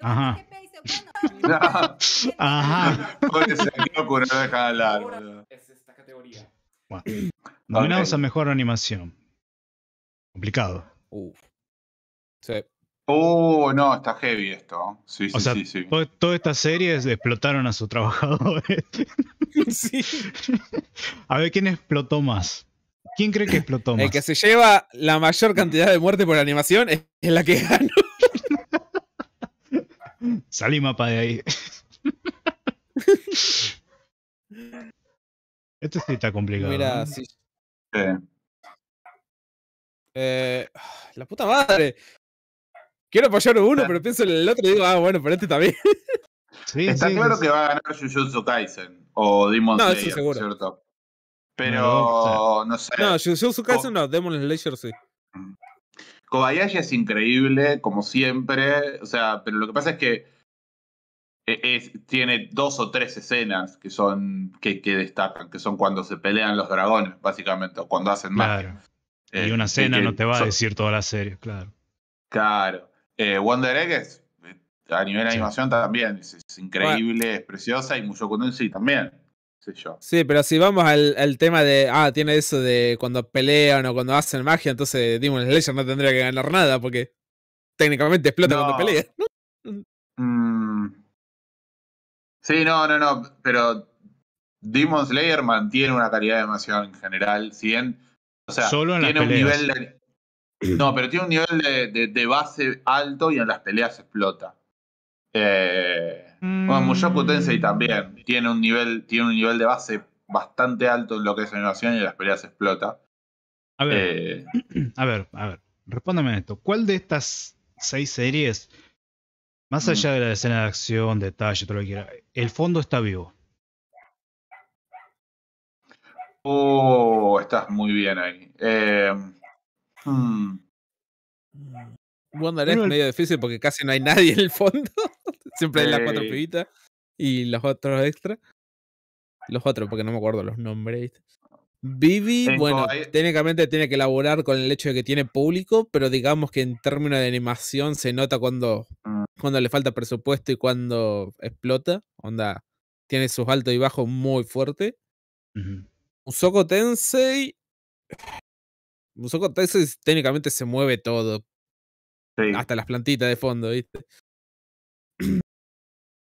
Ajá. Ajá. Porque Sekioku no deja hablar. Es esta categoría. Nominados a mejor animación. Complicado. Sí. No, está heavy esto. Sí, o sea, sí. Todas estas series explotaron a sus trabajadores. Sí. A ver, ¿quién explotó más? ¿Quién cree que explotó más? El que se lleva la mayor cantidad de muerte por animación es la que ganó. Salí mapa de ahí. Esto sí está complicado. Mira, sí. La puta madre. Quiero apoyar uno, pero pienso en el otro y digo, ah, bueno, pero este está bien. Sí, está claro que va a ganar Jujutsu Kaisen o Demon Slayer, eso seguro. ¿Cierto? Pero, no sé. No, Jujutsu Kaisen no, Demon Slayer sí. Kobayashi es increíble, como siempre. O sea, pero lo que pasa es que tiene 2 o 3 escenas que destacan, que son cuando se pelean los dragones, básicamente, o cuando hacen magia. Y una escena no te va a decir toda la serie, claro. Claro. Wonder Egg es, a nivel de animación también, es increíble, es preciosa, y Mushoku Tensei también, sé yo. Sí, pero si vamos al tema de, tiene eso de cuando pelean o cuando hacen magia, entonces Demon Slayer no tendría que ganar nada, porque técnicamente explota cuando pelea. Sí, no, pero Demon Slayer mantiene una calidad de animación en general, si bien, o sea, solo en tiene un nivel de... No, pero tiene un nivel de base alto y en las peleas explota. Bueno, Mushoku Tensei también tiene un nivel de base bastante alto en lo que es animación y en las peleas explota. A ver, Respóndame esto. ¿Cuál de estas 6 series, más allá de la escena de acción, detalle, todo lo que quiera, el fondo está vivo? Oh, estás muy bien ahí. Wonder Egg es medio difícil porque casi no hay nadie en el fondo. Siempre hay las 4 pibitas y los otros extra. Los otros, porque no me acuerdo los nombres. Vivi, bueno, técnicamente tiene que elaborar con el hecho de que tiene público, pero digamos que en términos de animación se nota cuando le falta presupuesto y cuando explota. Onda, tiene sus altos y bajos muy fuertes. Mushoku Tensei. Mushoku Tensei técnicamente se mueve todo. Sí. Hasta las plantitas de fondo, ¿viste?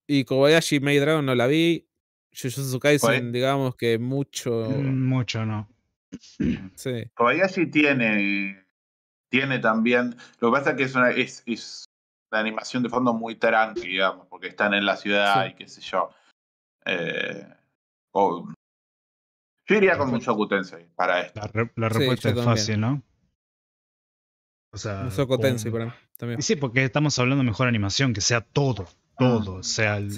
Y Kobayashi Maid Dragon no la vi. Jujutsu Kaisen, digamos que mucho. Mucho no. Sí. Kobayashi tiene también. Lo que pasa es que es una animación de fondo muy tranqui, digamos, porque están en la ciudad y qué sé yo. Yo iría con Mushoku Tensei para esto. La respuesta es fácil, ¿no? O sea, Mushoku Tensei para mí también. Sí, porque estamos hablando de mejor animación, que sea todo. Todo, o sea, los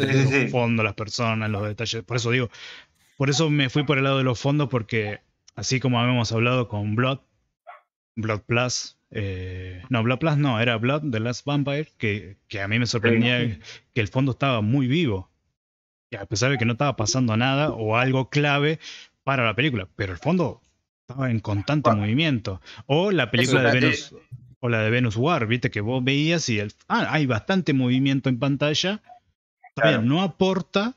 fondos, las personas, los detalles. Por eso digo, por eso me fui por el lado de los fondos, porque así como habíamos hablado con Blood Plus, no, Blood Plus no, era Blood The Last Vampire, que a mí me sorprendía que el fondo estaba muy vivo, y a pesar de que no estaba pasando nada o algo clave para la película, pero el fondo estaba en constante movimiento. O la película de Venus... O la de Venus War, viste, que vos veías y hay bastante movimiento en pantalla. Claro. No aporta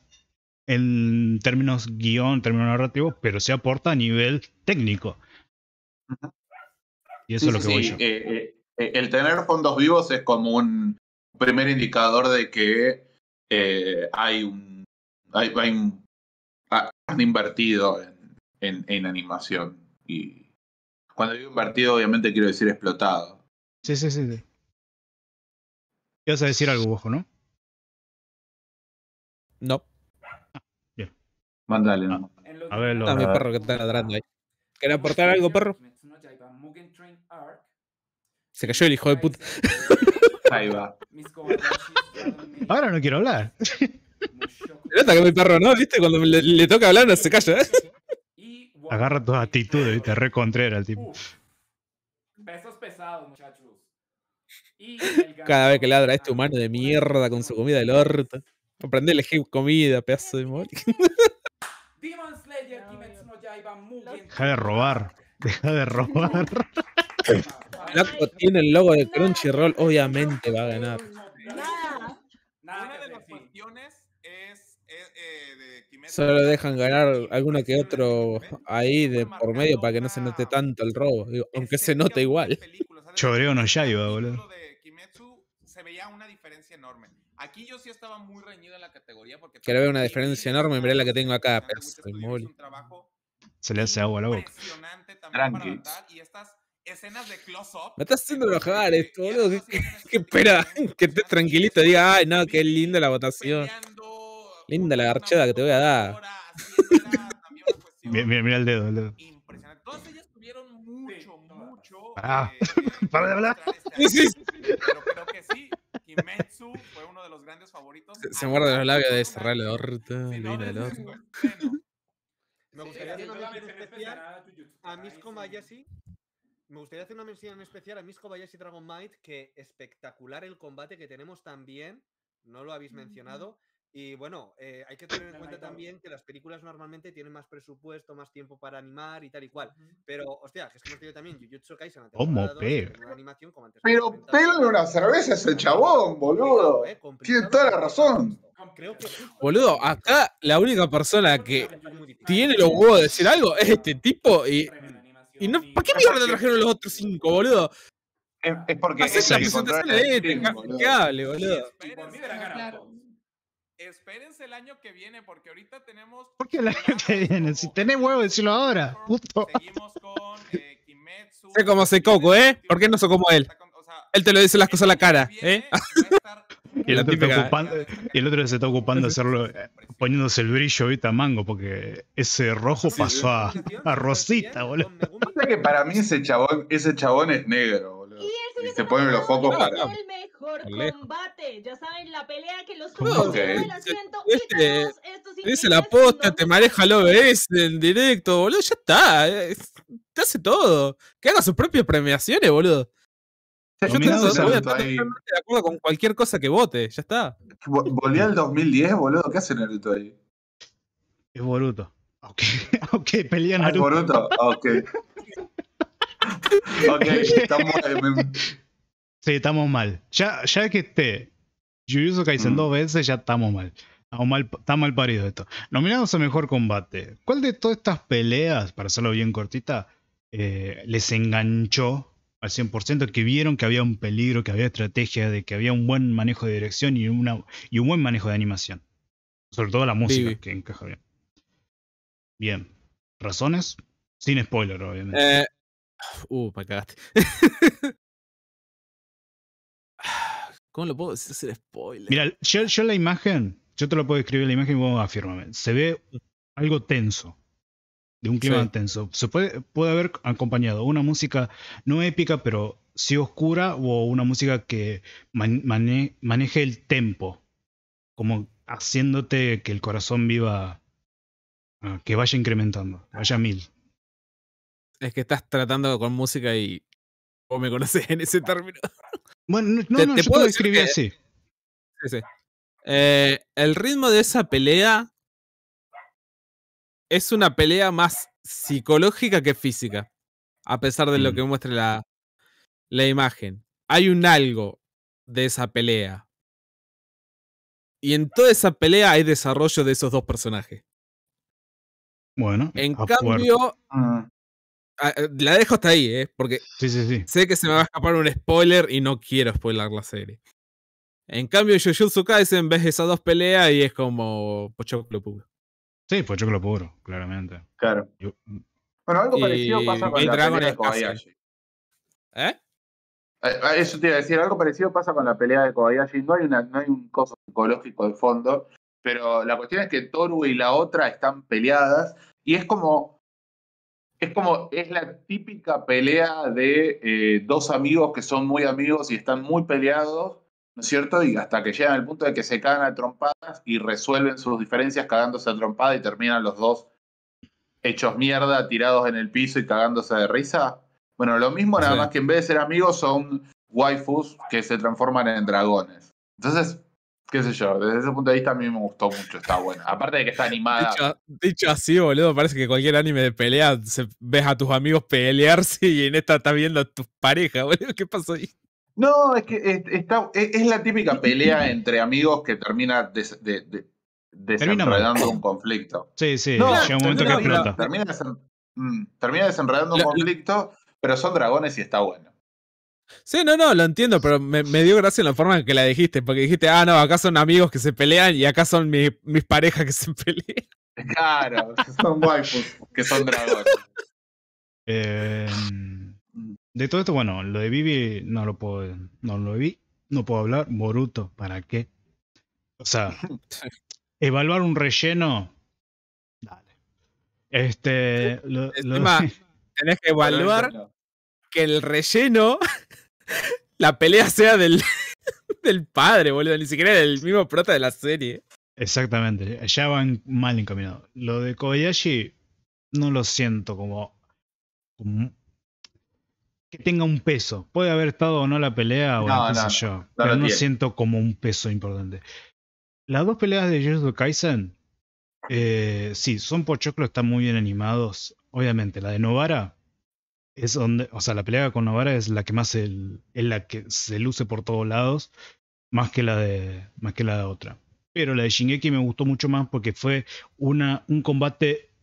en términos guión, términos narrativos, pero se aporta a nivel técnico. Y eso es lo que voy yo. El tener fondos vivos es como un primer indicador de que han invertido en animación. Y cuando digo invertido, obviamente quiero decir explotado. Sí. ¿Ibas a decir algo, Bojo, no? No. Bien. Mándale, no. A verlo. Está mi perro que está ladrando ahí. ¿Querés aportar algo, perro? Se cayó el hijo de puta. Ahí va. Ahora no quiero hablar. Se nota que mi perro no, ¿viste? Cuando le toca hablar no se calla, ¿eh? Agarra tus actitudes, ¿viste? Re contrera el tipo. Pesos pesados, muchachos. Cada vez que ladra este humano de mierda con su comida del orto. Aprendele comida, pedazo de mole. Demon Slayer Kimetsu no Yaiba Mugen. Deja de robar. Loco, tiene el logo de Crunchyroll, obviamente va a ganar. Una de las cuestiones es de Kimetsu. Solo dejan ganar alguno que otro ahí de por medio para que no se note tanto el robo. Digo, aunque se note igual. Choreo no Yaiba, boludo. De Kimetsu se veía una diferencia enorme. Aquí yo sí estaba muy reñido en la categoría porque quiero ver una diferencia enorme, mirá la que tengo acá. Se le hace agua a la boca. Tranqui. Y estas escenas de close-up. Me estás haciendo enojar esto, boludo. ¿Qué espera? Que estés tranquilito, diga, ay, no, qué linda la votación. Linda la garchada que te voy a dar. Mira el dedo, Impresionante. Todas ellas tuvieron mucho. Para de hablar. Sí. Pero creo que sí. Kimetsu fue uno de los grandes favoritos. Se muerde los labios de cerrar el orto. Sí, me gustaría hacer una mención especial a Miss Kobayashi. Me gustaría hacer una mención especial a Miss Kobayashi Dragon Maid. Que espectacular el combate que tenemos también. No lo habéis mencionado. Y bueno, hay que tener en cuenta también que las películas normalmente tienen más presupuesto, más tiempo para animar y tal y cual. Pero, hostia, que es que hemos tenido también Jujutsu Kaisen antes. Una animación como antes. Pero pélale una cerveza ese chabón, boludo. Tiene toda la razón. Creo que... Boludo, acá la única persona que tiene los huevos de decir algo es este tipo y no. ¿Para qué mierda trajeron los otros 5, boludo? Es porque es la presentación de este, casi boludo. Espérense el año que viene, porque ahorita tenemos... ¿Por qué el año que viene? Si tenés huevo, decilo ahora. Puto. Seguimos con Kimetsu... Sé como Sekioku, ¿eh? ¿Por qué no soy como él? O sea, él te lo dice las cosas a la cara, ¿eh? Y el otro se está ocupando de hacerlo, poniéndose el brillo ahorita a mango, porque ese rojo pasó a rosita, boludo. Que para mí ese chabón es negro, boludo. Y se ponen los focos para... el mejor combate, ya saben, la pelea que los tuvo en el asiento y todos estos... Dice la posta, te maneja el OBS en directo, boludo, ya está. Te hace todo. Que haga sus propias premiaciones, boludo. O sea, yo voy a estar totalmente de acuerdo con cualquier cosa que vote, ya está. Volví al 2010, boludo, ¿qué hace Naruto ahí? Es Boruto. Ok, pelea Naruto. Es Boruto, ok. Ok, estamos mal. Ya que esté Jujutsu Kaisen dos veces, ya estamos mal. Está mal parido esto. Nominados a mejor combate. ¿Cuál de todas estas peleas, para hacerlo bien cortita, les enganchó al 100%? Que vieron que había un peligro, que había estrategia, de que había un buen manejo de dirección y, un buen manejo de animación. Sobre todo la música, que encaja bien. Bien. ¿Razones? Sin spoiler, obviamente. Me cagaste. ¿Cómo lo puedo decir sin spoiler? Mira, yo la imagen, yo te lo puedo describir la imagen y vos afírmame. Se ve algo tenso, de un clima tenso. Se puede haber acompañado una música no épica, pero sí oscura, o una música que maneje el tempo, como haciéndote que el corazón viva, que vaya incrementando, vaya 1000. Es que estás tratando con música y vos me conocés en ese término. Bueno, no, yo puedo escribir así. Sí. El ritmo de esa pelea es una pelea más psicológica que física, a pesar de lo que muestra la imagen. Hay un algo de esa pelea. Y en toda esa pelea hay desarrollo de esos dos personajes. Bueno, en cambio... La dejo hasta ahí, porque sé que se me va a escapar un spoiler y no quiero spoiler la serie. En cambio, Jujutsu Kaisen ves esas dos peleas y es como pochoclo puro. Sí, pochoclo puro, claramente. Claro. Bueno, algo parecido pasa con la pelea de Kobayashi. Eso te iba a decir, algo parecido pasa con la pelea de Kobayashi. No hay un coso psicológico de fondo, pero la cuestión es que Toru y la otra están peleadas y es como... es la típica pelea de dos amigos que son muy amigos y están muy peleados, ¿no es cierto? Y hasta que llegan al punto de que se cagan a trompadas y resuelven sus diferencias cagándose a trompadas y terminan los dos hechos mierda, tirados en el piso y cagándose de risa. Bueno, lo mismo, nada más que en vez de ser amigos son waifus que se transforman en dragones. Entonces... qué sé yo, desde ese punto de vista a mí me gustó mucho, está buena. Aparte de que está animada. Dicho así, boludo, parece que cualquier anime de pelea ves a tus amigos pelearse y en esta estás viendo a tus parejas, boludo. ¿Qué pasó ahí? No, es que es la típica pelea entre amigos que termina desenredando un conflicto. Sí, no, llega un momento que explota. Termina desenredando un conflicto, pero son dragones y está bueno. Sí, no, lo entiendo, pero me dio gracia la forma en que la dijiste, porque dijiste, no, acá son amigos que se pelean y acá son mis parejas que se pelean. Claro, son waifus, que son dragones. De todo esto, bueno, lo de Vivi no lo puedo hablar. Boruto, ¿para qué? O sea, evaluar un relleno, dale. Tenés que evaluar que el relleno, la pelea sea del padre, boludo, ni siquiera del mismo prota de la serie. Exactamente, ya van mal encaminados. Lo de Kobayashi no lo siento como que tenga un peso. Puede haber estado o no la pelea, pero no siento como un peso importante. Las dos peleas de Jujutsu Kaisen, sí, son pochoclos, están muy bien animados. Obviamente, la de Novara es donde, o sea, la pelea con Novara es la que más es la que se luce por todos lados, más que la de otra. Pero la de Shingeki me gustó mucho más porque fue un combate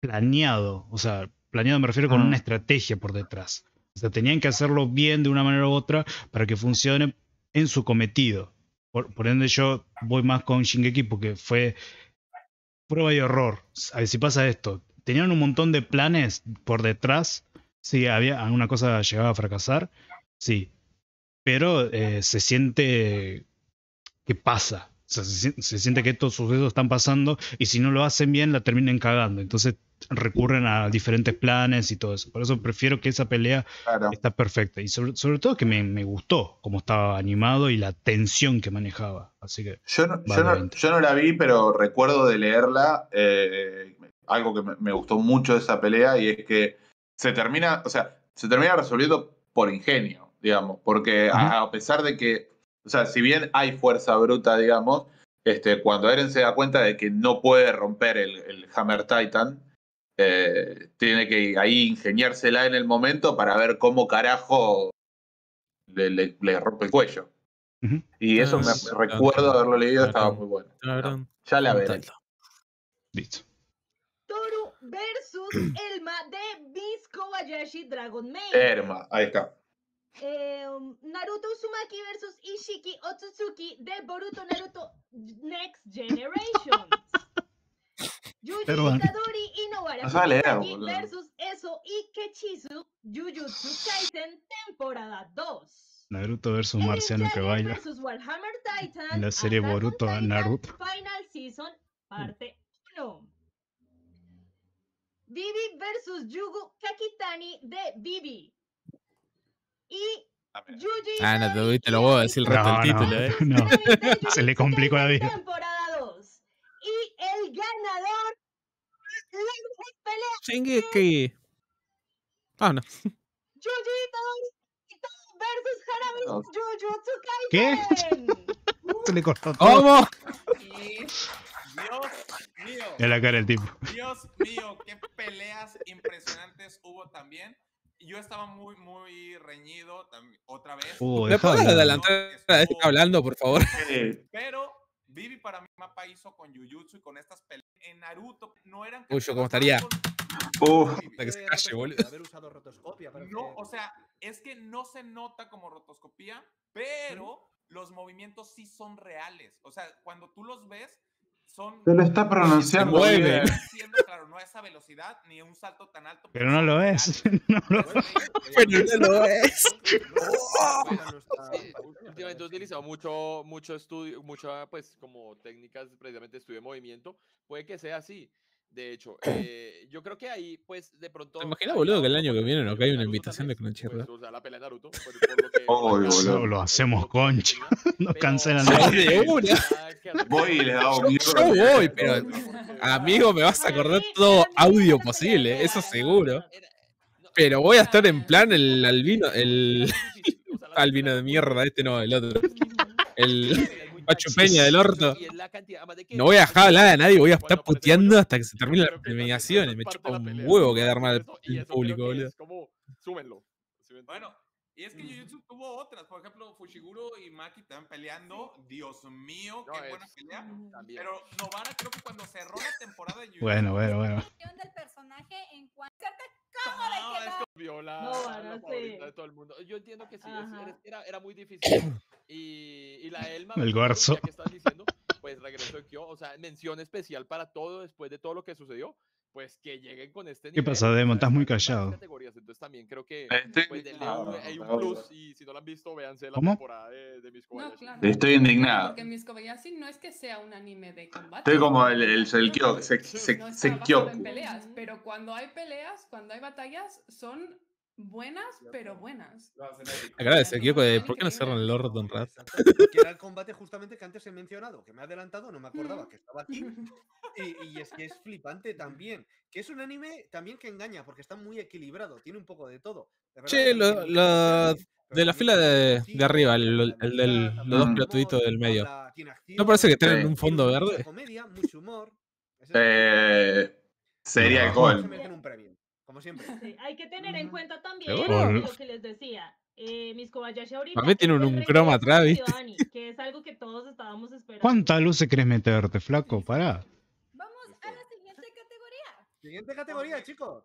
planeado. O sea, planeado me refiero con una estrategia por detrás. O sea, tenían que hacerlo bien de una manera u otra para que funcione en su cometido. Por ende yo voy más con Shingeki porque fue prueba y error. A ver si pasa esto. Tenían un montón de planes por detrás. Sí, había alguna cosa llegaba a fracasar. Sí. Pero se siente que pasa. sea, se siente que estos sucesos están pasando y si no lo hacen bien la terminan cagando. Entonces recurren a diferentes planes y todo eso. Por eso prefiero que esa pelea está perfecta. Y sobre todo que me gustó cómo estaba animado y la tensión que manejaba. Así que yo no la vi, pero recuerdo de leerla. Algo que me gustó mucho de esa pelea y es que se termina, o sea, se termina resolviendo por ingenio, digamos. Porque a pesar de que, o sea, si bien hay fuerza bruta, digamos, cuando Eren se da cuenta de que no puede romper el Hammer Titan, tiene que ahí ingeniársela en el momento para ver cómo carajo le rompe el cuello. Y eso me recuerdo haberlo leído, estaba muy bueno. Ya la veré. Listo. Toru versus Elma de Miss Kobayashi Dragon Maid. Elma, ahí está. Naruto Uzumaki versus Ishiki Otsutsuki de Boruto Naruto Next Generation. Yuji Itadori Inowara Fumaki versus Eso Ikechizu Jujutsu Kaisen temporada 2. Naruto versus Eren Marciano Jaeger que baila versus Warhammer Titan, la serie Boruto a Naruto Final Season parte 1. Vivi versus Yugo Kakitani de Vivi. Y Yuji. No te lo voy a decir el rato el título, No. Se le complicó la vida. Temporada 2. Y el ganador de la pelea. Shingeki. No. Yuji versus Harami. Jujutsu Kaisen. Se le cortó todo. ¿Cómo? Dios mío. En la cara el tipo. Dios mío, qué peleas impresionantes hubo también. Yo estaba muy, muy reñido también, otra vez. ¿Me puedes adelantar a este hablando, por favor? Pero Vivi para mí mapa hizo con Jujutsu y con estas peleas en Naruto. No eran... Uy, yo cómo estaría. Hasta que se calle, boludo. Haber usado rotoscopia para no, o sea, es que no se nota como rotoscopía, pero los movimientos sí son reales. O sea, cuando tú los ves, son... Se lo está pronunciando muy bien. Claro, no a esa velocidad ni un salto tan alto. Pero no lo es. No lo es. Últimamente he utilizado mucho estudio, muchas pues como técnicas precisamente estudio de movimiento. Puede que sea así. De hecho, yo creo que ahí, pues, de pronto... ¿Te imaginas, boludo, que el año que viene acá hay una invitación de Crunchyroll? O sea, la pelea de Naruto. Obvio, lo hacemos, concha. Nos cancelan de una. Voy y le hago miedo. Yo voy, pero, amigo, me vas a acordar todo audio posible, eso seguro. Pero voy a estar en plan el albino, albino de mierda, el otro. Pacho Peña del orto. No voy a dejar hablar a nadie, voy a estar puteando hasta que se termine la premiación. Me chupa un huevo quedar mal el público, boludo. Súbenlo. Bueno, y es que Jujutsu tuvo otras. Por ejemplo, Fushiguro y Maki estaban peleando. Dios mío, qué buena pelea. Pero Novara creo que cuando cerró la temporada de Jujutsu. Bueno. La del personaje en cuanto de todo el mundo. Yo entiendo que sí, era muy difícil. Y la Elma, el Garzo, que estás diciendo, pues regresó de Kyo, o sea, mención especial para todo después de todo lo que sucedió, pues que lleguen con este nivel. ¿Qué pasa, Demon? Estás muy callado. Entonces también creo que pues, hay un plus y si no lo han visto, véanse la temporada de Miss Kobayashi. No, claro. Estoy indignado. Porque Miss Kobayashi no es que sea un anime de combate. Estoy como el Kyo, Sekioku. Pero cuando hay peleas, cuando hay batallas, son... Buenas. Agradece, Kiko, ¿por qué no cerran el Lord Don Rat? Que era el combate justamente que antes he mencionado, que me ha adelantado, no me acordaba que estaba aquí. Y es que es flipante también. Que es un anime también que engaña, porque está muy equilibrado, tiene un poco de todo. Sí, de la fila de arriba, los dos pelotuditos del medio. ¿No parece que tienen un fondo verde? Comedia, mucho humor. Sería el gol. Como siempre. Sí, hay que tener en cuenta también lo que les decía. Miss Kobayashi ahorita. A mí tiene un croma atrás, ¿viste? Que es algo que todos estábamos esperando. ¿Cuánta luz se crees meterte, flaco? Pará. Vamos a la siguiente categoría. Siguiente categoría, chicos.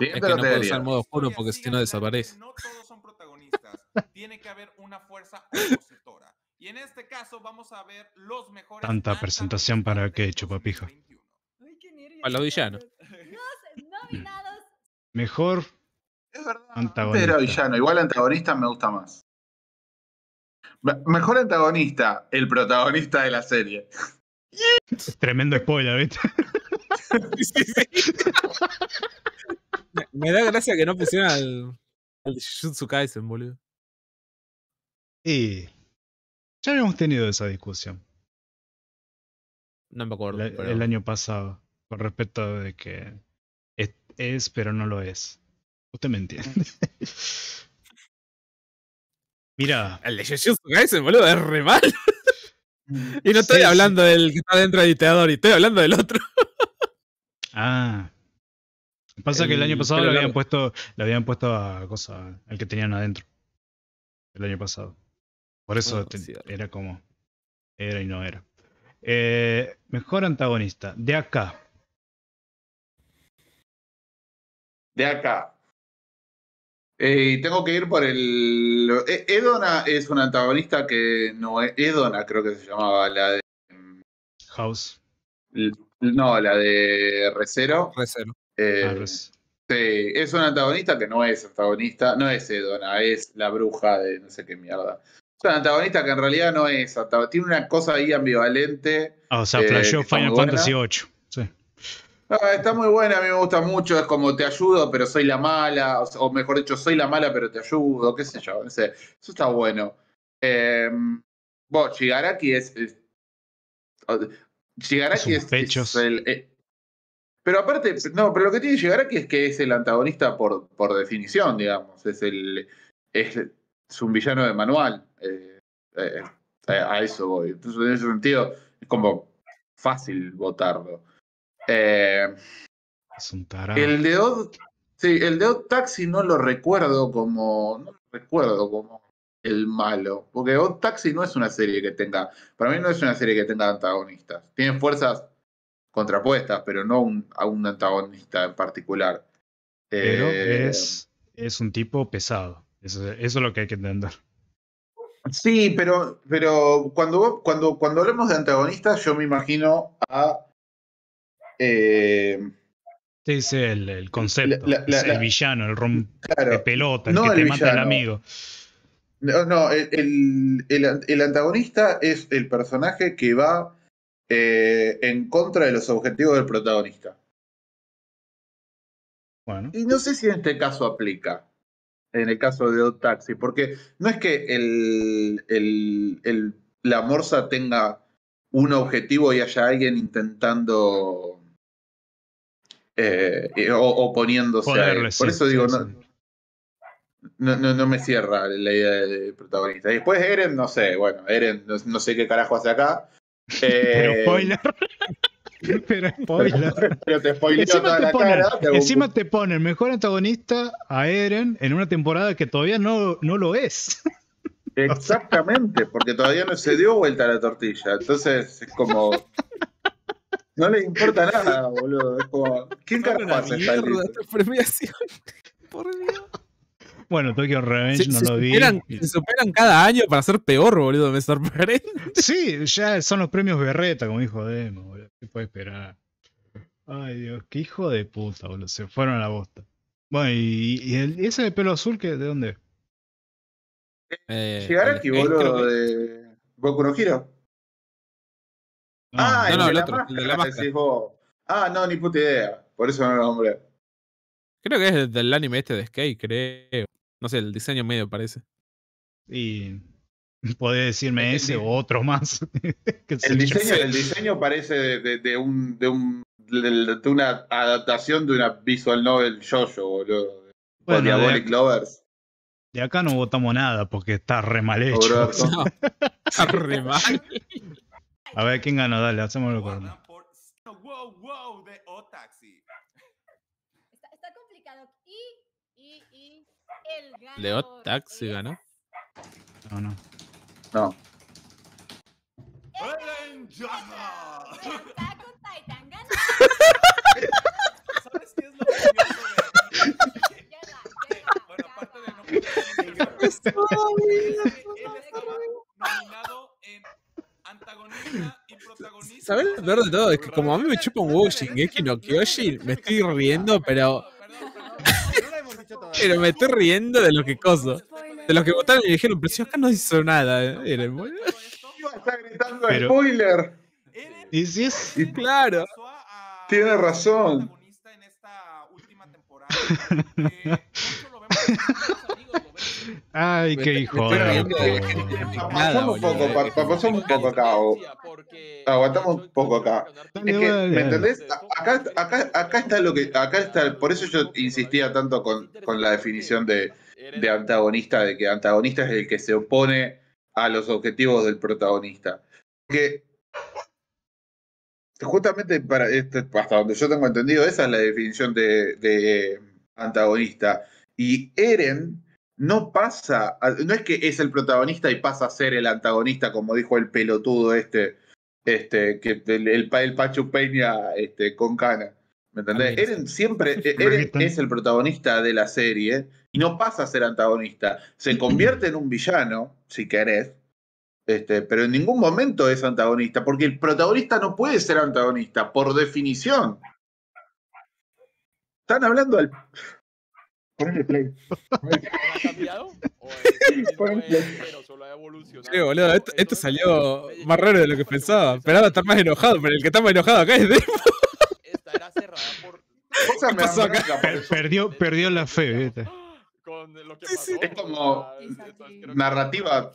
Es que no puedo usar modo oscuro porque si no desaparece. No todos son protagonistas. Tiene que haber una fuerza opositora. Y en este caso vamos a ver los mejores. Tanta presentación para qué hecho, papija. A los villanos. Nominados. Mejor es verdad, antagonista. Era villano. Igual antagonista me gusta más. Mejor antagonista, el protagonista de la serie. Tremendo spoiler, ¿viste? Sí, sí. Me da gracia que no pusieran al Jujutsu Kaisen, boludo. Y ya habíamos tenido esa discusión. No me acuerdo. El año pasado, con respecto de que es pero no lo es. Usted me entiende. Mira. El de Jujutsu Kaisen, boludo, es re mal. Y no estoy hablando del que está dentro del dictador, y estoy hablando del otro. Ah. Pasa que el año pasado le habían puesto a cosa, al que tenían adentro. El año pasado. Por eso era como. Era y no era. Mejor antagonista. De acá. De acá. Tengo que ir por el... Edona es una antagonista que no es... Edona creo que se llamaba la de... House. No, la de Re:Zero. Re:Zero. Sí, es una antagonista que no es antagonista. No es Edona, es la bruja de no sé qué mierda. Es una antagonista que en realidad no es antagonista. Tiene una cosa ahí ambivalente. O sea, flasheó Final Fantasy VIII. Sí. No, está muy buena, a mí me gusta mucho, es como te ayudo pero soy la mala, o mejor dicho, soy la mala pero te ayudo, qué sé yo, no sé, eso está bueno. Shigaraki es Shigaraki es el... pero aparte, no, pero lo que tiene Shigaraki es que es el antagonista por definición, digamos, es un villano de manual, a eso voy. Entonces en ese sentido es como fácil votarlo. El de Odd Taxi no lo recuerdo como el malo, porque Odd Taxi no es una serie que tenga, para mí no es una serie que tenga antagonistas, tienen fuerzas contrapuestas, pero no a un antagonista en particular, pero es un tipo pesado, eso es lo que hay que entender. Sí, pero cuando hablamos de antagonistas yo me imagino a... Este es el concepto, el villano, el rompe pelota, el que te mata al amigo. No, el antagonista es el personaje que va en contra de los objetivos del protagonista. Bueno. Y no sé si en este caso aplica, en el caso de Odd Taxi, porque no es que la morsa tenga un objetivo y haya alguien intentando... oponiéndose a él. Por eso digo, no me cierra la idea del protagonista. Y después Eren, no sé, bueno, Eren, no sé qué carajo hace acá. Pero spoiler. Pero te spoileo toda la cara. Encima te ponen mejor antagonista a Eren en una temporada que todavía no lo es. Exactamente, porque todavía no se dio vuelta la tortilla. Entonces es como... No le importa nada, boludo. Es como, ¿quién carajo hace esta premiación? Por Dios. Bueno, Tokyo Revenge no lo vi. Se superan cada año para ser peor, boludo. Me sorprende. Sí, ya son los premios berreta, como dijo Demo, boludo. ¿Qué puede esperar? Ay, Dios, qué hijo de puta, boludo. Se fueron a la bosta. Bueno, y ese de pelo azul, ¿de dónde? Shigaraki, boludo, de Boku no Hero. No, no, ni puta idea. Por eso no lo nombré. Creo que es del anime este de Skate, creo. No sé, el diseño medio parece. Y podés decirme ese o otro más. El diseño parece de una adaptación de una visual novel Jojo, boludo. Bueno, Diabolic Lovers. De acá no votamos nada porque está re mal hecho. No, está re mal. A ver quién ganó, dale, hacémoslo con... Wow, de Odd Taxi. Está complicado. Y el ganador. ¿De Odd Taxi ganó? No. ¡Eren Jaeger! ¿Sabes qué es lo que yo? Bueno, aparte de no él estaba nominado en antagonista y protagonista. ¿Sabes lo peor de todo? Es que como a mí me chupa un huevo Shingeki no Kyojin, me estoy riendo, pero... Pero me estoy riendo de lo que coso. De los que votaron y dijeron, pero si acá no hizo nada. Eren, boludo. Está gritando pero... spoiler. ¿Y si es? Y claro. Tiene razón. Ay, qué hijo. Pasamos un poco, acá. Aguantamos un poco acá. Es que, ¿me entendés? Acá está lo que, acá está. Por eso yo insistía tanto con la definición de antagonista, de que antagonista es el que se opone a los objetivos del protagonista. Porque justamente para este, hasta donde yo tengo entendido, esa es la definición de antagonista. Y Eren no pasa, no es que es el protagonista y pasa a ser el antagonista, como dijo el pelotudo que el Pachu Peña con cana. ¿Me entendés? Eren siempre es el protagonista de la serie y no pasa a ser antagonista. Se convierte en un villano, si querés, pero en ningún momento es antagonista, porque el protagonista no puede ser antagonista, por definición. Están hablando al... Ponle play. ¿Ha cambiado? Ponle play. Pero solo ha evolucionado. Che, boludo, esto salió más raro de lo que pensaba. Esperaba estar más enojado, pero el que está más enojado acá es Demo. Esta era cerrada por... ¿Qué pasó acá? Perdió la fe, ¿viste? Es como narrativa,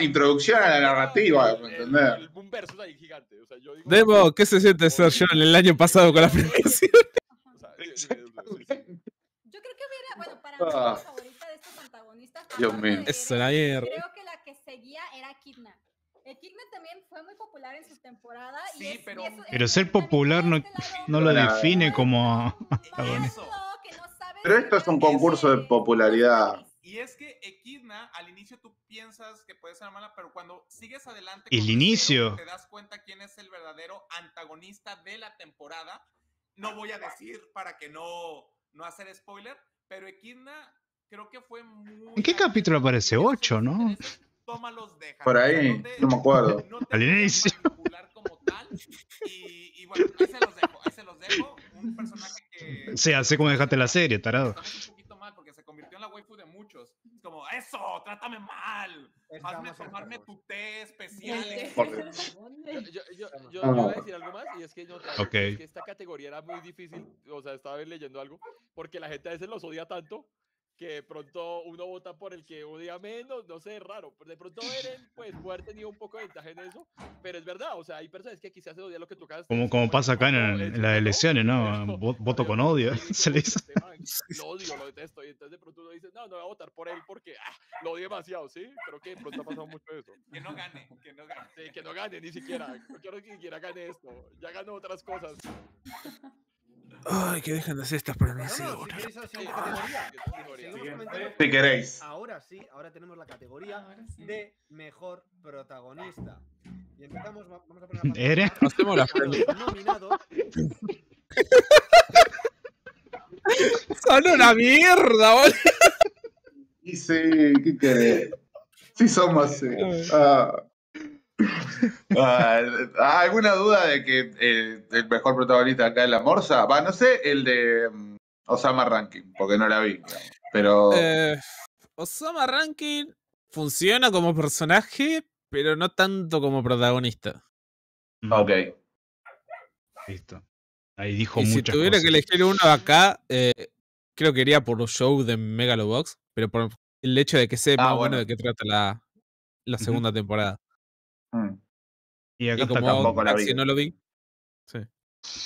introducción a la narrativa, ¿me entendés? Demo, ¿qué se siente ser yo en el año pasado con la prevención? Yo creo que hubiera, bueno, para mí la favorita de estos antagonistas, Dios mío, creo que la que seguía era Kidna. El Kidna también fue muy popular en su temporada. Sí, pero ser popular no lo define como antagonista. Pero esto es un concurso de popularidad. Y es que Echidna, al inicio tú piensas que puede ser mala, pero cuando sigues adelante... El inicio. Te das cuenta quién es el verdadero antagonista de la temporada. No voy a decir para que no hacer spoiler, pero Echidna creo que fue muy... ¿En qué capítulo aparece? 8, ¿no? Tómalos, deja. Por ahí, no me acuerdo. Al inicio. Y bueno, ahí se los dejo. Un personaje que... O sea, sé cómo dejaste la serie, tarado. Un poquito mal porque se convirtió en la waifu de muchos. Es como, eso, trátame mal. Hazme tomarme tu té especial. Yo voy a decir algo más, y es que esta categoría era muy difícil. O sea, estaba leyendo algo, porque la gente a veces los odia tanto, que pronto uno vota por el que odia menos, no sé, es raro. De pronto Eren, pues, puede haber tenido un poco de ventaja en eso, pero es verdad, o sea, hay personas que quizás se odian lo que tocas. Como pasa acá en las elecciones, ¿no? Voto con odio, se le dice. Lo odio, lo detesto, y entonces de pronto uno dice, no voy a votar por él porque lo odio demasiado, ¿sí? Creo que de pronto ha pasado mucho eso. Que no gane. Sí, que no gane, ni siquiera. No quiero que ni siquiera gane esto, ya ganó otras cosas. Ay, que dejen de hacer estas pronunciaciones. Si queréis. Ahora sí, ahora tenemos la categoría de mejor protagonista. Y empezamos, vamos a poner los nominados. Son una mierda, boludo. Y sí, ¿qué querés? Sí somos así. ¿Alguna duda de que el mejor protagonista acá es la Morsa? No sé, el de Osama Rankin, porque no la vi, pero... Osama Rankin funciona como personaje, pero no tanto como protagonista. Ok. Listo. Ahí dijo muchas cosas. Si tuviera que elegir uno acá, creo que iría por un show de Megalobox, pero por el hecho de que sepa bueno de qué trata la segunda temporada. Y acá está, tampoco la vi. No lo vi. Sí.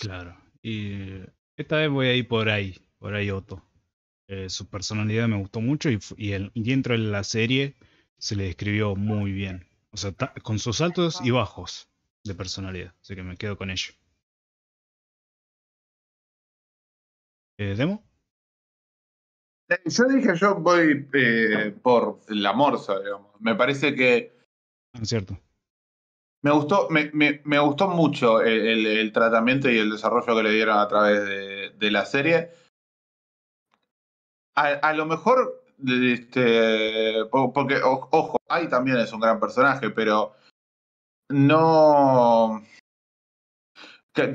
Claro. Y esta vez voy a ir por ahí Otto. Su personalidad me gustó mucho y dentro de la serie se le describió muy bien. O sea, con sus altos y bajos de personalidad. Así que me quedo con ello. ¿Demo? Yo voy por la Morsa, digamos. Me parece que... Es cierto. Me gustó mucho el tratamiento y el desarrollo que le dieron a través de la serie. A lo mejor, porque, ojo, Ai también es un gran personaje, pero no...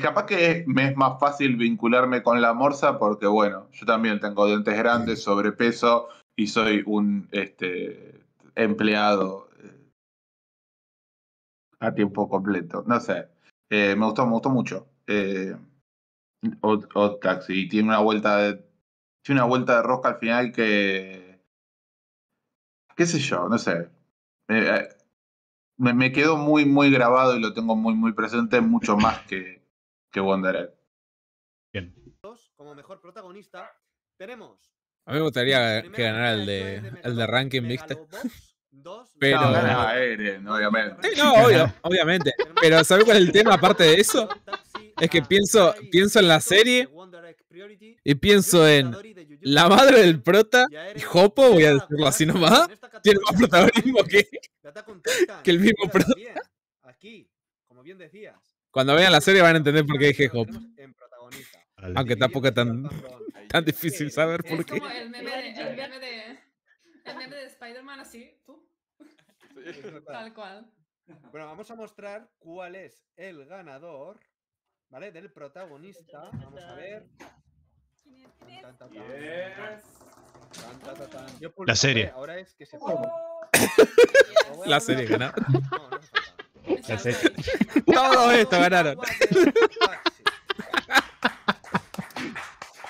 Capaz que me es más fácil vincularme con la Morsa porque, bueno, yo también tengo dientes grandes, sobrepeso, y soy un empleado a tiempo completo. No sé, me gustó mucho Odd Taxi, y tiene una vuelta de rosca al final que qué sé yo, no sé, me quedó muy grabado y lo tengo muy presente, mucho más que Wonder Egg. Bien. Como mejor protagonista tenemos... A mí me gustaría que ganara el de ranking mixto. Pero... No, gana Eren, obviamente. Sí, no, obviamente. Pero ¿sabés cuál es el tema aparte de eso? Es que pienso en la serie y pienso en la madre del prota y Hoppo, voy a decirlo así nomás, tiene más protagonismo que el mismo prota. Aquí, como bien decías. Cuando vean la serie van a entender por qué dije Hoppo. Aunque tampoco es tan difícil saber por qué. Es como el meme de Spider-Man, así, tú. Tal cual. Bueno, vamos a mostrar cuál es el ganador, ¿vale? Del protagonista. Vamos a ver. La serie. Ahora es que se puede. La serie ganó. La serie. Todo esto ganaron.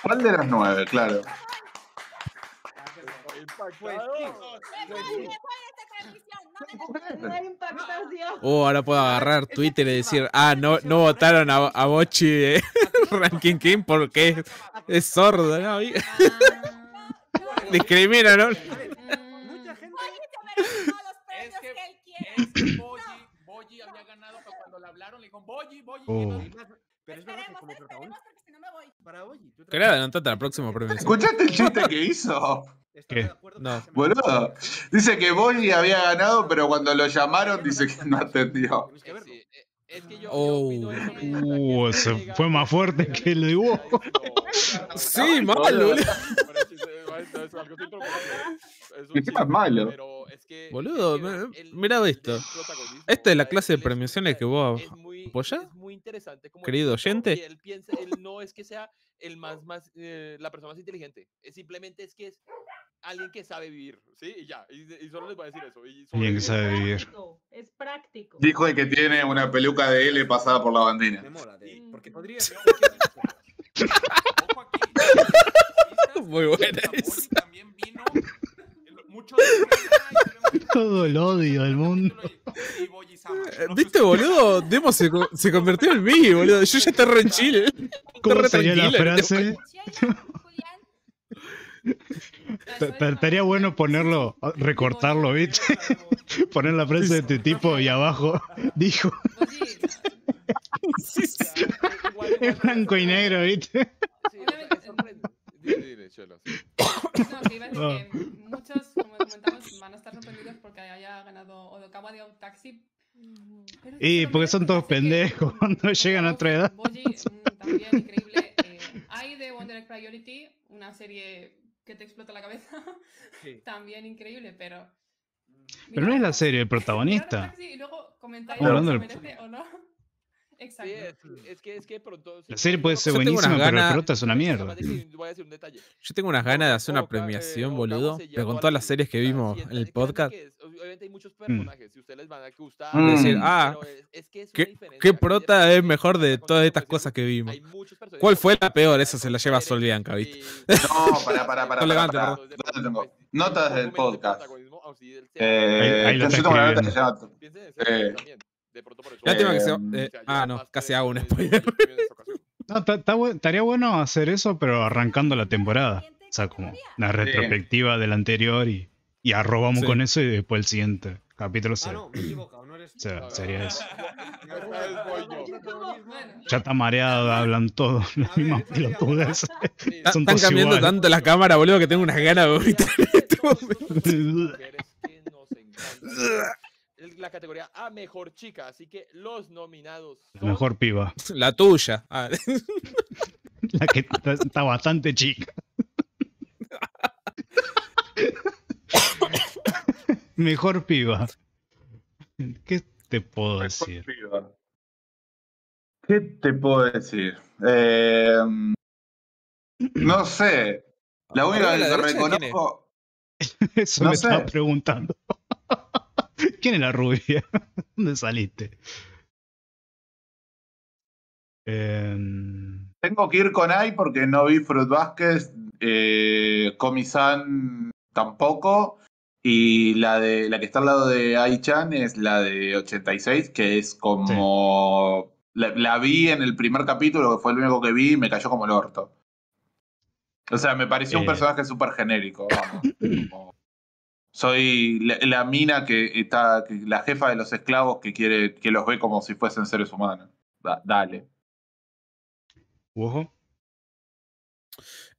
¿Cuál de las 9? Claro. Ahora puedo agarrar Twitter y decir, no votaron a Bochi de Ranking King porque es sordo, ¿no? Discrimina, ¿no? Mucha gente... Es que Boji había ganado cuando le hablaron, le dijo, Boji. Pero es verdad que como protagonista... Que le adelantaste al próximo premio. ¿Escuchaste el chiste que hizo? ¿Qué? No. Boludo. Dice que Boy había ganado, pero cuando lo llamaron dice que no atendió. Se fue más fuerte que el de Hugo. Sí, malo. ¿Qué más malo? Boludo, mirad esto. Esta es la clase de premiaciones que vos apoyás, querido oyente. Él no es que sea el la persona más inteligente. Simplemente es que es alguien que sabe vivir, ¿sí? Y ya. Y solo les voy a decir eso. Alguien que sabe vivir. Es práctico. Dijo el que tiene una peluca de L pasada por la bandina. Me mola, porque podría... Muy buena esa. También vino mucho de... Todo el odio del mundo. ¿Viste, boludo? Demo se convirtió en mí, boludo. Yo ya estaba re en Chile. ¿Cómo sería la frase? Estaría bueno ponerlo, recortarlo, ¿viste? Poner la frase de este tipo y abajo dijo. Es blanco y negro, ¿viste? No, que iba a decir que muchos, como comentamos, van a estar sorprendidos porque haya ganado Odokawa de Odd Taxi. Y porque son todos pendejos cuando llegan a otra edad. Boji, también increíble. Hay de Wonder Egg Priority, una serie que te explota la cabeza. Sí. También increíble, pero... Pero no es la serie, el protagonista. Y luego comentáis si se merece o no. Exacto. Sí, es que pronto, la serie puede ser buenísima, pero el prota es una mierda. Yo tengo unas ganas de hacer una premiación, boludo, pero con todas las series que vimos en el podcast. Obviamente hay muchos personajes, si ustedes les van a gustar. Decir, ¿qué prota es mejor de todas estas cosas que vimos? ¿Cuál fue la peor? Esa se la lleva Sol Bianca, ¿viste? No, para. Notas del podcast. Ahí lo tengo. Casi hago un spoiler. No, estaría bueno hacer eso, pero arrancando la temporada. O sea, como la retrospectiva del anterior y arrobamos con eso y después el siguiente capítulo se... sería eso. Ya está mareado, hablan todos. Las mismas pelotudas. Están cambiando tanto la cámara, boludo, que tengo unas ganas de vomitar en este momento. La categoría a mejor chica, así que los nominados son... La mejor piba. La tuya. La que está bastante chica. Mejor piba. ¿Qué te puedo decir? Piba. ¿Qué te puedo decir? No sé. La única que reconozco... Eso no me estaba preguntando. ¿Quién era rubia? ¿Dónde saliste? Tengo que ir con Ai porque no vi Fruit Basket, Komi-san tampoco. Y la de la que está al lado de Ai-chan es la de 86, que es como... Sí. La vi en el primer capítulo, que fue el único que vi, y me cayó como el orto. O sea, me pareció un personaje súper genérico. Vamos. Soy la mina que está... La jefa de los esclavos que quiere que los ve como si fuesen seres humanos. Dale. Ojo.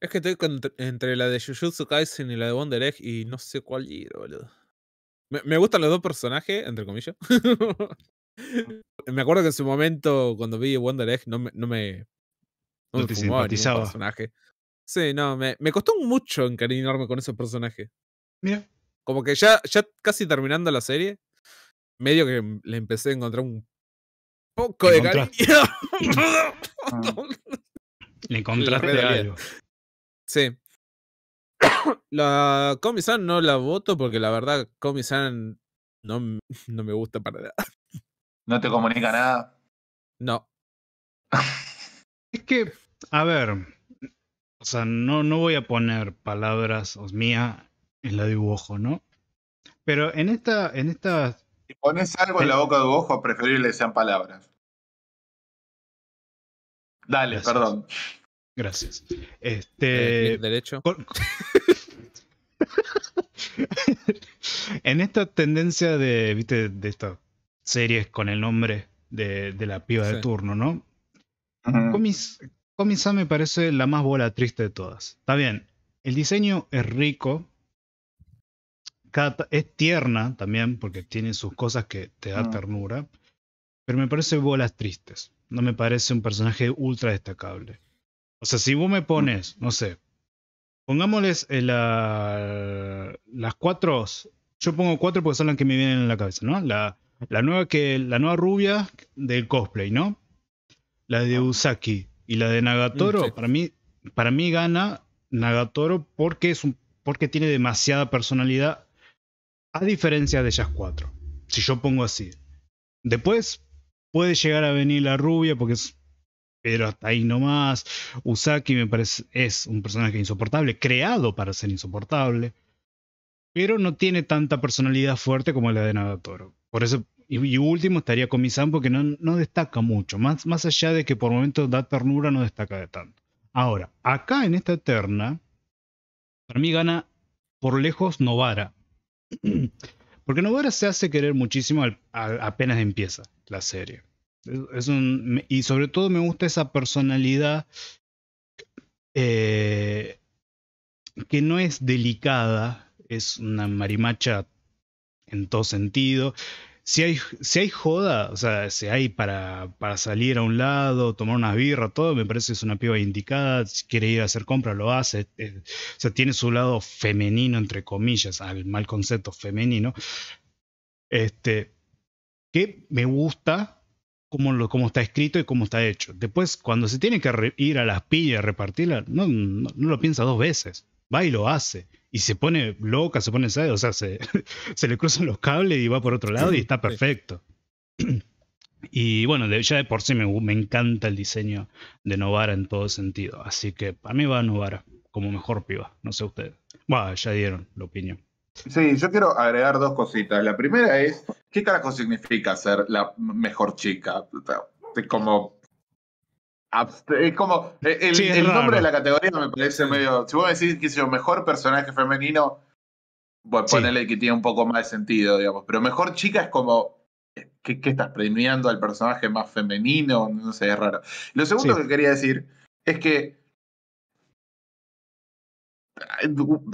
Es que estoy entre la de Jujutsu Kaisen y la de Wonder Egg y no sé cuál ir, boludo. Me gustan los dos personajes, entre comillas. Me acuerdo que en su momento, cuando vi Wonder Egg, no me fumaba ningún personaje. Sí, no, me costó mucho encariñarme con ese personaje. Mira. Como que ya casi terminando la serie, medio que le empecé a encontrar un poco de cariño. Le encontraste algo. Sí. La Komi-san no la voto porque la verdad Komi-san no me gusta para nada. ¿No te comunica nada? No. Es que, a ver, o sea, no voy a poner palabras mías en la de Uojo, ¿no? Pero en esta... Si pones algo en la boca de Uojo, preferible sean palabras. Dale, gracias. Perdón. Gracias. Derecho. En esta tendencia de, viste, de estas series con el nombre de la piba de turno, ¿no? Komi-san me parece la más bola triste de todas. Está bien, el diseño es rico, es tierna también, porque tiene sus cosas que te da ternura, pero me parece bolas tristes. No me parece un personaje ultra destacable. O sea, si vos me pones, no sé, pongámosles las cuatro, yo pongo cuatro porque son las que me vienen en la cabeza, ¿no? La nueva rubia del cosplay, ¿no? La de Usaki y la de Nagatoro, para mí gana Nagatoro porque tiene demasiada personalidad, a diferencia de ellas cuatro, si yo pongo así. Después puede llegar a venir la rubia porque es... Pero hasta ahí nomás. Usaki me parece es un personaje insoportable, creado para ser insoportable, pero no tiene tanta personalidad fuerte como la de Nagatoro. Por eso, y último estaría Komi-san porque no destaca mucho, más allá de que por momentos da ternura, no destaca de tanto. Ahora, acá en esta terna, para mí gana por lejos Novara. Porque Novara se hace querer muchísimo apenas empieza la serie. Y sobre todo me gusta esa personalidad que no es delicada, es una marimacha en todo sentido. Si hay joda, o sea, si hay para salir a un lado, tomar unas birras, todo, me parece que es una piba indicada. Si quiere ir a hacer compras, lo hace. O sea, tiene su lado femenino, entre comillas, al mal concepto femenino. Que me gusta Cómo está escrito y cómo está hecho. Después, cuando se tiene que ir a las pillas a repartirla, no lo piensa dos veces. Va y lo hace. Y se pone loca, se pone sad, o sea, se le cruzan los cables y va por otro lado y está perfecto. Sí. Y bueno, ya de por sí me encanta el diseño de Novara en todo sentido. Así que para mí va Novara como mejor piba. No sé ustedes. Bueno, ya dieron la opinión. Sí, yo quiero agregar dos cositas. La primera es, ¿qué carajo significa ser la mejor chica? Es como el nombre de la categoría me parece medio... Si vos me decís, qué sé yo, mejor personaje femenino, bueno, ponele que tiene un poco más de sentido, digamos. Pero mejor chica es como... ¿Qué estás premiando al personaje más femenino? No sé, es raro. Lo segundo que quería decir es que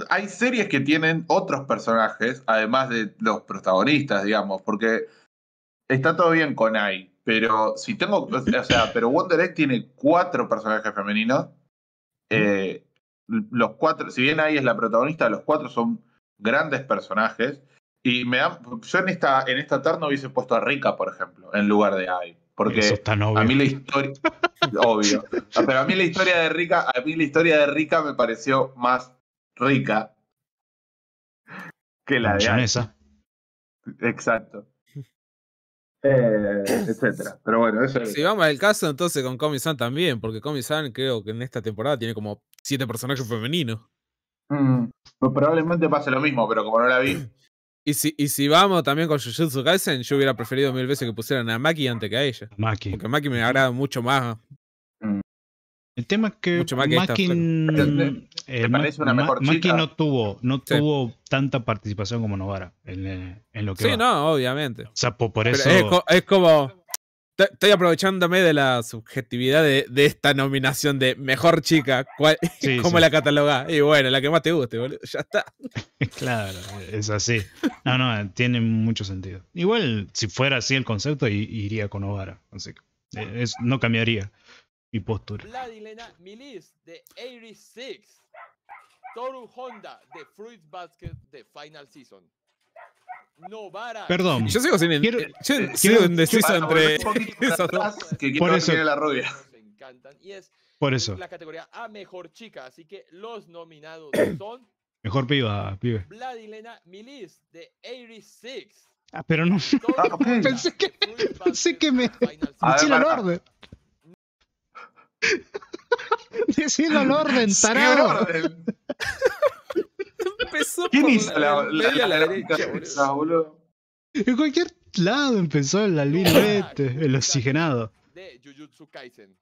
hay series que tienen otros personajes, además de los protagonistas, digamos, porque está todo bien con Ai, pero si tengo, o sea, pero Wonder Egg tiene cuatro personajes femeninos, los cuatro, si bien Ai es la protagonista, los cuatro son grandes personajes, y yo en esta terna hubiese puesto a Rika, por ejemplo, en lugar de Ai. Porque a mí la historia... obvio. Pero a mí la historia de Rika me pareció más rica. que la mayonesa. De... Exacto. Etcétera. Pero bueno, eso es... Si vamos al caso, entonces con Komi-san también, porque Komi-san creo que en esta temporada tiene como 7 personajes femeninos. Pues probablemente pase lo mismo, pero como no la vi. Y si vamos también con Jujutsu Kaisen, yo hubiera preferido 1000 veces que pusieran a Maki antes que a ella. Maki. Porque Maki me agrada mucho más. El tema es que Maki no tuvo tanta participación como Novara en lo que sí, va. No, obviamente. O sea, por eso... Es como... Estoy aprovechándome de la subjetividad de esta nominación de mejor chica. Sí, ¿cómo sí. la catalogás? Y bueno, la que más te guste, boludo. Ya está. Claro, es así. No, tiene mucho sentido. Igual, si fuera así el concepto, iría con Obara. Así que no cambiaría mi postura. Vladilena Milis de 86. Toru Honda de Fruit Basket de Final Season. Novara. Perdón. Yo sigo sin indeciso entre esos dos. Por eso. La rubia. Y es por eso. La categoría A mejor chica. Así que los nominados son. Mejor piba, pibe. Vladilena Milis de 86. Ah, pero no. Pensé que me. Decirlo al orden. Decirlo al orden, tarado. Empezó ¿quién hizo la derecha, boludo? En cualquier lado empezó el albilete, el oxigenado. De Jujutsu Kaisen.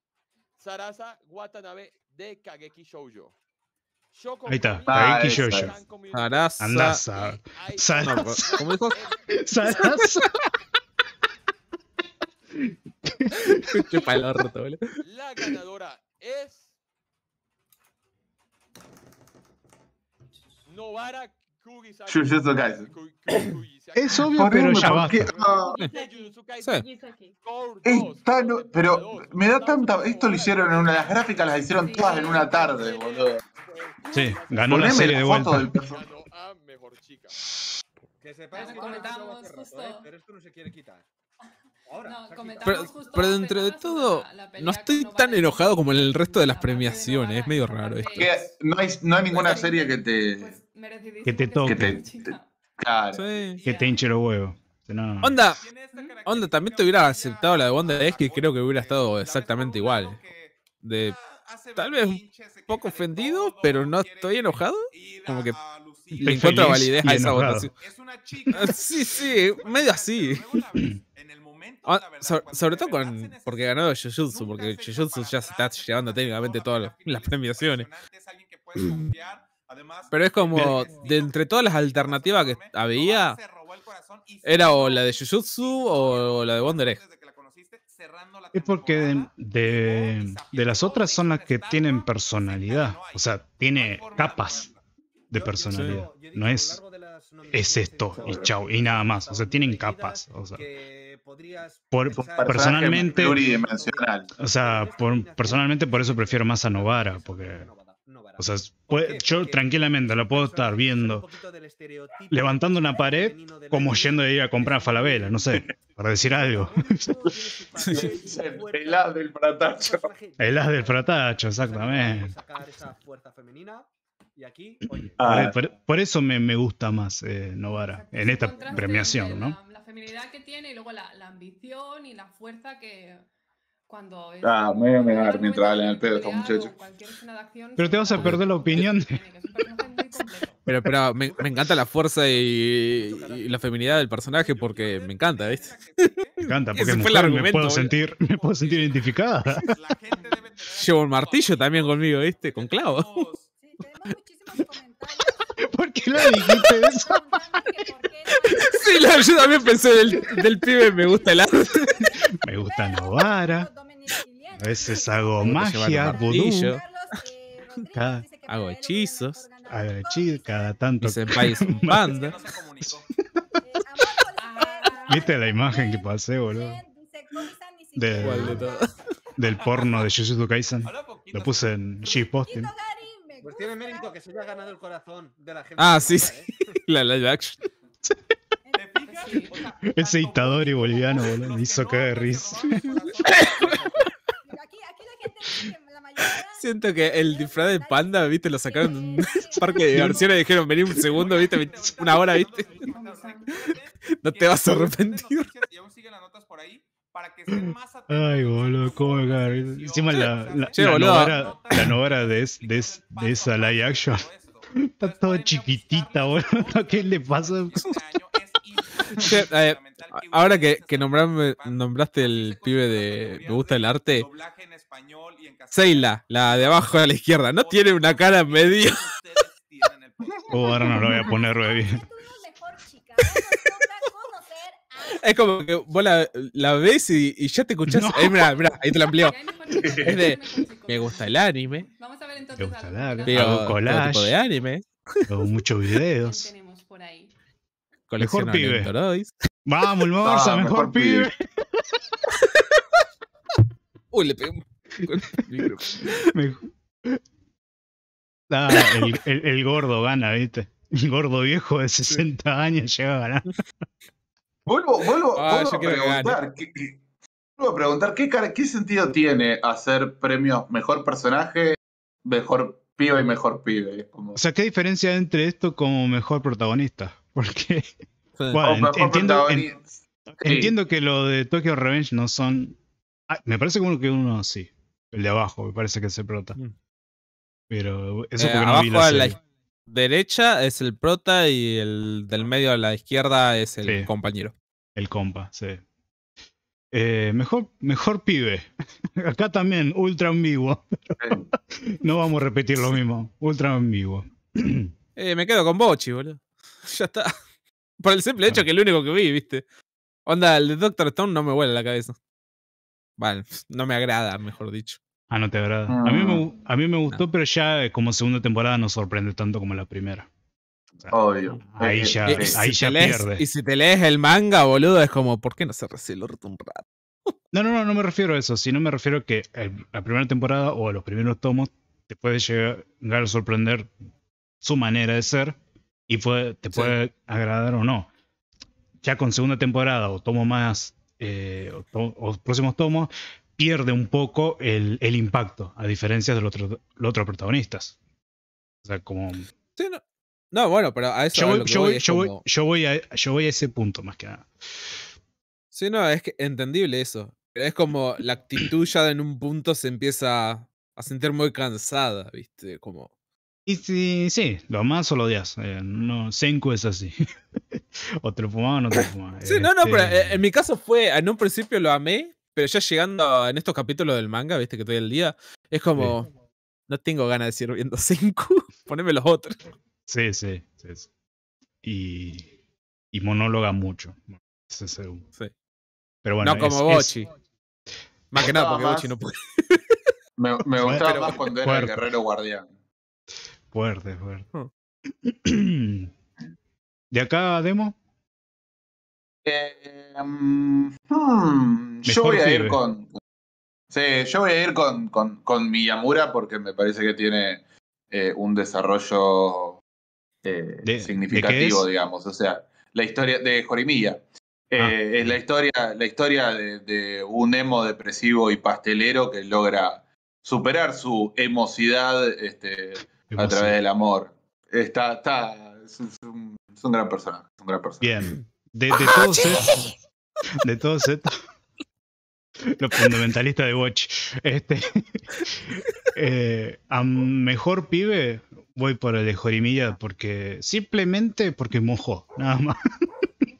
Sarasa Watanabe de Kageki Shoujo. Ahí está, Kageki Shoujo. Sarasa. Sarasa. ¿Cómo dijo? Sarasa. Chupa el orto, boludo. La ganadora es... Novara Kugisaki. Jujutsu Kaisen. Es obvio, pero ya basta. Pero me da tanta... Esto lo hicieron en una... Las gráficas las hicieron todas en una tarde, boludo. Sí, ganó la serie de vuelta. Ganó a mejor chica. Que sepáis que comentamos justo. Pero esto no se quiere quitar. Ahora, pero dentro de todo, no estoy tan enojado como en el resto de las premiaciones. Es medio raro esto. No hay ninguna serie que te toque. Que te hinche los huevos. No. Onda, también te hubiera aceptado la de Wonder Egg, que creo que hubiera estado exactamente igual. Tal vez un poco ofendido, pero no estoy enojado. Como que le encuentro validez a esa votación. Sí, medio así. Sobre todo porque ganó Jujutsu, porque Jujutsu ya se está llevando técnicamente todas las premiaciones. Pero es como, de entre todas las alternativas que había, era o la de Jujutsu o la de Wonder Egg. Es porque de las otras son las que tienen personalidad, o sea, tiene capas de personalidad. No es... Es esto, y chau, y nada más. O sea, tienen capas. O sea, personalmente, o sea, personalmente por eso prefiero más a Novara, porque, o sea, yo tranquilamente lo puedo estar viendo levantando una pared como yendo a ir a comprar falabella, no sé, para decir algo. El as del fratacho. El as del fratacho, exactamente. Y aquí, oye. Por eso me gusta más Novara en esta premiación, ¿no? La feminidad que tiene y luego la ambición y la fuerza que cuando... me voy a negar mientras hablen al pedo estos muchachos. Pero te vas a perder la opinión. Pero me encanta la fuerza y la feminidad del personaje porque me encanta, ¿viste? Me encanta, porque me puedo sentir identificada. Llevo un martillo también conmigo, ¿viste? Con clavo. ¿Por qué lo dijiste de esa manera? Sí, yo también pensé del pibe, me gusta el arte. Me gusta Novara. A veces hago magia, vudú. Hago hechizos. Hago hechizos, cada tanto. Y senpai es un banda. ¿Viste la imagen que pasé, boludo? Del porno de Jujutsu Kaisen. Lo puse en G-Posting. Pues tiene mérito que se haya ganado el corazón de la gente. Sí. La live action. ¿Te fijas? O sea, ese Itadori boliviano, boludo, me hizo caer de risa. Aquí la gente dice que la mayoría Siento que el disfraz de panda, viste, lo sacaron de un parque de diversiones y dijeron, vení un segundo, viste, una hora, viste. No te vas a arrepentir. Y aún siguen las notas por ahí para que estén más atentos. Ay, boludo, cómo cagar. Encima la novela de esa live action está toda chiquitita, boludo. ¿Qué le pasa? Che, ahora que nombraste el pibe de Me Gusta el Arte, Seila, la de abajo a la izquierda, no tiene una cara medio. Ahora no lo voy a poner, baby. Es como que vos la ves y ya te escuchás. No. Mirá, ahí te la amplio. Es de, me gusta el anime. Vamos a ver entonces. Me gusta el anime. Pero, collage, tipo de anime. Muchos videos. ¿Qué tenemos por ahí? Mejor pibe. Vamos, el Morsa, mejor pibe. Uy, le pegué un micro. Ah, el gordo gana, ¿viste? El gordo viejo de 60 años llega a ganar. Vuelvo a preguntar, ¿qué sentido tiene hacer premios mejor personaje, mejor pibe y mejor pibe? Como... O sea, ¿qué diferencia entre esto como mejor protagonista? Porque bueno, entiendo que lo de Tokyo Revenge no son... Ah, me parece como que uno sí. El de abajo, me parece que se prota. Pero eso porque no vi la serie. Derecha es el prota y el del medio a la izquierda es el compañero. El compa, sí. Mejor pibe. Acá también, ultra ambiguo. No vamos a repetir lo mismo. Ultra ambiguo. Me quedo con Bochi, boludo. Ya está. Por el simple hecho que es el único que vi, viste. Onda, el de Doctor Stone no me vuela la cabeza. Vale, no me agrada, mejor dicho. Ah, no te agrada. A mí me gustó, pero ya como segunda temporada no sorprende tanto como la primera. O sea, obvio. Ahí ya pierde. Y si te lees el manga, boludo, es como, ¿por qué no se el orto un rato? No me refiero a eso, sino me refiero a que la primera temporada o a los primeros tomos te puede llegar a sorprender su manera de ser y te puede agradar o no. Ya con segunda temporada o tomo más o próximos tomos, pierde un poco el impacto, a diferencia de los otros protagonistas. O sea, como... Sí, no, bueno, pero a eso... Yo voy a ese punto, más que nada. Sí, no, es que entendible eso. Pero es como la actitud ya en un punto se empieza a sentir muy cansada, ¿viste? Como... Y sí, lo amás o lo odias. No, Senku es así. O te lo fumaba o no te lo fumaba. Sí, no, pero en mi caso fue, en un principio lo amé, pero ya llegando en estos capítulos del manga, viste que estoy al día, es como, no tengo ganas de seguir viendo Senku, poneme los otros. Sí. Y monóloga mucho. Sí. Pero bueno, no como Bochi. Más que nada porque Bochi no puede. Me gustaba más cuando era el guerrero guardián. Fuerte. ¿De acá, Demo? Yo voy a ir con Miyamura porque me parece que tiene un desarrollo significativo, digamos. O sea, la historia de Jorimiya. Es la historia de un emo depresivo y pastelero que logra superar su emocidad a través del amor. Es un gran personaje. Bien. De todos estos, los fundamentalistas de Watch, a mejor pibe voy por el de Jorimiya porque simplemente porque mojó, nada más.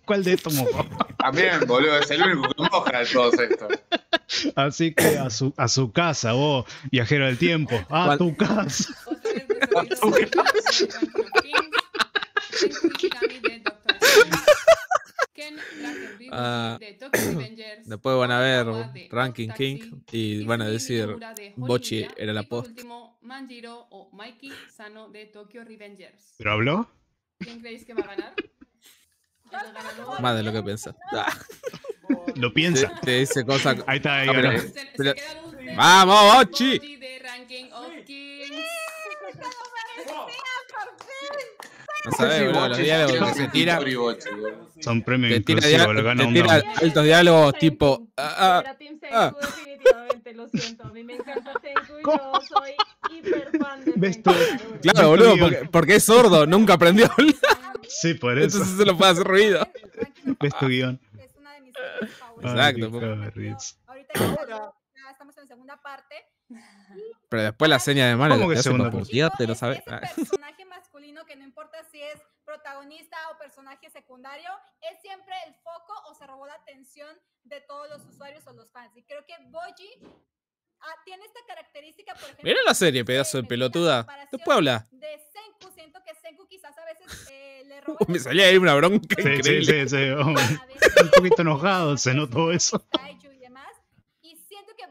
¿Cuál de estos mojó? También, boludo, es el único que moja de todos estos. Así que a su casa, vos, viajero del tiempo, a tu casa. A tu casa. Después van a ver Ranking King y van a decir Bochi era la post. ¿Pero habló? ¿Quién creéis que va a ganar? Más de lo que piensa. Lo piensa. Te dice cosas. Ahí está. ¡Vamos, Bochi! No sabés, boludo, los diálogos que se tiran. Son premios inclusivos, lo ganan. Te tira altos diálogos tipo... lo siento. A mí me encanta Senku y yo soy hiper fan de Senku. Claro, boludo, porque es sordo, nunca aprendió a hablar. Sí, por eso. Entonces se lo puede hacer ruido. ¿Ves tu guión? Es una de mis series favoritas. Exacto. Ahorita estamos en segunda parte. Pero después la seña de mano. ¿Cómo que segunda parte? Es el personaje masculino que no importa si es protagonista o personaje secundario, es siempre el foco o se robó la atención de todos los usuarios o los fans. Y creo que Boji tiene esta característica, por ejemplo... Mira la serie, pedazo de pelotuda. Después habla. De Senku, siento que Senku quizás a veces le robó... Me salía ahí una bronca increíble. Sí. Un poquito enojado, se notó eso.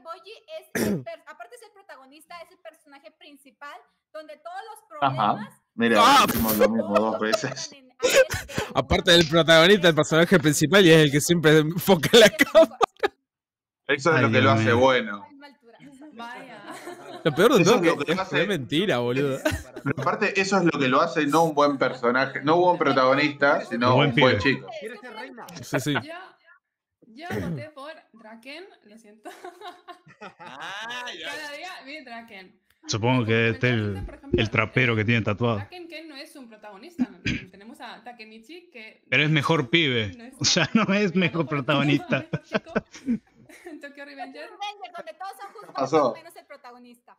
Boji es, aparte de ser protagonista, es el personaje principal donde todos los problemas... Ajá. Mira, hicimos lo mismo dos veces. Aparte del protagonista, el personaje principal y es el que siempre enfoca la cámara. Eso es lo que lo hace bueno. Lo peor de todo es que es mentira, boludo. Pero aparte, eso es lo que lo hace no un buen personaje, no un buen protagonista, sino un buen chico. Sí, sí. Yo voté por Draken, lo siento. Cada día vi Draken. Supongo que este es el trapero que tiene tatuado. Draken Ken no es un protagonista. Tenemos a Takemichi que... Pero es mejor pibe. No es... O sea, no es mejor protagonista. Tokyo Revenger. Donde todos son juzgados menos el protagonista.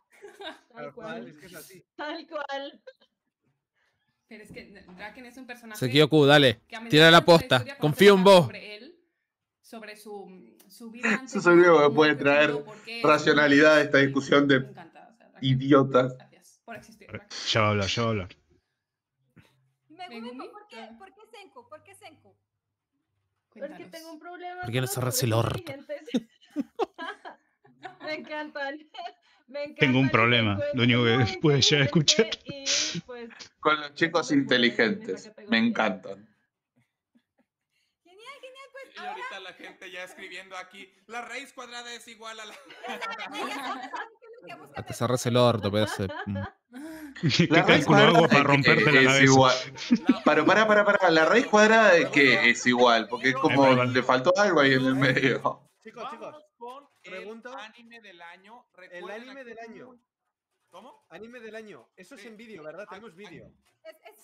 Tal cual. Es que es así. Tal cual. Pero es que Draken es un personaje... Sekioku, dale. Tira la posta. Confío en vos. Sobre su vida antes. Eso es algo que puede traer racionalidad a esta discusión de idiotas. Por existir. Ya va a hablar, ya va a hablar. Megumi, ¿por qué Senku? ¿Por qué Senku? Porque tengo un problema. ¿Por qué no cerras el orto? Me encantan. Tengo un problema. Lo único que puedes llegar a escuchar. Con los chicos inteligentes. Me encantan. Y ahorita la gente ya escribiendo aquí, la raíz cuadrada es igual a la... A te cerrás el orto, pedazo. ¿Qué cálculo hago para romperte la cabeza? Para, la raíz cuadrada es que es igual, porque es como le faltó algo ahí en el medio. Chicos, pregunta. Anime del año. El anime del año. ¿Cómo? Anime del año. Eso es en vídeo, ¿verdad? Tenemos vídeo.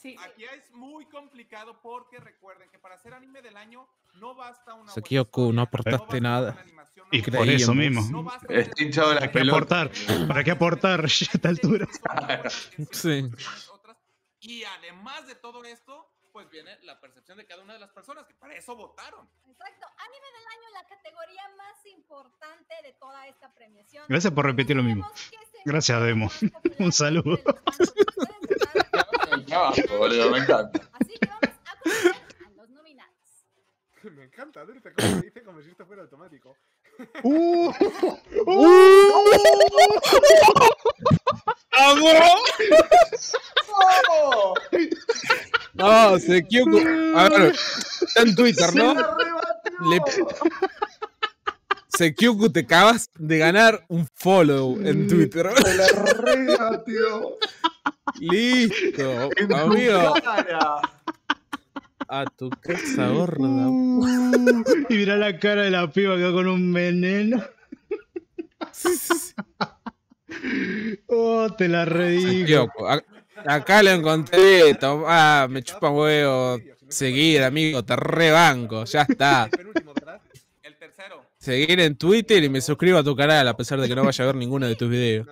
Sí. Aquí es muy complicado porque recuerden que para hacer anime del año no basta una... Sekioku, no aportaste nada. Y por eso mismo. Estoy hinchado de la pelota. ¿Para qué aportar a esta altura? Sí. Y además de todo esto, pues viene la percepción de cada una de las personas que para eso votaron. Exacto. Anime del año, la categoría más importante de toda esta premiación. Gracias por repetir lo mismo. Gracias, Demo. Un saludo. No, boludo, me encanta. Así que vamos a conocer a los nominados. Me encanta, Dulce, como se dice, como si esto fuera automático. ¡Amor! No, Sekioku. A ver, está en Twitter, ¿no? Sekioku, te acabas de ganar un follow en Twitter. Se la regateó. Listo, amigo. A tu casa gorda. Y mirá la cara de la piba que va con un veneno. Oh, te la redí. Acá lo encontré. Ah, me chupa huevo. Seguir, amigo, te rebanco. Ya está. El tercero. Seguir en Twitter y me suscribo a tu canal, a pesar de que no vaya a ver ninguno de tus videos.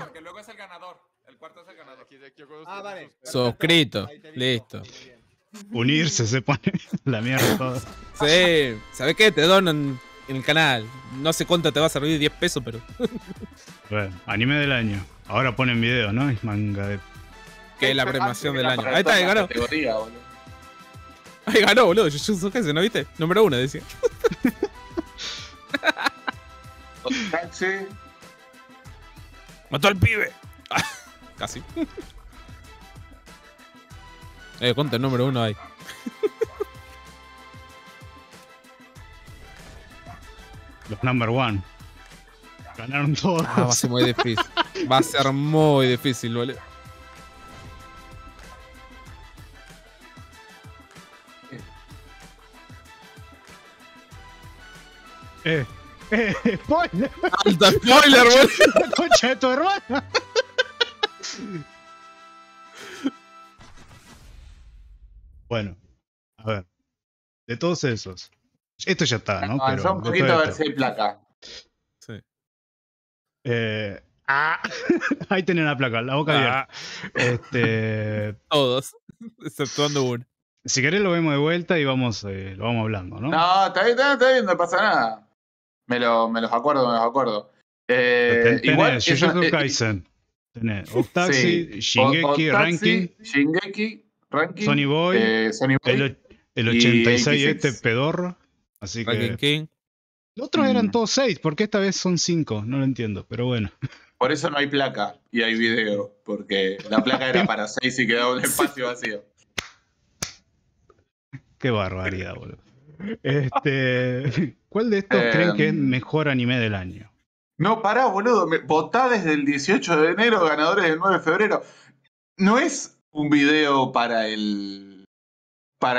Porque luego es el ganador. El cuarto es el ganador. Ah, vale. Suscrito. Listo. Unirse se pone la mierda toda. Sí, ¿sabes qué? Te donan en el canal. No sé cuánto te va a servir, 10 pesos, pero... Bueno, anime del año. Ahora ponen videos, ¿no? Es manga de... Que es la premiación del año. Ahí está, ahí ganó. Ahí ganó, boludo. Jujutsu Kaisen, ¿no viste? Número 1, decía. Odd Taxi. Mató al pibe. Casi. Conta el número 1 ahí. Los number 1. Ganaron todos. Ah, va a ser muy difícil. Va a ser muy difícil, boludo. ¡Spoiler! ¡Alta spoiler, güey! ¡Concha de tu hermana! Bueno, a ver. De todos esos. Esto ya está, ¿no? Avanzó un poquito a ver si hay placa. Sí. Ahí tenía una placa, la boca abierta. Todos, exceptuando uno. Si querés lo vemos de vuelta y vamos, lo vamos hablando, ¿no? No, está bien, no pasa nada. Me los acuerdo. Tenés Jujutsu Kaisen. Tenés Odd Taxi, sí. Shingeki, Ranking, Sonny Boy. El 86 este pedorro. Así Ranking que... King. Los otros eran todos 6, porque esta vez son 5, no lo entiendo, pero bueno. Por eso no hay placa y hay video, porque la placa era para 6 y quedaba un espacio vacío. Qué barbaridad, boludo. ¿Cuál de estos creen que es mejor anime del año? No, pará, boludo. Votá desde el 18 de enero, ganadores del 9 de febrero. No es un video para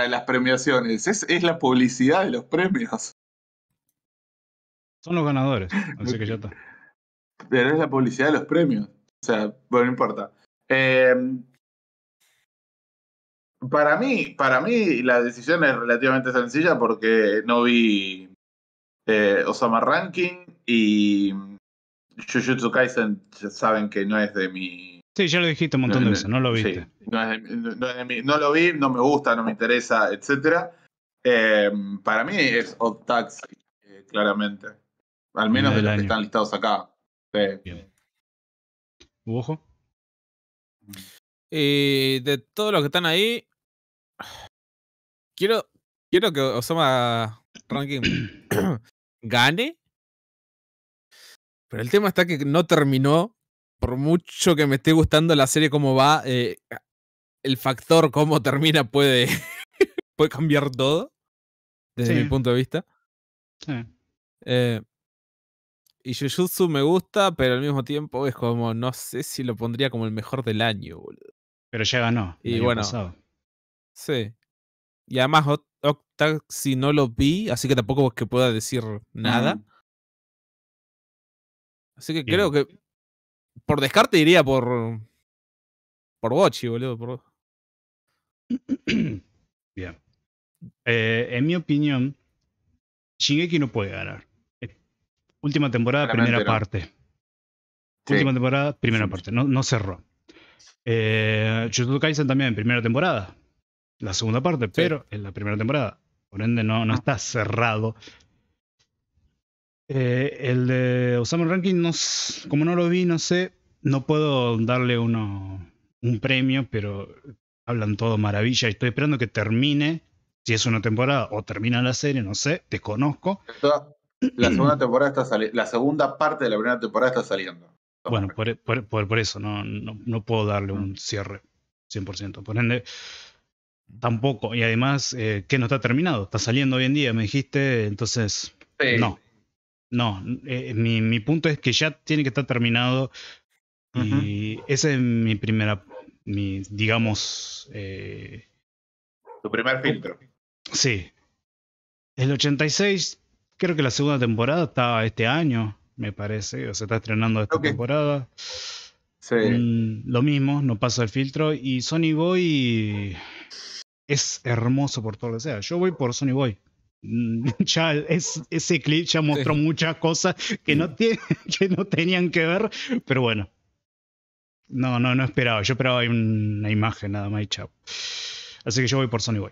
las premiaciones, es la publicidad de los premios. Son los ganadores, así que ya está. Pero es la publicidad de los premios. O sea, bueno, no importa. Para mí la decisión es relativamente sencilla porque no vi Osama Ranking y Jujutsu Kaisen, ya saben que no es de mi... Sí, ya lo dijiste un montón de veces, no lo viste. Sí, no lo vi, no me gusta, no me interesa, etc. Para mí es Odd Taxi, claramente. Al menos de los que están listados acá. Sí. Bien. ¿Uojo? Y de todos los que están ahí, quiero que Osama Ranking gane. Pero el tema está que no terminó. Por mucho que me esté gustando la serie como va, el factor cómo termina puede cambiar todo. Desde mi punto de vista. Sí. Y Jujutsu me gusta, pero al mismo tiempo es como, no sé si lo pondría como el mejor del año, boludo. Pero ya ganó. Y bueno. Pasado. Sí. Y además Odd Taxi no lo vi, así que tampoco es que pueda decir nada. Así que creo que por descarte iría por Bochi, boludo. Bien. En mi opinión, Shingeki no puede ganar. Última temporada, primera parte. Sí. Última temporada, primera parte. No cerró. Jujutsu Kaisen también, primera temporada. La segunda parte, pero en la primera temporada. Por ende, no está cerrado. El de Osama Ranking, como no lo vi, no sé. No puedo darle un premio, pero hablan todo maravilla. Y estoy esperando que termine. Si es una temporada o termina la serie, no sé. Desconozco. La segunda parte de la primera temporada está saliendo. Bueno, por eso no puedo darle un cierre 100%. Por ende, tampoco. Y además, que no está terminado. Está saliendo hoy en día, me dijiste. Entonces, no. Mi punto es que ya tiene que estar terminado. Y esa es mi primera, digamos... Tu primer filtro. Sí. El 86... Creo que la segunda temporada está este año, me parece, o se está estrenando esta temporada. Sí. Lo mismo, no pasa el filtro. Y Sonny Boy es hermoso por todo lo que sea. Yo voy por Sonny Boy. Ya ese clip ya mostró muchas cosas que no tenían que ver, pero bueno. No esperaba. Yo esperaba una imagen nada más y chao. Así que yo voy por Sonny Boy.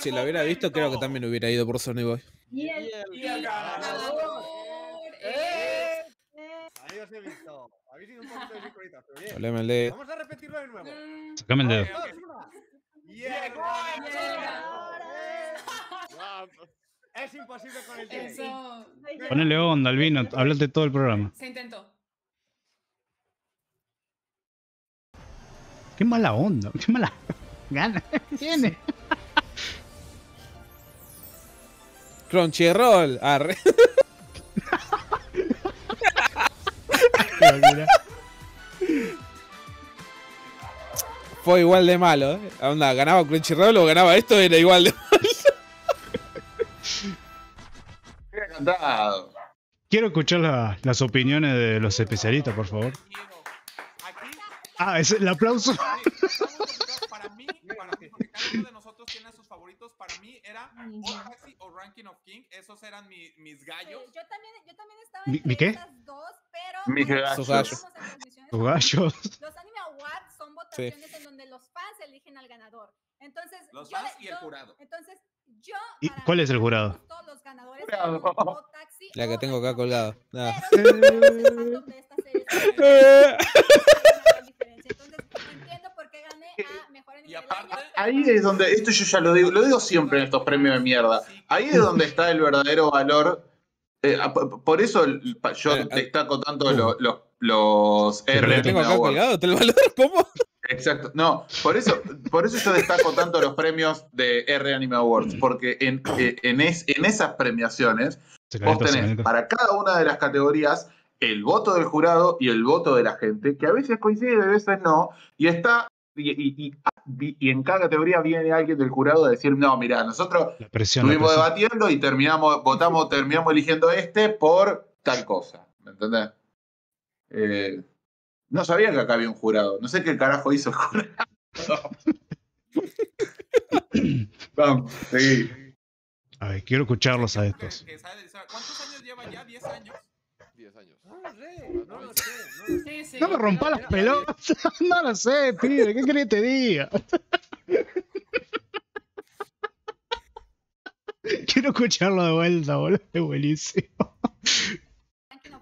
Si lo hubiera visto, creo que también hubiera ido por Sonny Boy. Y el ganador es... Ahí lo he visto. Habéis sido un poquito de discurita, pero bien. Vamos a repetirlo de nuevo. Sacame el dedo. Es imposible con el dedo. Ponele onda, Albino. Hablate todo el programa. Se intentó. Qué mala onda. Qué mala gana tiene. Crunchyroll, arre. Fue igual de malo, ¿eh? Onda, ganaba Crunchyroll o ganaba esto, era igual de malo. agrandado. Quiero escuchar las opiniones de los especialistas, por favor. Ah, es el aplauso. Para mí, cada uno de nosotros tiene sus favoritos. Para mí era Odd Taxi o Ranking of Kings. Esos eran mis gallos. Sí, yo también estaba entre ¿mi qué? Esas dos, pero... mis gallos. Los gallos. Los Anime Awards son votaciones en donde los fans eligen al ganador. Entonces, los fans y el jurado. Entonces, yo... ¿Y cuál es el jurado? Todos los ganadores. Odd Taxi, la que tengo acá colgada. No. De esta serie. Y aparte, ahí es donde, esto yo ya lo digo siempre en estos premios de mierda, ahí es donde está el verdadero valor, por eso yo destaco tanto los R. Tengo acá colgado, ¿te lo valoro? ¿Cómo? Exacto, no, por eso yo destaco tanto los premios de R Anime Awards, porque en esas premiaciones vos tenés para cada una de las categorías el voto del jurado y el voto de la gente, que a veces coincide, a veces no, y está... Y en cada categoría viene alguien del jurado a decir, no, mirá, nosotros estuvimos debatiendo y terminamos eligiendo este por tal cosa, ¿me entendés? No sabía que acá había un jurado, no sé qué carajo hizo el jurado. Vamos, seguí. A ver, quiero escucharlos a estos. ¿Cuántos años lleva ya? ¿10 años? 10 años. No lo sé. No me rompa las pelotas. No lo sé, pibe. ¿Qué querés que te diga? Quiero escucharlo de vuelta, boludo. Es buenísimo. Pero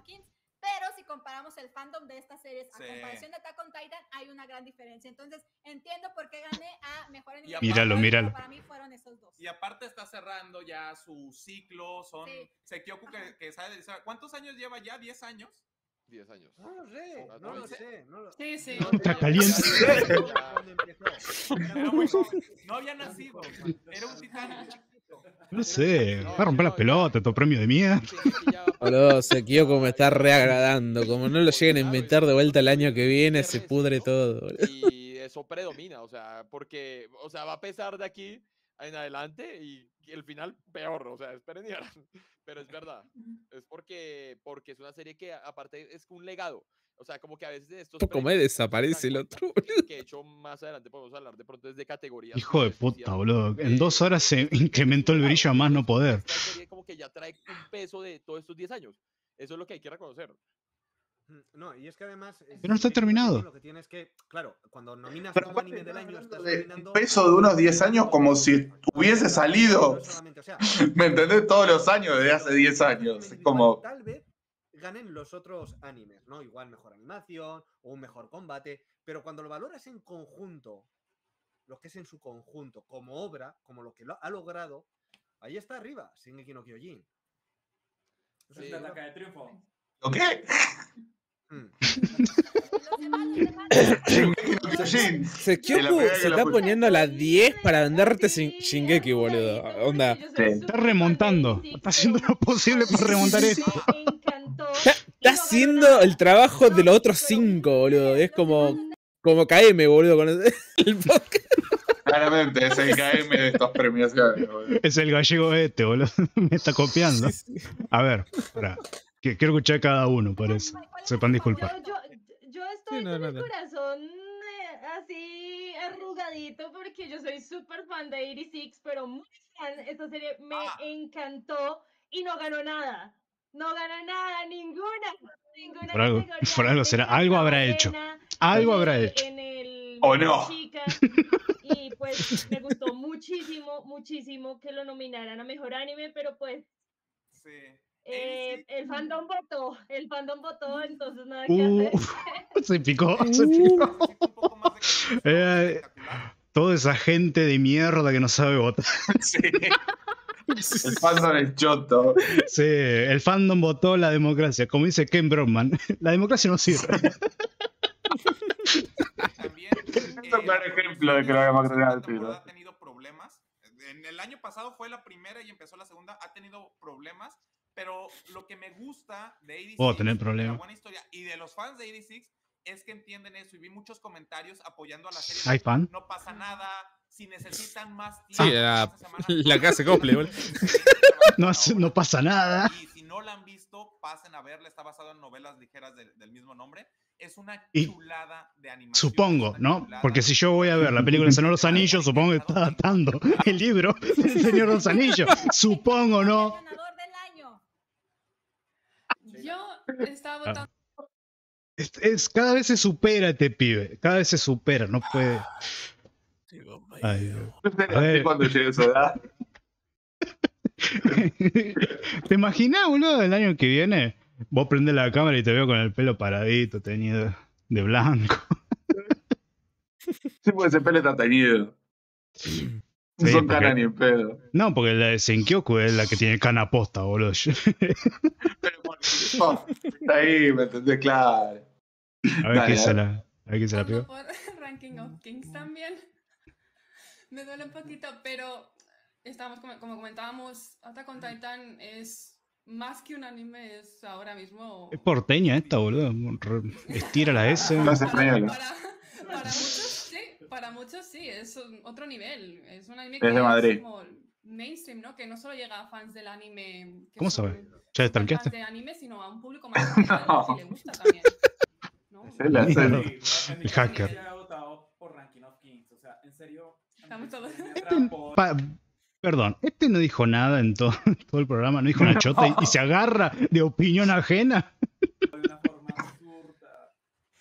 si comparamos el fandom de estas series a comparación de Attack on Titan, hay una gran diferencia. Entonces, entiendo por qué gané a Mejor Anime. Míralo. Para mí fueron esos dos. Y aparte está cerrando ya su ciclo. Son Sekioku que sabe... ¿Cuántos años lleva ya? ¿10 años? 10 años. No lo sé. Sí. Está caliente. No había nacido. Era un titán. No sé. Va a romper las pelotas, tu premio de mierda. Boludo, Sekioku me está reagradando. Como no lo lleguen a inventar de vuelta el año que viene, se pudre todo. Y eso predomina, o sea, porque, o sea, va a pesar de aquí en adelante y el final peor, o sea, esperen y verán. Pero es verdad, es porque es una serie que aparte es un legado, o sea, como que a veces estos... Poco me desaparece el otro. Que de hecho más adelante podemos hablar de pronto desde categorías. Hijo de puta, boludo, en 2 horas se incrementó el brillo a más no poder. Esta serie como que ya trae un peso de todos estos 10 años, eso es lo que hay que reconocer. No, y es que además... Pero no está terminado. Lo que tienes que... Claro, cuando nominas un anime del año, estás nominando... El peso de unos 10 años como si hubiese salido. ¿Me entendés? Todos los años desde hace 10 años. Como... Tal vez ganen los otros animes, ¿no? Igual mejor animación o un mejor combate, pero cuando lo valoras en conjunto, lo que es en su conjunto, como obra, como lo que ha logrado, ahí está arriba, Shingeki no Kyojin. Eso es la taca de triunfo. ¿O qué? Sekioku se está poniendo a las 10 para venderte Shingeki, boludo. Onda. Está remontando. Está haciendo lo posible para remontar esto. Está haciendo el trabajo de los otros 5, boludo. Es como KM, boludo, con el podcast. Claramente, es el KM de estos premios. Es el gallego este, boludo. Me está copiando. A ver, espera. Quiero escuchar a cada uno, por eso. Sepan disculpar. Yo estoy con el corazón así arrugadito porque yo soy súper fan de 86, pero muy fan. Esta serie me encantó y no ganó nada. No ganó nada, ninguna. Por algo será. Algo habrá hecho. Algo habrá hecho. O no. Y pues me gustó muchísimo que lo nominaran a Mejor Anime, pero pues... Sí. El fandom votó, entonces nada que hacer. Se picó. Toda esa gente de mierda que no sabe votar. Sí. El fandom es choto. Sí, el fandom votó la democracia. Como dice Ken Brockman, la democracia no sirve. También, es un claro ejemplo de que la democracia no sirve. Ha tenido problemas. En el año pasado fue la primera y empezó la segunda. Ha tenido problemas. Pero lo que me gusta de 86, de la buena historia y de los fans de 86 es que entienden eso y vi muchos comentarios apoyando a la serie. No pasa nada, Si necesitan más tiempo, sí, la casa Cople, ¿vale? No pasa nada. Y si no la han visto, pasen a verla. Está basado en novelas ligeras del mismo nombre. Es una chulada de animación. Supongo, ¿no? Porque si yo voy a ver la película del Señor de los Anillos, supongo que está adaptando el libro del Señor de los Anillos. Supongo, ¿no? Yo estaba votando. Cada vez se supera este pibe. Cada vez se supera, no puede. Ay, Dios. Cuando llegue esa edad. ¿Te imaginas, boludo, el año que viene? Vos prendés la cámara y te veo con el pelo paradito, teñido de blanco. Sí, porque ese pelo está teñido. Sí, no son porque... canas ni en pedo. No, porque la de Sekioku es la que tiene cana posta, boludo. Pero bueno, está ahí, me entendés, claro. A ver qué se la pegó. Por Ranking of Kings también. Me duele un poquito, pero estamos como comentábamos, Attack on Titan es... más que un anime, es ahora mismo... Es porteña esta, boludo. Estira la S. Para muchos, sí. Es otro nivel. Es un anime que es de Madrid. Como mainstream, ¿no? Que no solo llega a fans del anime... ¿Cómo sabes? ¿Ya destanqueaste? De anime, sino a un público más general, no. Que le gusta también. ¿No? El hacker. Estamos todos... Perdón, este no dijo nada en todo el programa, no dijo una chota y se agarra de opinión ajena. De una forma absurda,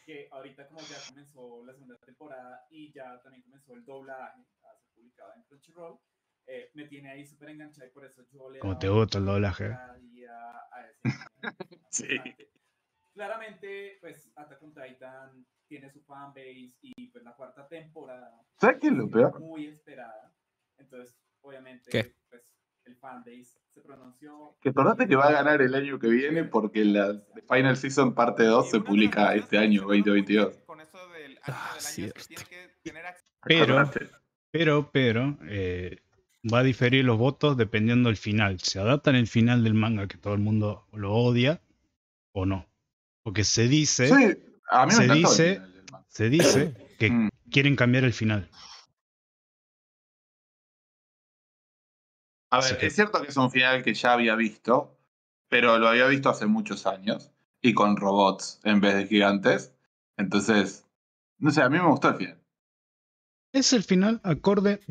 que ahorita como ya comenzó la segunda temporada y ya también comenzó el doblaje, ha sido publicado en Crunchyroll, me tiene ahí súper enganchado y por eso yo le... Como te gusta el doblaje. Sí. Claramente, pues, Attack on Titan tiene su fanbase y pues la cuarta temporada... ¿Sabes qué es lo peor? Muy esperada, entonces... Obviamente, ¿qué? Pues, el fanbase se pronunció... Que acordate que va a ganar el año que viene porque la Final Season Parte 2 se publica este año, 2022. Con eso del año que tiene que tener acceso. Pero, va a diferir los votos dependiendo del final. ¿Se adaptan el final del manga que todo el mundo lo odia o no? Porque se dice... Sí, a mí se dice que quieren cambiar el final. A ver, es cierto que es un final que ya había visto, pero lo había visto hace muchos años, y con robots en vez de gigantes. Entonces, no sé, a mí me gustó el final. Es el final acorde,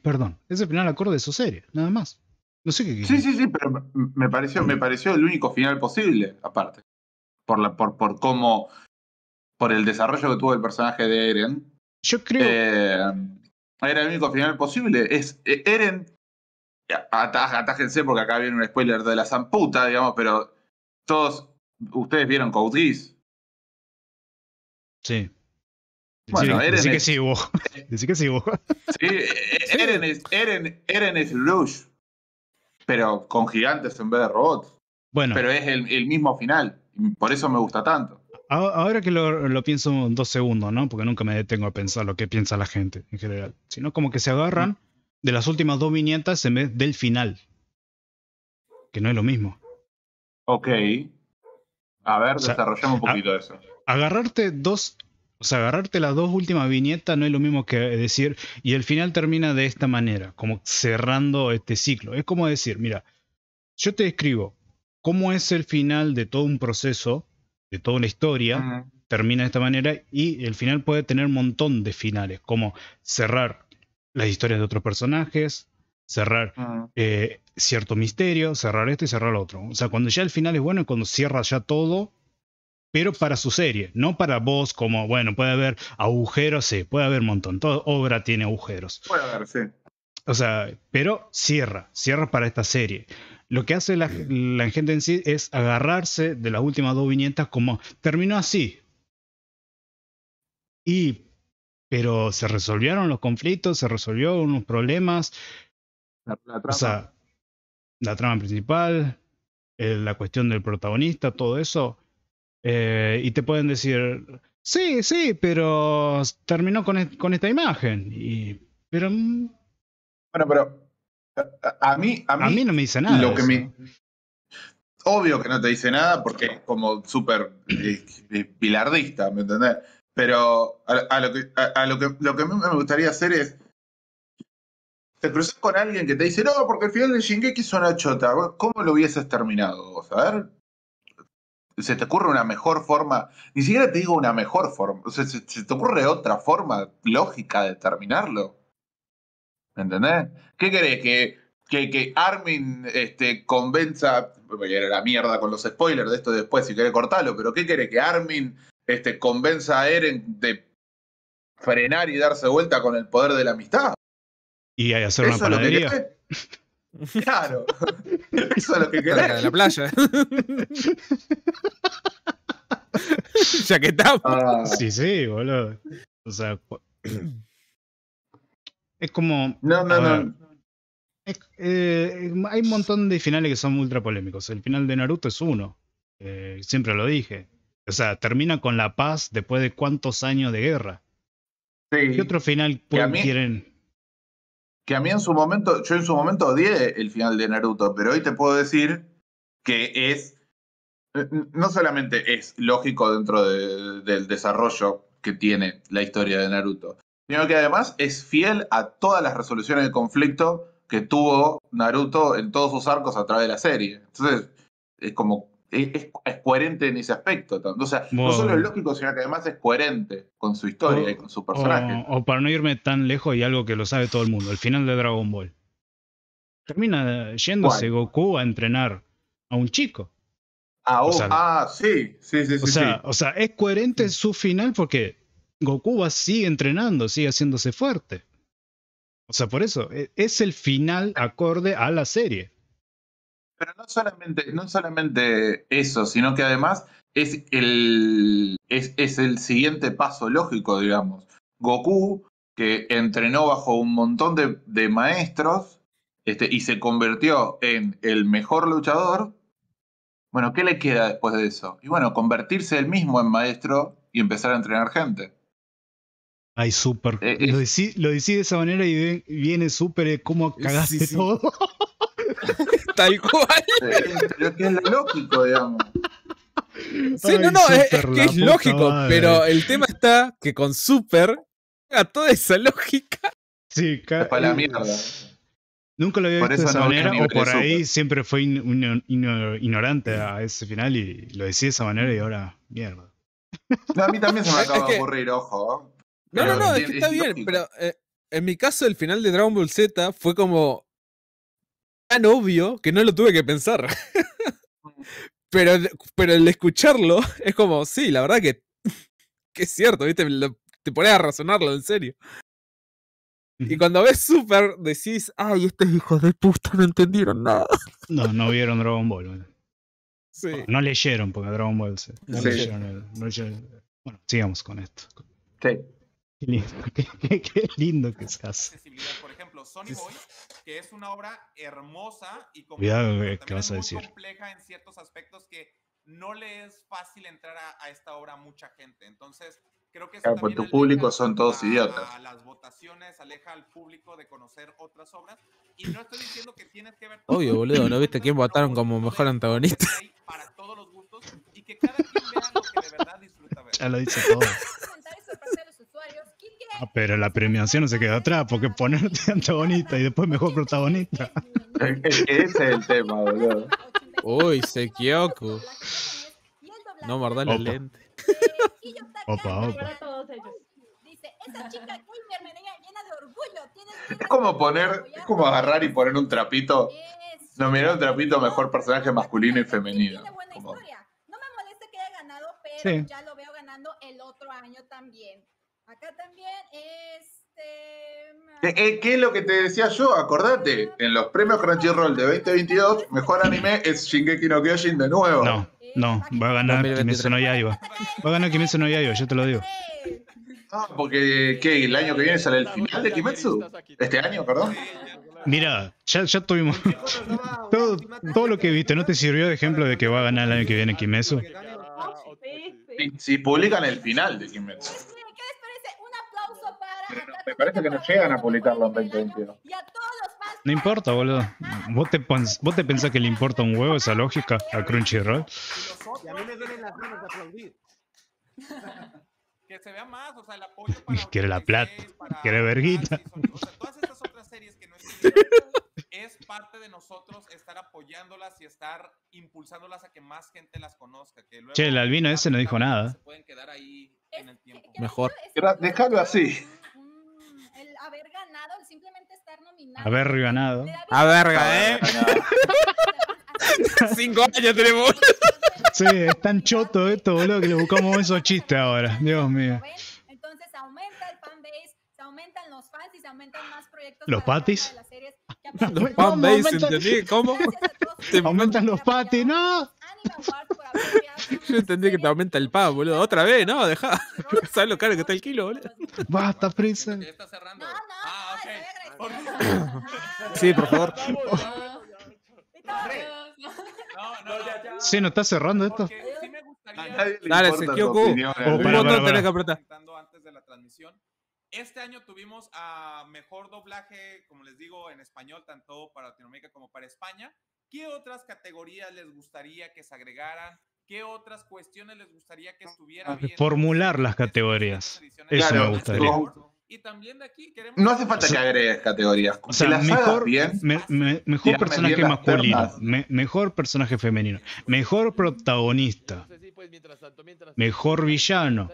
perdón, es el final acorde de su serie, nada más. No sé qué... Sí, pero me pareció el único final posible, aparte. Por el desarrollo que tuvo el personaje de Eren. Yo creo... era el único final posible. Es Eren... Atájense porque acá viene un spoiler de la zamputa, digamos, pero todos ustedes vieron Code Geass. Sí. Bueno, Eren es... Decí que sí, vos. Sí, Eren es Lush, pero con gigantes en vez de robots. Bueno. Pero es el mismo final, por eso me gusta tanto. Ahora que lo pienso en 2 segundos, ¿no? Porque nunca me detengo a pensar lo que piensa la gente en general, sino como que se agarran de las últimas 2 viñetas en vez del final. Que no es lo mismo. Ok. A ver, desarrollamos un poquito eso. Agarrarte las 2 últimas viñetas no es lo mismo que decir, y el final termina de esta manera, como cerrando este ciclo. Es como decir, mira, yo te describo cómo es el final de todo un proceso, de toda una historia, termina de esta manera, y el final puede tener un montón de finales, como cerrar las historias de otros personajes, cerrar cierto misterio, cerrar esto y cerrar lo otro. O sea, cuando ya el final es bueno, es cuando cierra ya todo, pero para su serie, no para vos como, bueno, puede haber agujeros, sí, puede haber un montón, toda obra tiene agujeros. Puede haber, sí. O sea, pero cierra para esta serie. Lo que hace la gente en sí es agarrarse de las últimas 2 viñetas como, terminó así. Pero se resolvieron los conflictos, se resolvió unos problemas. La trama. O sea, la trama principal, la cuestión del protagonista, todo eso. Y te pueden decir, sí, pero terminó con esta imagen. Pero a mí no me dice nada. Obvio que no te dice nada porque es como súper pilardista, ¿me entendés? Pero lo que me gustaría hacer es te cruzas con alguien que te dice, no, porque el final de Shingeki es una chota. ¿Cómo lo hubieses terminado vos? A ver, ¿se te ocurre una mejor forma? Ni siquiera te digo una mejor forma. O sea, ¿se te ocurre otra forma lógica de terminarlo? ¿Entendés? ¿Qué querés? Que Armin convenza... Porque era la mierda con los spoilers de esto después, si querés cortarlo. Pero ¿qué querés? Que Armin convenza a Eren de frenar y darse vuelta con el poder de la amistad. Y hacer una panadería. Claro. Eso es lo que querés. De la playa. Ya que estamos. Ah. Sí, sí, boludo. O sea... Es como... No. Hay un montón de finales que son ultra polémicos. El final de Naruto es uno. Siempre lo dije. O sea, termina con la paz después de cuántos años de guerra. Sí. ¿Qué otro final quieren? Que a mí en su momento, yo en su momento odié el final de Naruto, pero hoy te puedo decir que es, no solamente es lógico dentro del desarrollo que tiene la historia de Naruto, sino que además es fiel a todas las resoluciones de conflicto que tuvo Naruto en todos sus arcos a través de la serie. Entonces, es como es coherente en ese aspecto. O sea, no solo es lógico, sino que además es coherente con su historia y con su personaje. O para no irme tan lejos, y algo que lo sabe todo el mundo, el final de Dragon Ball. Termina yéndose Goku a entrenar a un chico. O sea, es coherente su final porque Goku sigue entrenando, sigue haciéndose fuerte. O sea, por eso, es el final acorde a la serie. Pero no solamente eso, sino que además es el siguiente paso lógico, digamos. Goku, que entrenó bajo un montón de maestros y se convirtió en el mejor luchador, bueno, ¿qué le queda después de eso? Y bueno, convertirse él mismo en maestro y empezar a entrenar gente. Ay, súper. Lo decís de esa manera y viene súper como cagaste todo. Tal cual. Pero que es lo lógico, digamos. Sí, ay, no, es que es lógico, madre. Pero el tema está que con súper a toda esa lógica. Sí, para la mierda. Nunca lo había visto de esa manera, o por ahí siempre fue ignorante a ese final y lo decís de esa manera y ahora, mierda. No, a mí también se me acaba de ocurrir, ojo. No, es que está bien, pero en mi caso el final de Dragon Ball Z fue como tan obvio que no lo tuve que pensar. pero el escucharlo es como, sí, la verdad que es cierto, ¿viste? Te pones a razonarlo, en serio. Y cuando ves Super decís, ay, estos hijos de puta no entendieron nada. No vieron Dragon Ball. Bueno. Sí. Bueno, no leyeron, porque Dragon Ball Z. No leyeron. Bueno, sigamos con esto. Sí. Qué lindo que seas. Por ejemplo, Sonny Boy, que es una obra hermosa y compleja en ciertos aspectos que no le es fácil entrar a esta obra a mucha gente. Entonces, creo que eso también tu público son todos idiotas. A las votaciones aleja al público de conocer otras obras. Y no estoy diciendo que tienes que ver... Obvio, boludo, ¿no viste quién votaron como mejor antagonista? Para todos los gustos y que cada quien vea lo que de verdad disfruta ver. Ya lo dice todo. Ah, pero la premiación se quedó atrás porque ponerte antagonista y después mejor protagonista. Ese es el tema, boludo. Uy, Sekioku. No, mordá la lente. Opa. Es como agarrar y poner un trapito. Nominar un trapito a mejor personaje masculino y femenino. Como... No me molesta que haya ganado, pero ya lo veo ganando el otro año también. Acá también ¿Qué es lo que te decía yo? Acordate, en los premios Crunchyroll de 2022, mejor anime es Shingeki no Kyojin de nuevo. No, va a ganar Kimetsu no Yaiba. Va a ganar Kimetsu no Yaiba, yo te lo digo. Ah, porque ¿qué? ¿El año que viene sale el final de Kimetsu? Este año, perdón. Mira, ya tuvimos todo lo que viste, ¿no te sirvió de ejemplo de que va a ganar el año que viene Kimetsu? Si publican el final de Kimetsu. Me parece que no llegan a publicarlo en 2022. No importa, boludo. ¿Vos te pensás que le importa un huevo esa lógica a Crunchyroll? Y a mí me vienen las ganas de aplaudir. Que se vea más, o sea, el apoyo para... Quiere la plata, quiere verguita. Todas estas otras series que no están Es parte de nosotros estar apoyándolas y estar impulsándolas a que más gente las conozca. Que luego che, el albino ese no dijo nada. Se pueden quedar ahí en el tiempo. Mejor. Déjalo así. El haber ganado, el simplemente estar nominado. Haber ganado. A verga, ¿eh? 5 años tenemos. Sí, es tan choto esto, boludo, que le buscamos esos chistes ahora. Dios mío. Entonces aumenta el fanbase, se aumentan los fans y se aumentan más proyectos. ¿Los patis? Los fanbase, entendí, ¿cómo? Te aumentan los patis, ¿no? Yo entendí que te aumenta el pan, boludo. Otra vez, ¿no? Dejá. ¿Sabes lo caro que está el kilo, boludo? Basta, presa. No, no, no. Sí, por favor. No, sí, no está cerrando esto. Sí me gustaría... Dale, Sekioku. Un botón tenés que apretar. Antes de la transmisión. Este año tuvimos a mejor doblaje, como les digo, en español, tanto para Latinoamérica como para España. ¿Qué otras categorías les gustaría que se agregaran? ¿Qué otras cuestiones les gustaría que estuviera bien? Formular las categorías. Eso claro, me gustaría. Y también de aquí queremos... No hace falta que agregues categorías. O sea, mejor, bien, mejor personaje masculino, mejor personaje femenino, mejor protagonista, mejor villano.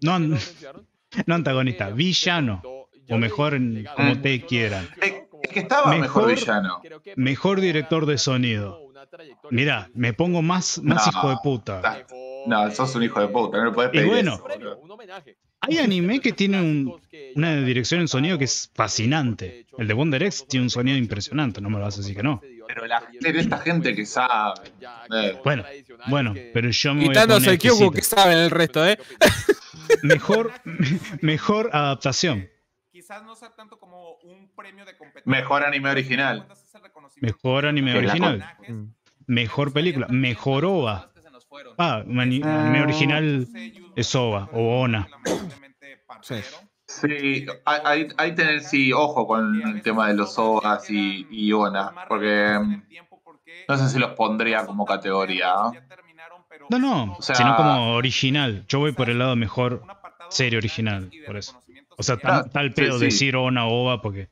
No, no antagonista, villano. O mejor como te quieran. Es que estaba mejor villano. Mejor director de sonido. Mirá, me pongo más no, hijo de puta. No, sos un hijo de puta, no lo podés pedir. Y bueno, eso, hay anime que tiene una dirección en sonido que es fascinante. El de Wonder Egg tiene un sonido impresionante, no me lo vas a decir que no. Pero esta gente que sabe. Bueno, pero yo me voy a poner exquisito. Que saben el resto, ¿eh? Mejor adaptación. Quizás no sea tanto como un premio de competencia. Mejor anime original. Mejor anime original. Mejor película. Mejor OVA. Ah, anime original es OVA o ONA. Sí, hay tener sí ojo con el tema de los OVAs y ONA, porque no sé si los pondría como categoría. No, o sea, sino como original. Yo voy por el lado mejor serie original, por eso. O sea, tal pedo decir ONA o OVA porque...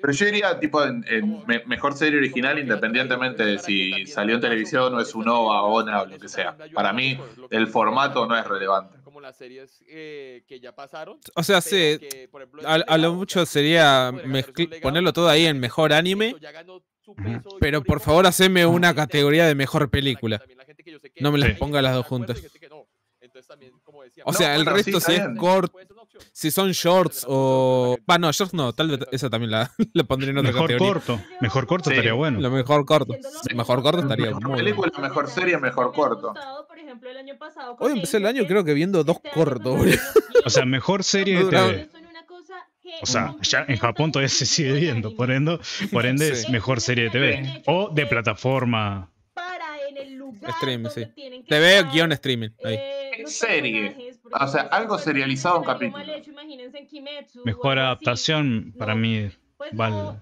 Pero yo diría, tipo, en mejor serie original, independientemente de si salió en televisión o es un OVA, ONA o lo que sea. Para mí, el formato no es relevante. Como las series que ya pasaron. O sea, sí, a lo mucho sería ponerlo todo ahí en mejor anime, pero por favor, haceme una categoría de mejor película. No me las ponga las dos juntas. O sea, el resto si es corto, si son shorts o... Ah, no, shorts no, tal vez esa también la pondría en otra categoría. Mejor corto estaría bueno. Lo mejor corto. Mejor corto estaría bueno. Mejor película, mejor serie, mejor corto. Hoy empecé el año creo que viendo 2 cortos. O sea, mejor serie de TV. O sea, ya en Japón todavía se sigue viendo, por ende es mejor serie de TV. O de plataforma... Streaming, sí. TV guión streaming. Ahí. Serie. O sea, algo serializado en capítulo. Mejor adaptación para mí. Vale.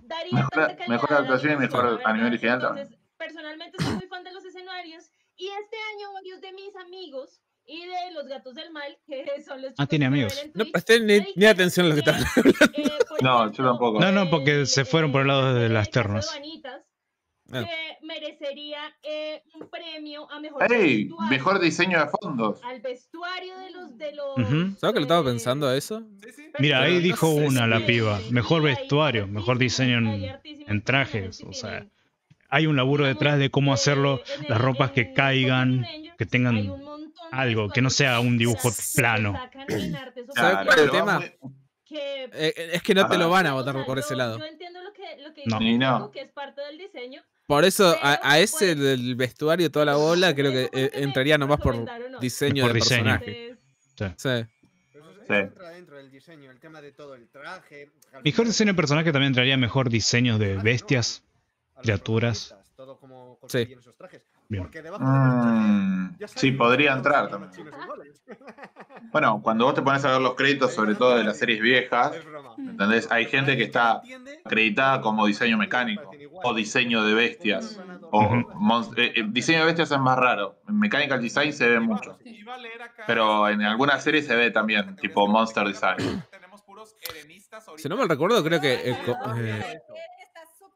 Mejor adaptación y mejor anime original también. Personalmente soy muy fan de los escenarios. Y este año varios de mis amigos y de los gatos del mal, que son los chicos. Ah, tiene amigos. No presté ni atención a lo que están hablando. No, yo tampoco. No, porque se fueron por el lado de las ternas. Que merecería un premio a mejor vestuario, mejor diseño de fondos. Al vestuario de los ¿sabes que lo estaba pensando a eso? Sí. Mira, ahí dijo una la piba. Mejor vestuario, mejor diseño en trajes. O sea, hay un laburo detrás de cómo hacerlo, las ropas que caigan, que tengan algo, que no sea un dibujo plano. ¿Sabes cuál es el tema? Es que no te lo van a votar por ese lado. Yo entiendo lo que es parte del diseño. Por eso, a ese del vestuario, toda la bola, creo que entraría nomás por diseño de personaje. Sí. Dentro del diseño, el tema de todo el traje. Mejor diseño de personaje también entraría mejor diseño de bestias, criaturas. Sí. Bien. Sí, podría entrar también. Bueno, cuando vos te pones a ver los créditos, sobre todo de las series viejas, ¿entendés? Hay gente que está acreditada como diseño mecánico o diseño de bestias. Diseño de bestias es más raro. En Mechanical Design se ve mucho. Pero en algunas series se ve también, tipo Monster Design. listas ahorita. Si no mal recuerdo, creo que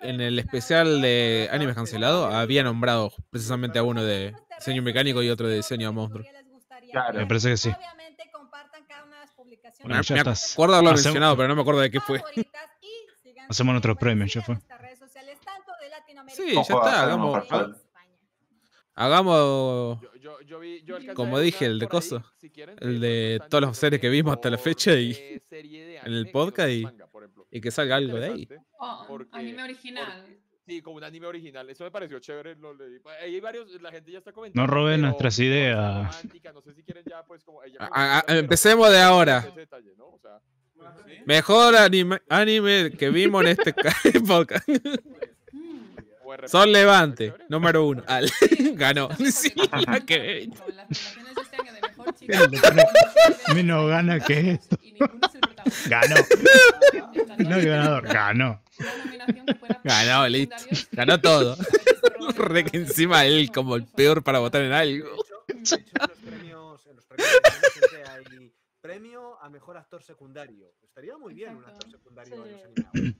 en el especial de Animes Cancelado había nombrado precisamente a uno de diseño mecánico y otro de diseño monstruo. Claro. Me parece que sí. Obviamente compartan cada una de las publicaciones. Me acuerdo haberlo mencionado, pero no me acuerdo de qué fue. Hacemos nuestros premios, ya fue. Sí, ya está, hagamos. Hagamos, como dije, el de Coso. El de todas las series que vimos hasta la fecha y en el podcast y que salga algo de ahí. Anime original. Sí, como un anime original. Eso me pareció chévere. Hay varios, la gente ya está comentando. No roben nuestras ideas. Empecemos de ahora. Mejor anime que vimos en este podcast. Sol Levante, número 1. Al, ganó. Sí, la que... Menos gana que esto. Ganó. No hay ganador. Ganó. Ganó, listo. Ganó todo. Re que encima él como el peor para votar en algo. En los premios premio a mejor actor secundario. Estaría muy bien un actor secundario en los animados.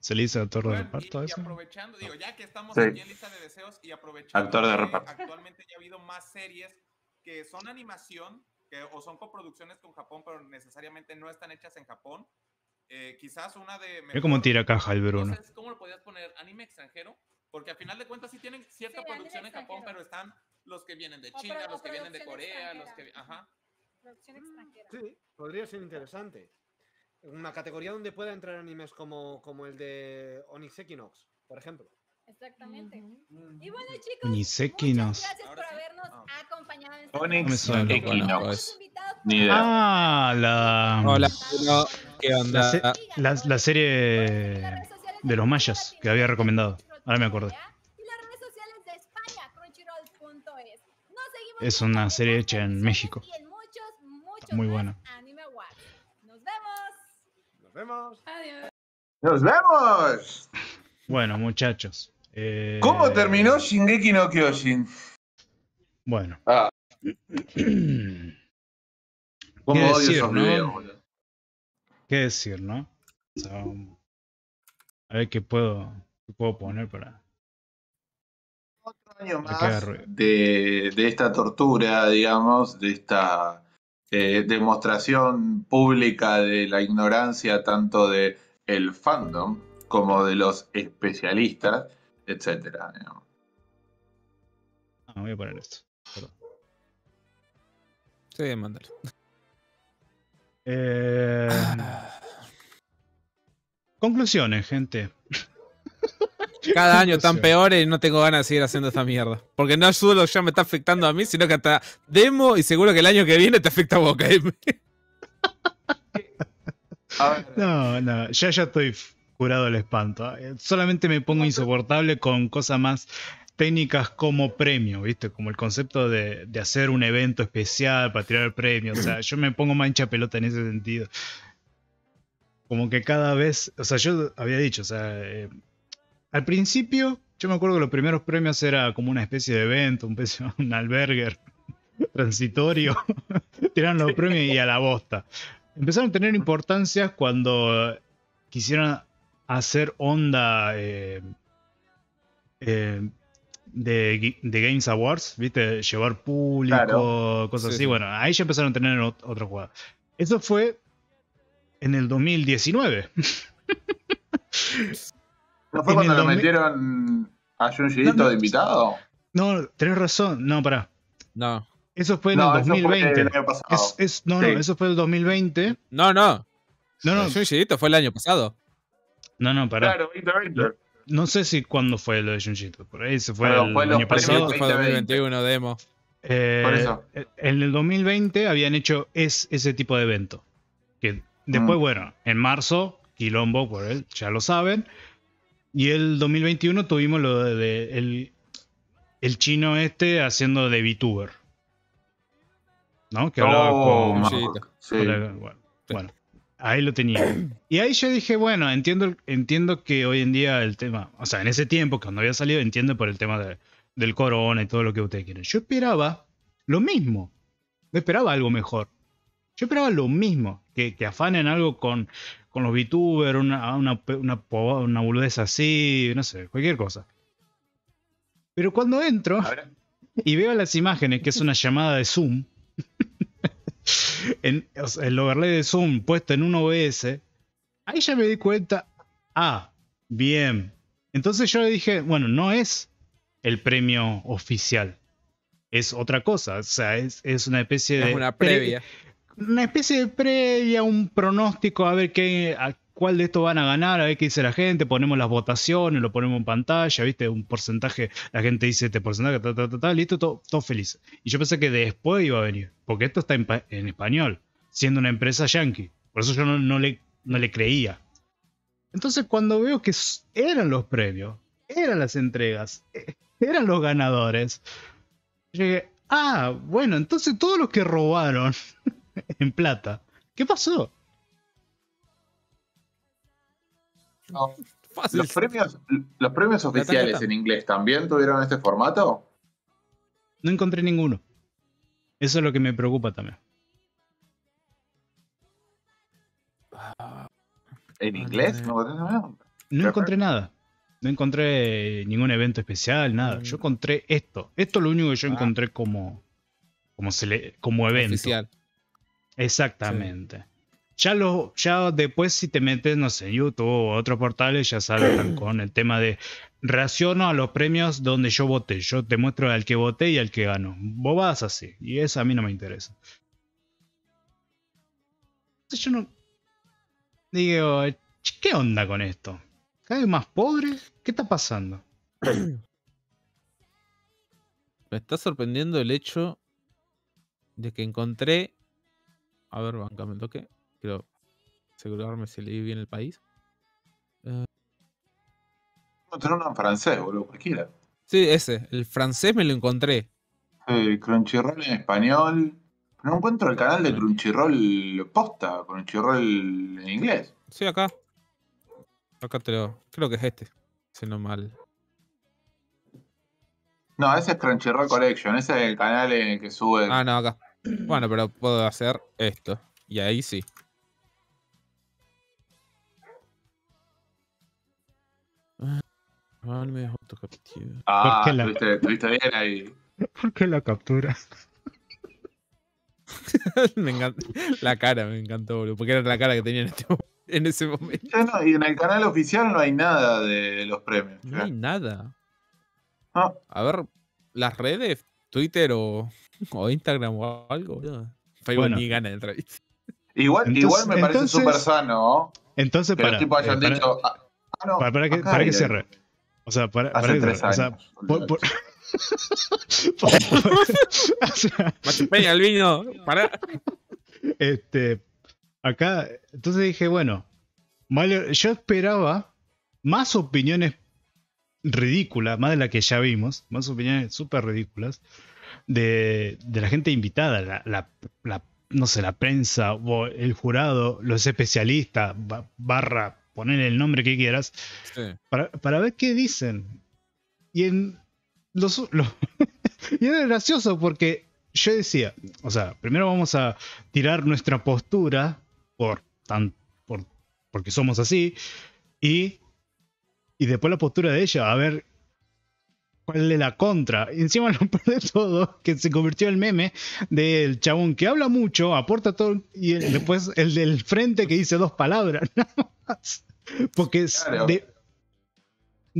¿Se le dice actor de reparto eso? Y aprovechando, digo, ya que estamos aquí en lista de deseos y aprovechando actor de reparto. Actualmente ya ha habido más series que son animación o son coproducciones con Japón, pero necesariamente no están hechas en Japón. Quizás una de... Es como tira caja el Bruno. Entonces, ¿cómo lo podías poner? ¿Anime extranjero? Porque al final de cuentas sí tienen cierta producción en Japón, pero están los que vienen de China, los que vienen de Corea, los que... Ajá. Producción extranjera. Sí, podría ser interesante. Una categoría donde pueda entrar animes como el de Onisekinox, por ejemplo. Exactamente. Y bueno, chicos, Onisekinox. Muchas gracias por habernos acompañado en Onisekinox. Hola. ¿Qué onda? La serie de los mayas que había recomendado. Ahora me acuerdo. Y las redes sociales de España, Crunchyroll.es. Es una serie hecha en México. Muy buena. Nos vemos. Adiós. ¡Nos vemos! Bueno, muchachos. ¿Cómo terminó Shingeki no Kyojin? Bueno. ¿Cómo odio esos videos, boludo? ¿Qué decir, no? O sea, a ver qué puedo poner para... Otro año más de esta tortura, digamos, de esta... demostración pública de la ignorancia tanto de el fandom como de los especialistas, etcétera. Voy a poner esto. Perdón. Sí, mándalo. Conclusiones, gente. Cada año tan peores y no tengo ganas de seguir haciendo esta mierda. Porque no solo ya me está afectando a mí, sino que hasta demo y seguro que el año que viene te afecta a vos, KM. No, ya estoy curado del espanto. Solamente me pongo insoportable con cosas más técnicas como premio, ¿viste? Como el concepto de hacer un evento especial para tirar el premio. O sea, yo me pongo mancha pelota en ese sentido. Como que cada vez... O sea, yo había dicho, o sea... al principio, yo me acuerdo que los primeros premios era como una especie de evento, un albergue transitorio. Tiraron los premios y a la bosta. Empezaron a tener importancia cuando quisieron hacer onda de Games Awards, ¿viste? Llevar público, claro. Cosas así. Bueno, ahí ya empezaron a tener otra jugada. Eso fue en el 2019. ¿No fue cuando lo metieron a Junjiito de invitado? No, tenés razón. No, pará. No. Eso fue en el 2020. El año pasado. Eso fue el 2020. No. Junjiito fue el año pasado. No, pará. Claro, 2020. No sé si cuándo fue lo de Junjiito. Por ahí se fue el año pasado. Fue el 2021 demo. Por eso. En el 2020 habían hecho ese tipo de evento. Que después, bueno, en marzo, quilombo por él, ya lo saben. Y el 2021 tuvimos lo de el chino este haciendo de VTuber, ¿no? Que hablaba bueno, ahí lo tenía. Y ahí yo dije, bueno, entiendo que hoy en día el tema... O sea, en ese tiempo, cuando había salido, entiendo por el tema del corona y todo lo que ustedes quieren. Yo esperaba lo mismo. No esperaba algo mejor. Yo esperaba lo mismo. Que afanen algo con... con los VTubers, una boludez así, no sé, cualquier cosa. Pero cuando entro y veo las imágenes, que es una llamada de Zoom, el overlay de Zoom puesto en un OBS, ahí ya me di cuenta, ah, bien. Entonces yo le dije, bueno, no es el premio oficial, es otra cosa, o sea, es una especie de... Es una previa. Una especie de previa, un pronóstico, a ver qué, a cuál de estos van a ganar, a ver qué dice la gente, ponemos las votaciones, lo ponemos en pantalla, viste, un porcentaje, la gente dice este porcentaje, listo, todo feliz. Y yo pensé que después iba a venir, porque esto está en español, siendo una empresa yankee, por eso yo no le creía. Entonces cuando veo que eran los premios, eran las entregas, eran los ganadores, yo dije, ah, bueno, entonces todos los que robaron... en plata. ¿Qué pasó? No. Fácil. ¿Los premios oficiales en inglés también tuvieron este formato? No encontré ninguno. Eso es lo que me preocupa también. ¿En inglés? No encontré nada. No encontré ningún evento especial, nada. Yo encontré esto. Esto es lo único que yo encontré como evento. Oficial. Exactamente. Sí. Ya después, si te metes, no sé, en YouTube o otros portales, ya saltan con el tema de reacciono a los premios donde yo voté. Yo te muestro al que voté y al que ganó. Vos vas así. Y eso a mí no me interesa. Entonces yo no... Digo, ¿qué onda con esto? ¿Cada vez más pobre? ¿Qué está pasando? Me está sorprendiendo el hecho de que encontré... A ver, bancame un toque. Quiero asegurarme si leí bien el país. Encontraron en francés, boludo, cualquiera. Sí, ese. El francés me lo encontré. Sí, Crunchyroll en español. Pero no encuentro el canal de Crunchyroll posta. Crunchyroll en inglés. Sí, acá. Acá te lo... Creo que es este. Si no mal. No, ese es Crunchyroll Collection. Ese es el canal en el que sube... Ah, no, acá. Bueno, pero puedo hacer esto. Y ahí sí. Ah, tuviste bien ahí. ¿Por qué la captura? Me encantó. La cara me encantó, boludo. Porque era la cara que tenía en ese momento. No, y en el canal oficial no hay nada de los premios. No hay nada. Ah. A ver, las redes... Twitter o Instagram o algo. Facebook bueno. Ni gana de entrevista. Igual me parece súper sano. Entonces, para que cierre. O sea, para 3 años. Machupeña el vino. Para. Acá, entonces dije, bueno, yo esperaba más opiniones ridícula, más de la que ya vimos, más opiniones súper ridículas de la gente invitada, no sé, la prensa o el jurado, los especialistas barra, poner el nombre que quieras, sí. para ver qué dicen. Y y era gracioso porque yo decía, o sea, primero vamos a tirar nuestra postura porque somos así y después la postura de ella, a ver cuál es la contra. Y encima lo peor de todo, que se convirtió en el meme del chabón que habla mucho, aporta todo, y después el del frente que dice 2 palabras, nada más. Porque es claro. de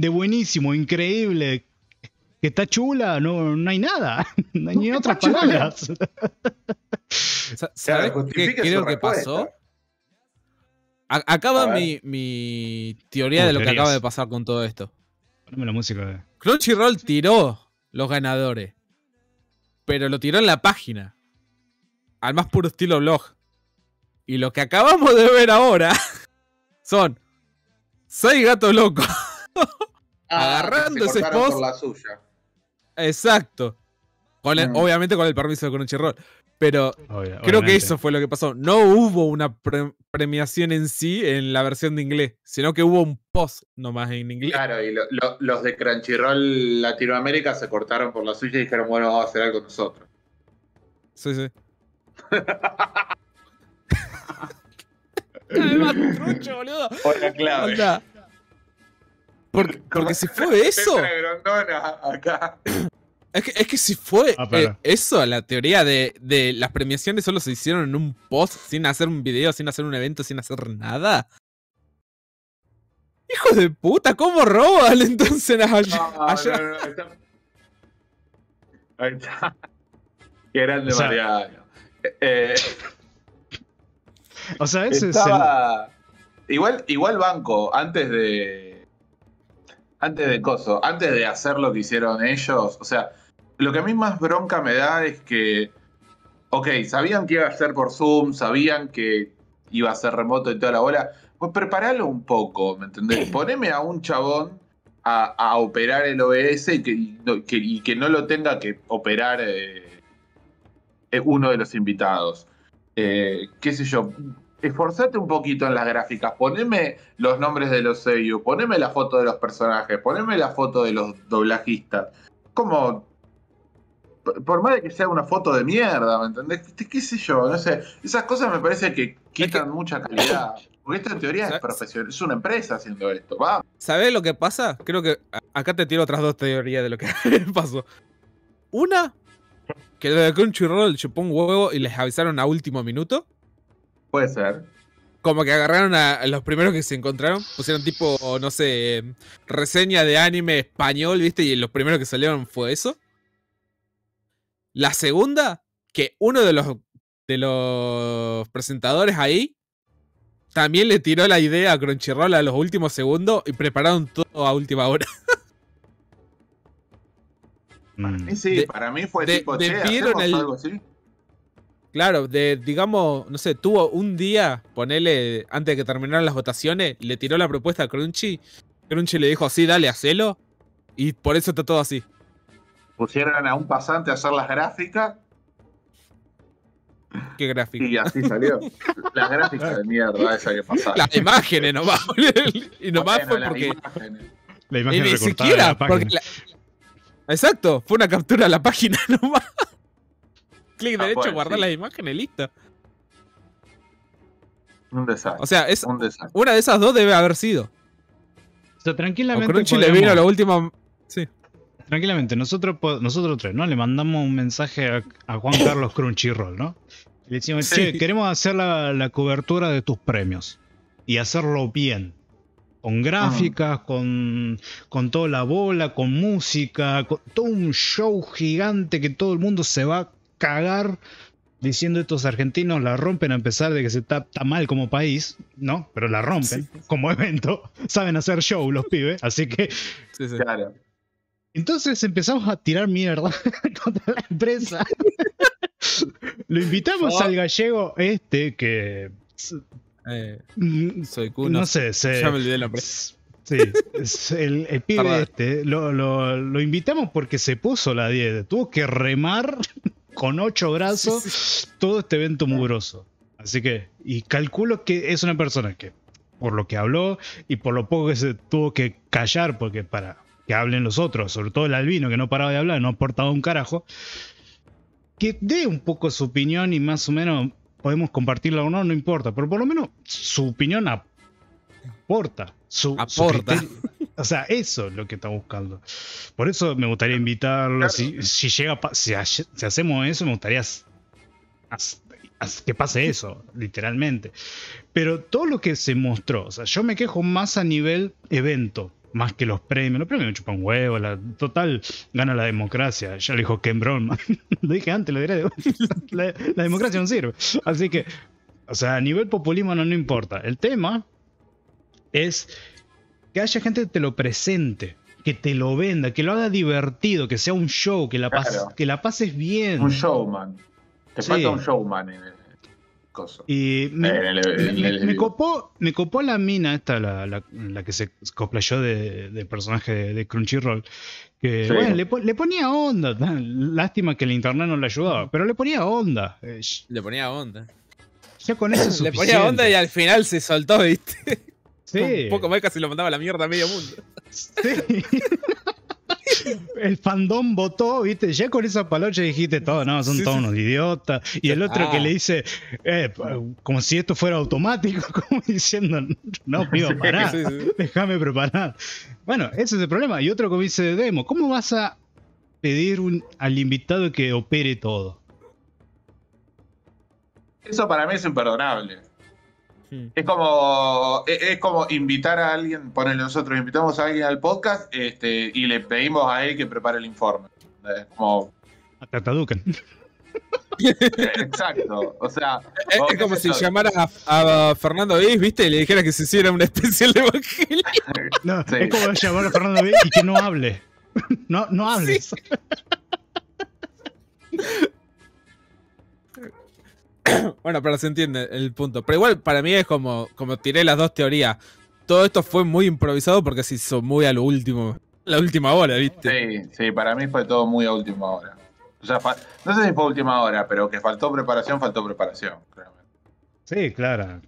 buenísimo, increíble, que está chula, no hay nada, no hay ni otras palabras. ¿Sabes qué creo que pasó? Acaba mi teoría de lo que acaba de pasar con todo esto. Poneme la música. Crunchyroll tiró los ganadores. Pero lo tiró en la página. Al más puro estilo blog. Y lo que acabamos de ver ahora son 6 gatos locos. Agarrando ese post. Por la suya. Exacto. Obviamente con el permiso de Crunchyroll. Pero creo que eso fue lo que pasó. No hubo una premiación en sí en la versión de inglés, sino que hubo un post nomás en inglés. Claro, y los de Crunchyroll Latinoamérica se cortaron por la suya y dijeron, bueno, vamos a hacer algo nosotros. Sí, sí. ¡Dame más trucho, boludo! O la clave. Anda. Porque si fue eso... acá. Es que si fue eso, la teoría de las premiaciones solo se hicieron en un post, sin hacer un video, sin hacer un evento, sin hacer nada. ¡Hijos de puta! ¿Cómo roban entonces allá? No. Ahí está. Qué grande, Mariano. O sea, ese estaba... es el... Igual banco, antes de hacer lo que hicieron ellos, o sea, lo que a mí más bronca me da es que, ok, sabían que iba a ser por Zoom, sabían que iba a ser remoto y toda la bola, pues preparalo un poco, ¿me entendés? Poneme a un chabón a operar el OBS y que no lo tenga que operar uno de los invitados. Qué sé yo, esforzate un poquito en las gráficas, poneme los nombres de los seiyuu, poneme la foto de los personajes, poneme la foto de los doblajistas. Como, por más de que sea una foto de mierda, ¿me entendés? Qué sé yo, no sé, esas cosas me parece que quitan mucha calidad. Porque esto en teoría es profesional, es una empresa haciendo esto, va. ¿Sabés lo que pasa? Creo que acá te tiro otras dos teorías de lo que pasó. Una... que lo de Crunchyroll chupó un huevo y les avisaron a último minuto. Puede ser. Como que agarraron a los primeros que se encontraron, pusieron tipo, no sé, reseña de anime español, ¿viste? Y los primeros que salieron fue eso. La segunda, que uno de los presentadores ahí también le tiró la idea a Crunchyroll a los últimos segundos y prepararon todo a última hora. Para mí fue tipo, che, ¿hacemos algo así? Claro, digamos, no sé, tuvo un día, ponele, antes de que terminaran las votaciones, le tiró la propuesta a Crunchy. Crunchy le dijo, sí, dale, hacelo. Y por eso está todo así. Pusieron a un pasante a hacer las gráficas. ¿Qué gráficas? Y así salió. Las gráficas de mierda esa que pasaron. Las imágenes nomás. Y nomás bueno, fue porque... La imagen y ni siquiera, porque... Exacto, fue una captura a la página nomás. Clic derecho, guardar las imágenes, listo. Un desastre. O sea, es un desastre. Una de esas dos debe haber sido. O sea, tranquilamente. O Crunchy le vino la última. Sí. Tranquilamente, nosotros tres, ¿no? Le mandamos un mensaje a Juan Carlos Crunchyroll, ¿no? Le decimos, che, queremos hacer la cobertura de tus premios. Y hacerlo bien. Con gráficas, con toda la bola, con música, con todo un show gigante que todo el mundo se va a cagar diciendo estos argentinos la rompen a pesar de que se está tan mal como país, ¿no? Pero la rompen como evento, saben hacer show los pibes, así que... Sí, claro. Entonces empezamos a tirar mierda contra la empresa. Lo invitamos al gallego este que... soy Kuno. No sé, ya me olvidé la presa. Sí, el pibe este lo invitamos porque se puso la 10. Tuvo que remar con 8 brazos todo este evento mugroso. Así que, y calculo que es una persona que, por lo que habló y por lo poco que se tuvo que callar, porque para que hablen los otros, sobre todo el albino que no paraba de hablar, no aportaba un carajo, que dé un poco su opinión y más o menos. Podemos compartirla o no, no importa. Pero por lo menos su opinión aporta. Su o sea, eso es lo que está buscando. Por eso me gustaría invitarlo. Claro. Si hacemos eso, me gustaría que pase eso, literalmente. Pero todo lo que se mostró, o sea, yo me quejo más a nivel evento, más que los premios. Los premios me chupan huevo. Total, gana la democracia. Ya lo dijo Ken Brown. Lo dije antes, lo diré de la democracia no sirve. Así que, o sea, a nivel populismo no importa. El tema es que haya gente que te lo presente, que te lo venda, que lo haga divertido, que sea un show, que la pases bien. Un showman. Te falta un showman en el coso. Y me copó la mina esta, la que se cosplayó del personaje de Crunchyroll, que bueno, le ponía onda. Lástima que el internet no le ayudaba, pero le ponía onda. Le ponía onda. Ya con eso es suficiente. Le ponía onda y al final se soltó, ¿viste? Sí. Un poco más casi lo mandaba a la mierda a medio mundo. Sí. el fandom votó, ¿viste? Ya con esa palocha dijiste todo, no, son todos unos idiotas. Y el otro que le dice, como si esto fuera automático, como diciendo, no, pido, pará, déjame preparar. Bueno, ese es el problema. Y otro que dice, Demo, ¿cómo vas a pedir al invitado que opere todo? Eso para mí es imperdonable. Sí. Es como invitar a alguien, ponele, nosotros invitamos a alguien al podcast y le pedimos a él que prepare el informe. Como... hasta te educan. Exacto. O sea, es como si llamaras a Fernando Viz, ¿viste? Y le dijeras que se hiciera una especial de Evangelio. No, sí. Es como llamar a Fernando Viz y que no hable. No hables. Sí. Bueno, pero se entiende el punto. Pero igual para mí es como tiré las dos teorías. Todo esto fue muy improvisado porque se hizo muy a lo último, la última hora, ¿viste? Sí, sí, para mí fue todo muy a última hora. O sea, no sé si fue última hora, pero que faltó preparación, claramente. Sí, claro.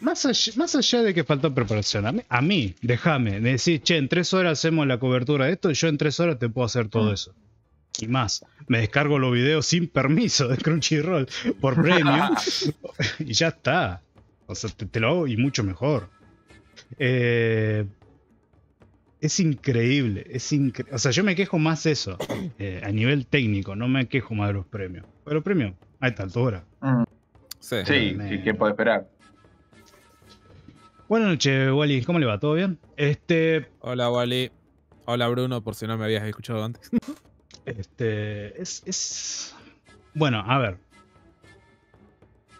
Más allá de que faltó preparación, a mí déjame decir, che, en 3 horas hacemos la cobertura de esto y yo en 3 horas te puedo hacer todo eso. Y más, me descargo los videos sin permiso de Crunchyroll por premium y ya está. O sea, te lo hago y mucho mejor. Es increíble. O sea, yo me quejo más de eso. A nivel técnico, no me quejo más de los premios. Pero los premios, a esta altura. Sí, ¿quién puede esperar? Buenas noches, Wally. ¿Cómo le va? ¿Todo bien? Hola, Wally. Hola, Bruno, por si no me habías escuchado antes. Bueno, a ver.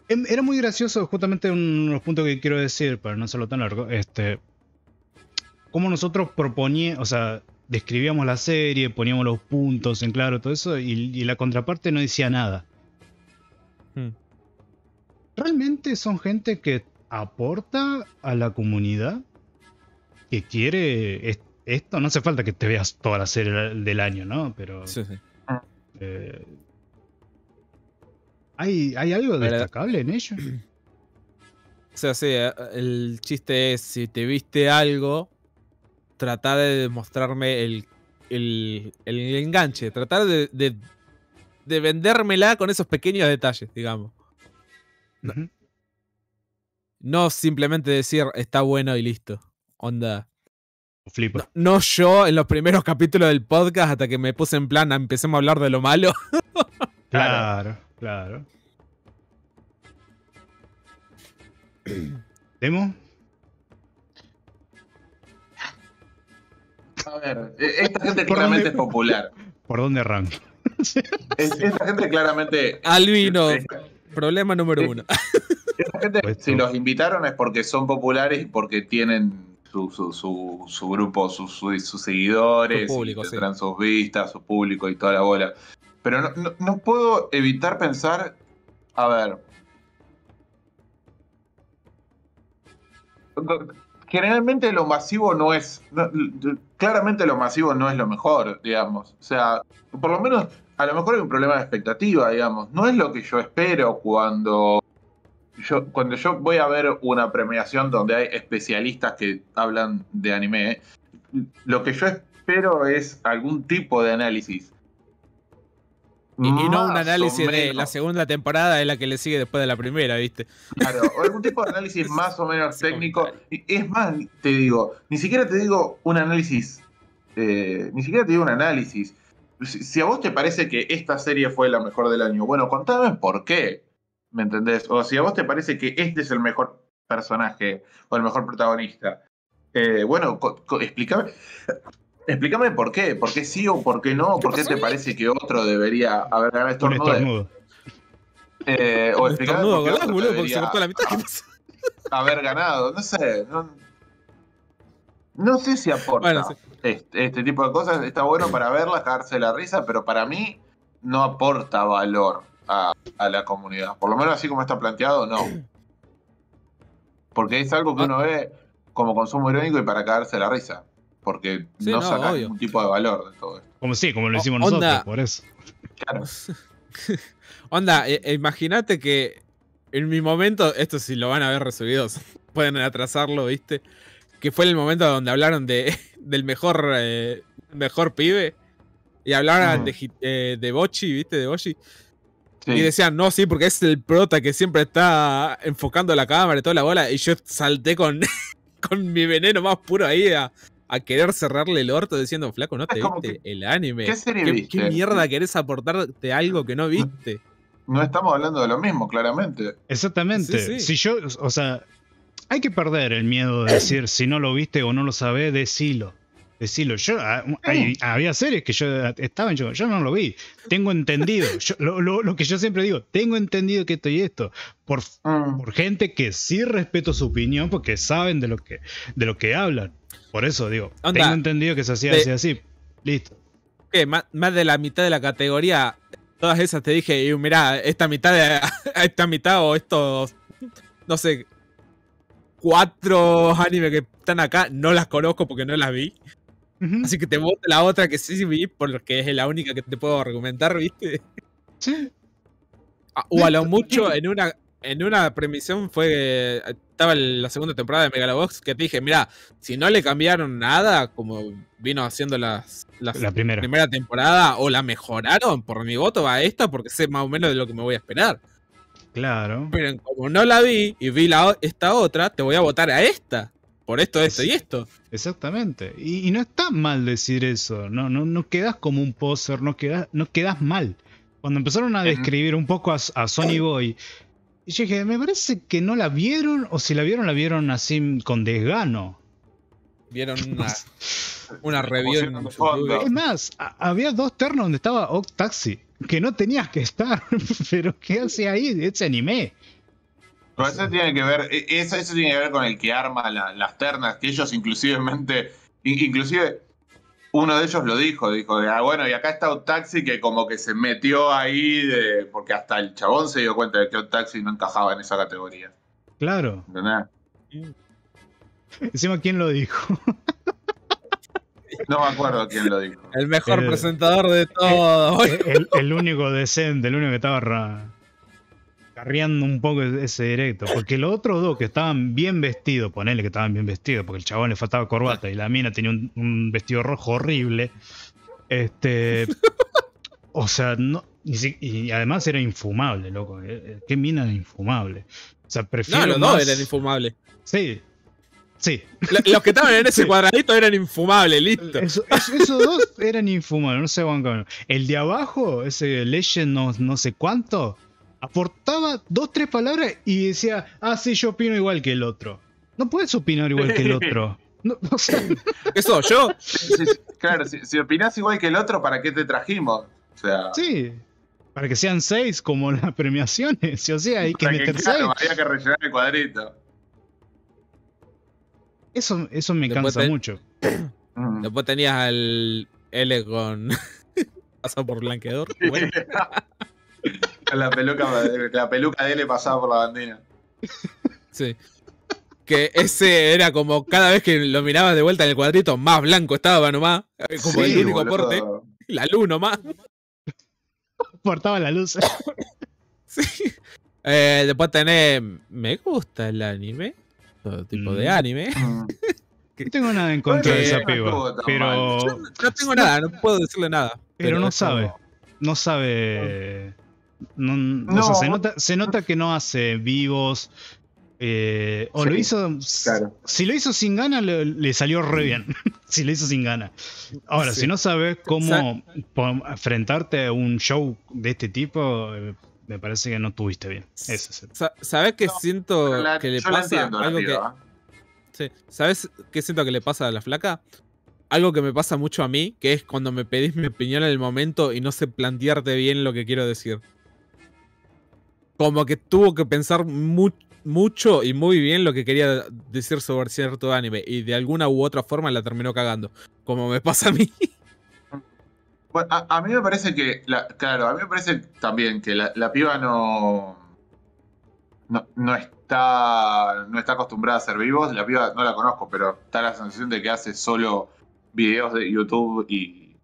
Era muy gracioso, justamente uno de los puntos que quiero decir, para no hacerlo tan largo, cómo nosotros proponíamos, o sea, describíamos la serie, poníamos los puntos en claro, todo eso, y la contraparte no decía nada. ¿Realmente son gente que aporta a la comunidad? ¿Que quiere esto? No hace falta que te veas toda la serie del año, ¿no? Pero sí. ¿Hay algo destacable en ello? O sea, sí, el chiste es, si te viste algo, tratar de demostrarme el enganche, tratar de vendérmela con esos pequeños detalles, digamos. No simplemente decir, está bueno y listo. Onda. Flipo. No, yo en los primeros capítulos del podcast hasta que me puse en plan, empecemos a hablar de lo malo. Claro. ¿Demo? A ver, esta gente claramente es popular. ¿Por dónde arranca? Esta gente claramente... Albino, problema número uno. Esta gente, si los invitaron es porque son populares y porque tienen... Su grupo, sus seguidores, su público, tendrán sus vistas, su público y toda la bola. Pero no puedo evitar pensar, a ver, generalmente lo masivo claramente lo masivo no es lo mejor, digamos. O sea, por lo menos, a lo mejor hay un problema de expectativa, digamos. No es lo que yo espero cuando yo voy a ver una premiación donde hay especialistas que hablan de anime, lo que yo espero es algún tipo de análisis. Y no un análisis de la segunda temporada es la que le sigue después de la primera, ¿viste? Claro, algún tipo de análisis más o menos técnico. Es más, te digo, ni siquiera te digo un análisis. Si a vos te parece que esta serie fue la mejor del año, bueno, contame por qué. ¿Me entendés? O si a vos te parece que este es el mejor personaje o el mejor protagonista, bueno, explícame por qué. ¿Por qué sí o por qué no? ¿Por qué te parece que otro debería haber ganado estornudo? O explícame por qué otro debería haber ganado. No sé. No sé si aporta. Bueno, sí. Este tipo de cosas está bueno para verlas, cagarse la risa, pero para mí no aporta valor a la comunidad, por lo menos así como está planteado, no, porque es algo que uno ve como consumo irónico y para cagarse la risa, porque sí, no saca ningún tipo de valor de todo esto, como lo hicimos nosotros, por eso, claro. Onda, imagínate que en mi momento, esto si lo van a ver resubidos, pueden atrasarlo, ¿viste? Que fue el momento donde hablaron del mejor pibe. Y hablaban de Bochi, ¿viste? De Bochi. Sí. Y decían, no, sí, porque es el prota que siempre está enfocando la cámara y toda la bola. Y yo salté con, con mi veneno más puro ahí a querer cerrarle el orto diciendo, flaco, no te viste el anime. ¿Qué serie viste? ¿Qué mierda querés aportarte algo que no viste? No estamos hablando de lo mismo, claramente. Exactamente. Sí, sí. Si yo, o sea, hay que perder el miedo de decir, si no lo viste o no lo sabés, decilo. Decirlo, yo había series que yo estaba, yo no lo vi, tengo entendido, yo, lo que yo siempre digo, tengo entendido que esto y esto, por gente que sí respeto su opinión porque saben de lo que hablan, por eso digo, anda, tengo entendido que se hacía así, así, listo. Más de la mitad de la categoría, todas esas te dije, mirá, esta mitad o estos, no sé, 4 animes que están acá, no las conozco porque no las vi. Así que te voto la otra que sí vi, porque es la única que te puedo argumentar, ¿viste? Sí. O a lo mucho, en una premisión fue... Estaba la segunda temporada de Megalobox, que te dije, mirá, si no le cambiaron nada, como vino haciendo la primera temporada, o la mejoraron, por mi voto va a esta, porque sé más o menos de lo que me voy a esperar. Claro. Pero como no la vi, y vi esta otra, te voy a votar a esta. Por esto, esto y esto. Exactamente. Y no está mal decir eso. No quedás como un poser, no quedás mal. Cuando empezaron a describir un poco a Sonny Boy, yo dije, me parece que no la vieron, o si la vieron, la vieron así con desgano. Vieron una review en YouTube. Es más, había 2 ternos donde estaba Odd Taxi, que no tenías que estar, pero ¿qué hace ahí? Ese anime. Pero eso tiene que ver, eso tiene que ver con el que arma las ternas, que ellos inclusive uno de ellos lo dijo de, bueno, y acá está Odd Taxi, que como que se metió ahí, porque hasta el chabón se dio cuenta de que Odd Taxi no encajaba en esa categoría. Claro. ¿Entendés? Encima, ¿quién lo dijo? No me acuerdo quién lo dijo. El mejor presentador de todo. El único decente, el único que estaba carriando un poco ese directo. Porque los otros dos que estaban bien vestidos, ponele que estaban bien vestidos, porque el chabón le faltaba corbata y la mina tenía un vestido rojo horrible. O sea, no. Y además era infumable, loco. ¿Qué mina era infumable? O sea, prefiero. No, los dos eran infumables. Sí. Sí. Los que estaban en ese cuadradito eran infumables, listo. Esos dos eran infumables, no sé, bancaron. El de abajo, ese Legend no sé cuánto, aportaba 2 o 3 palabras y decía, ah, sí, yo opino igual que el otro. No puedes opinar igual que el otro. No, o sea, ¿eso, yo? Claro, si opinás igual que el otro, ¿para qué te trajimos? O sea... Sí. Para que sean 6 como las premiaciones. O sea, hay que meter 6. Claro, había que rellenar el cuadrito. Eso me después cansa mucho. Después tenías al L con pasado por blanqueador. Bueno. La peluca de L pasaba por la bandera. Sí. Que ese era como cada vez que lo mirabas de vuelta en el cuadrito, más blanco estaba nomás. Como sí, el único aporte. La luz nomás. Portaba la luz. Sí. Después tenés. Me gusta el anime. Todo tipo de anime. No tengo nada en contra de esa piba, pero... Yo no tengo nada, no puedo decirle nada. Pero no sabe. No sabe... No. O sea, se nota que no hace vivos. O sí, lo hizo... Claro. Si lo hizo sin ganas, le salió re bien. Si lo hizo sin ganas. Ahora, sí. Si no sabes cómo enfrentarte a un show de este tipo... me parece que no estuviste bien. ¿Sabes qué siento que le pasa algo que... Sí. ¿Sabes qué siento que le pasa a la flaca? Algo que me pasa mucho a mí, que es cuando me pedís mi opinión en el momento y no sé plantearte bien lo que quiero decir. Como que tuvo que pensar mucho y muy bien lo que quería decir sobre cierto anime y de alguna u otra forma la terminó cagando. Como me pasa a mí. Bueno, a mí me parece que, a mí me parece también que la piba no está acostumbrada a hacer vivos. La piba no la conozco, pero está la sensación de que hace solo videos de YouTube y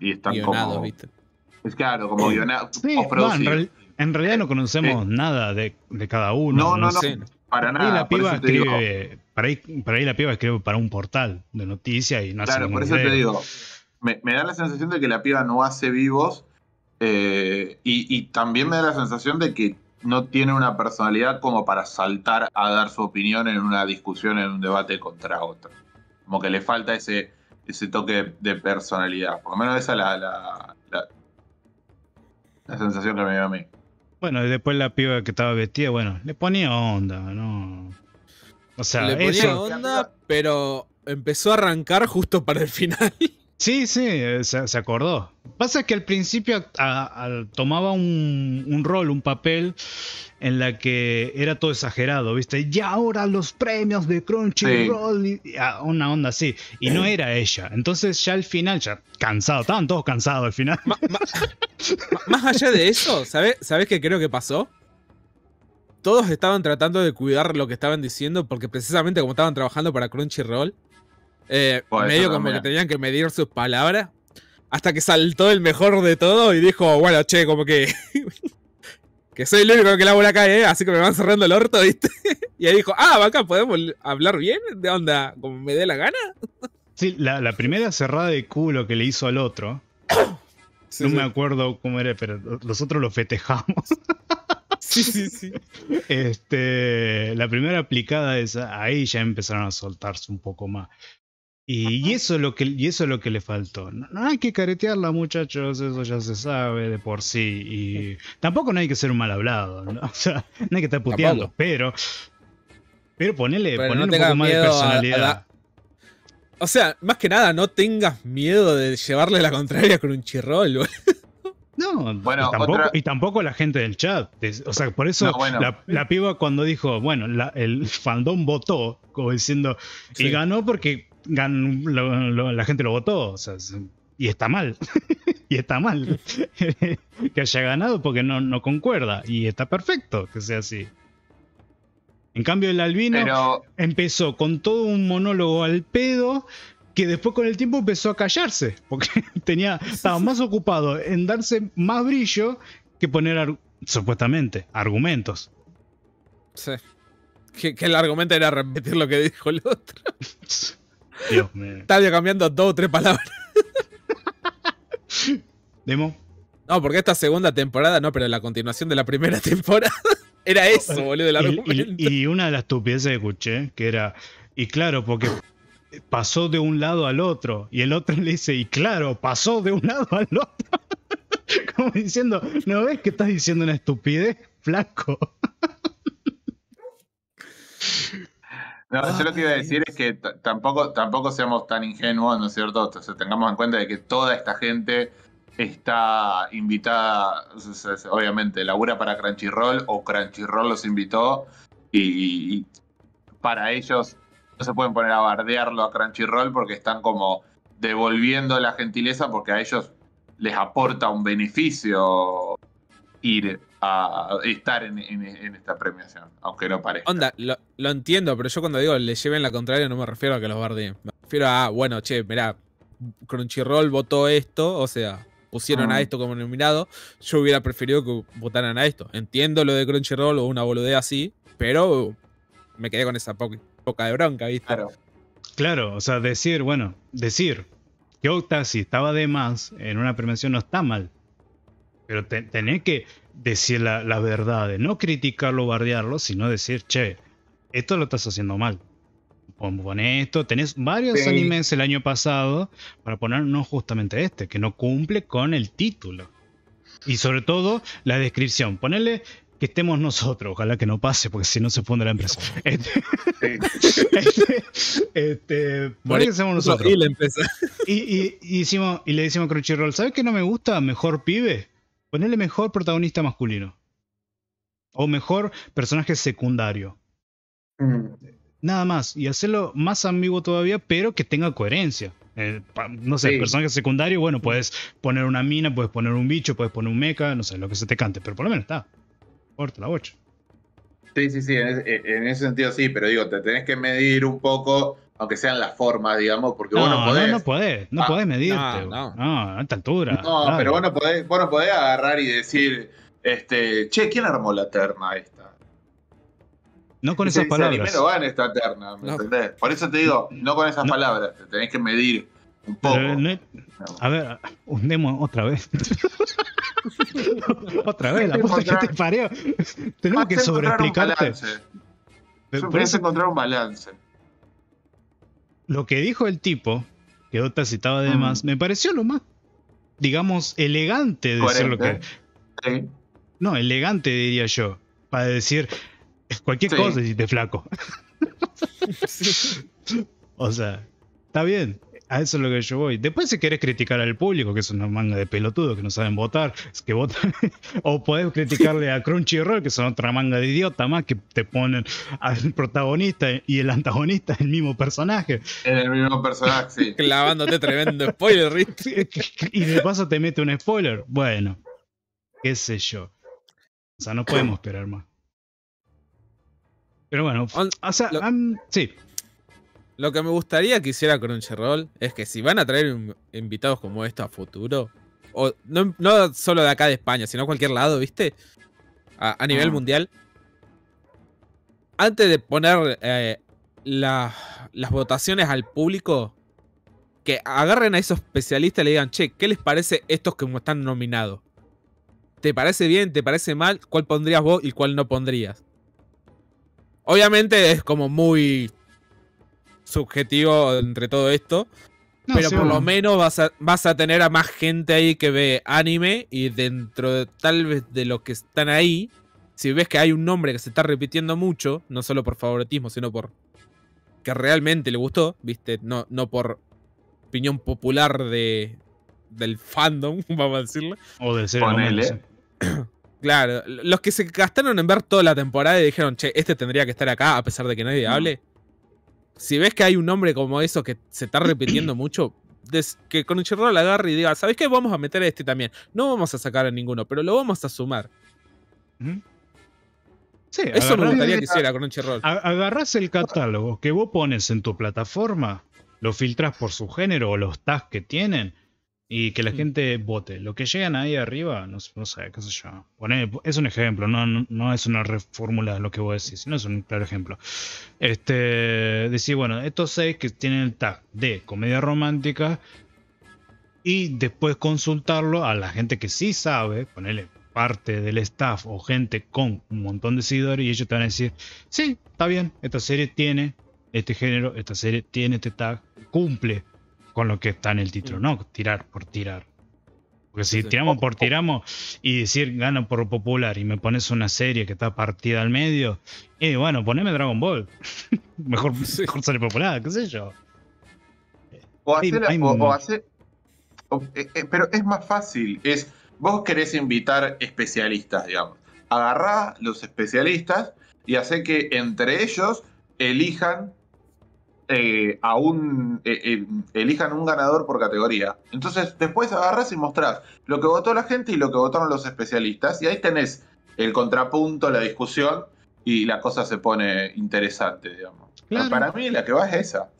están guionado, como... ¿viste? Es claro, como guionado. Sí, en realidad no conocemos nada de cada uno. No sé. Para nada. Y la piba escribe, para ahí la piba escribe para un portal de noticias y no hace ningún video. Por eso te digo... me da la sensación de que la piba no hace vivos, y también me da la sensación de que no tiene una personalidad como para saltar a dar su opinión en una discusión, en un debate contra otro. Como que le falta ese toque de personalidad. Por lo menos esa es la sensación que me dio a mí. Bueno, y después la piba que estaba vestida, bueno, le ponía onda, ¿no? O sea, le ponía onda, pero empezó a arrancar justo para el final. Sí, sí, se acordó. Pasa que al principio tomaba un rol, un papel en la que era todo exagerado, ¿viste? Y ahora los premios de Crunchyroll, sí. Una onda así. Y no era ella. Entonces ya al final, ya cansado, estaban todos cansados al final. Más allá de eso, ¿sabés qué creo que pasó? Todos estaban tratando de cuidar lo que estaban diciendo porque precisamente como estaban trabajando para Crunchyroll, medio como que tenían que medir sus palabras, hasta que saltó el mejor de todo y dijo, bueno, che, como que que soy el único que labura acá, así que me van cerrando el orto, ¿viste? Y ahí dijo, acá podemos hablar bien, ¿de onda? Como me dé la gana. Sí, la primera cerrada de culo que le hizo al otro, sí, no me acuerdo cómo era, pero nosotros lo festejamos. Sí, sí, sí. La primera aplicada esa, ahí ya empezaron a soltarse un poco más. Y eso es lo que, le faltó. No hay que caretearla, muchachos, eso ya se sabe de por sí. Y tampoco no hay que ser un mal hablado, ¿no? O sea, no hay que estar puteando, tampoco. Pero ponele no un poco más de personalidad. O sea, más que nada, no tengas miedo de llevarle la contraria con un chirrol, boludo. No, bueno, y tampoco la gente del chat. O sea, por eso no, bueno. La piba cuando dijo, bueno, el fandom votó, como diciendo, sí. Y ganó porque la gente lo votó, o sea, y está mal. Y está mal que haya ganado porque no concuerda. Y está perfecto que sea así. En cambio el albino empezó con todo un monólogo al pedo que después con el tiempo empezó a callarse porque estaba más ocupado en darse más brillo que poner supuestamente argumentos. Sí. Que el argumento era repetir lo que dijo el otro. Dios mío. Estaba cambiando 2 o 3 palabras. Demo. No, porque esta segunda temporada, no, pero la continuación de la primera temporada era eso, boludo, el argumento. Y una de las estupideces que escuché, que era, y claro, porque pasó de un lado al otro. Y el otro le dice, y claro, pasó de un lado al otro. Como diciendo, ¿no ves que estás diciendo una estupidez, flaco? No, yo lo que iba a decir es que tampoco seamos tan ingenuos, ¿no es cierto? O sea, tengamos en cuenta de que toda esta gente está invitada, obviamente, labura para Crunchyroll o Crunchyroll los invitó y para ellos no se pueden poner a bardearlo a Crunchyroll porque están como devolviendo la gentileza porque a ellos les aporta un beneficio ir a estar en esta premiación, aunque no parezca. Onda, lo entiendo, pero yo cuando digo le lleven la contraria no me refiero a que los bardeen. Me refiero a, bueno, che, mirá, Crunchyroll votó esto, o sea, pusieron a esto como nominado. Yo hubiera preferido que votaran a esto. Entiendo lo de Crunchyroll o una boludea así, pero me quedé con esa poca de bronca, ¿viste? Claro, o sea, decir que Odd Taxi estaba de más en una premiación no está mal. Pero tenés que decir la verdad, de no criticarlo, bardearlo, sino decir, che, esto lo estás haciendo mal. Pon esto, tenés varios animes el año pasado para ponernos justamente este, que no cumple con el título. Y sobre todo, la descripción. Ponele que estemos nosotros, ojalá que no pase, porque si no se funde la empresa. Ponele que seamos nosotros. Y le decimos a Crunchyroll, ¿sabes qué no me gusta? Mejor pibe. Ponele mejor protagonista masculino. O mejor personaje secundario. Nada más. Y hacerlo más ambiguo todavía, pero que tenga coherencia. No sé, personaje secundario, bueno, puedes poner una mina, puedes poner un bicho, puedes poner un mecha, no sé, lo que se te cante. Pero por lo menos está. Corta la bocha. Sí, en ese sentido sí, pero digo, te tenés que medir un poco, aunque sean las formas, digamos, porque vos no podés. No podés medirte. No, a esta altura. No, claro. Pero vos no podés agarrar y decir, che, ¿quién armó la terna esta? No con esas palabras. Primero va en esta terna, ¿me entendés? Por eso te digo, no con esas palabras, te tenés que medir Un poco. A ver, un demo otra vez. Otra vez, la puta que te pareo. Tenemos que sobreexplicarte. Puedes encontrar un balance. Lo que dijo el tipo, que Dota citaba además, me pareció lo más, digamos, elegante de decir lo que... Sí. No, elegante diría yo, para decir cualquier cosa si te flaco. Sí. O sea, está bien, a eso es lo que yo voy. Después si querés criticar al público, que es una manga de pelotudos que no saben votar, es que votan. O podés criticarle a Crunchyroll, que son otra manga de idiota más, que te ponen al protagonista y el antagonista el mismo personaje. En el mismo personaje, sí. Clavándote tremendo spoiler, ¿viste? Y de paso te mete un spoiler. Bueno, qué sé yo. O sea, no podemos esperar más. Pero bueno, o sea, sí. Lo que me gustaría que hiciera Crunchyroll es que si van a traer invitados como esto a futuro, o no solo de acá de España, sino a cualquier lado, ¿viste? A nivel mundial. Antes de poner las votaciones al público, que agarren a esos especialistas y le digan, che, ¿qué les parece estos que están nominados? ¿Te parece bien? ¿Te parece mal? ¿Cuál pondrías vos y cuál no pondrías? Obviamente es como muy... subjetivo entre todo esto, no, pero sí, por lo menos vas a tener a más gente ahí que ve anime, y dentro de, tal vez de los que están ahí, si ves que hay un nombre que se está repitiendo mucho, no solo por favoritismo, sino por que realmente le gustó, ¿viste? No por opinión popular del fandom, vamos a decirlo. O del ser humano. Claro, los que se gastaron en ver toda la temporada y dijeron, che, este tendría que estar acá a pesar de que nadie hable. Si ves que hay un nombre como eso que se está repitiendo mucho, que Crunchyroll agarre y diga, ¿sabes qué? Vamos a meter a este también. No vamos a sacar a ninguno, pero lo vamos a sumar. Sí, eso me gustaría que hiciera Crunchyroll. Agarrás el catálogo que vos pones en tu plataforma, lo filtrás por su género o los tags que tienen, y que la gente vote. Lo que llegan ahí arriba, no sé, qué sé yo. Es un ejemplo, no es una refórmula de lo que vos decís, sino es un claro ejemplo. Decir, bueno, estos 6 que tienen el tag de comedia romántica, y después consultarlo a la gente que sí sabe, ponerle parte del staff o gente con un montón de seguidores, y ellos te van a decir, sí, está bien, esta serie tiene este género, esta serie tiene este tag, cumple con lo que está en el título, no tirar por tirar. Porque si tiramos por tiramos y decir gano por popular y me pones una serie que está partida al medio, y bueno, poneme Dragon Ball. mejor sale popular, qué sé yo. Pero es más fácil. Vos querés invitar especialistas, digamos. Agarrá los especialistas y hacé que entre ellos elijan un ganador por categoría. Entonces después agarras y mostrás lo que votó la gente y lo que votaron los especialistas, y ahí tenés el contrapunto, la discusión, y la cosa se pone interesante, digamos. Claro. Para mí la que va es esa.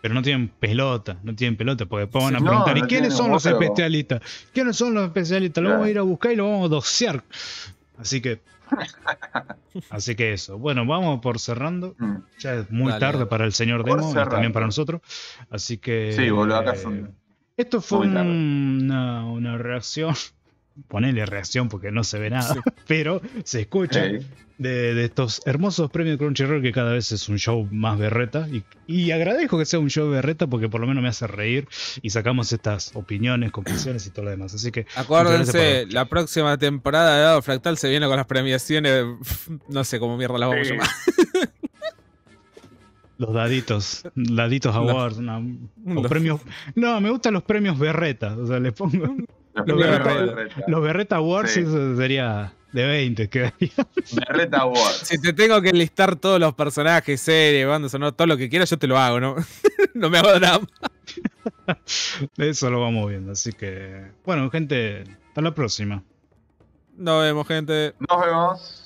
Pero no tienen pelota, porque después van a preguntar, ¿y quiénes son los especialistas? ¿Quiénes son los especialistas? Lo vamos a ir a buscar y lo vamos a doxear. Así que eso. Bueno, vamos por cerrando. Ya es muy tarde para el señor Demo y también para nosotros. Así que... Sí, boludo, acá son... Esto fue una reacción. Ponele reacción porque no se ve nada. Sí. Pero se escucha de estos hermosos premios Crunchyroll, que cada vez es un show más berreta. Y agradezco que sea un show berreta porque por lo menos me hace reír y sacamos estas opiniones, conclusiones y todo lo demás. Así que acuérdense, la próxima temporada de Dado Fractal se viene con las premiaciones. No sé cómo mierda las vamos a llamar. Los daditos awards. Los premios. No, me gustan los premios berreta. O sea, les pongo... Los Berreta Awards sería de 20. Berreta Awards. Si te tengo que listar todos los personajes, series, bandas, no, todo lo que quieras, yo te lo hago, ¿no? No me hago nada más. Eso lo vamos viendo. Así que, bueno, gente, hasta la próxima. Nos vemos, gente. Nos vemos.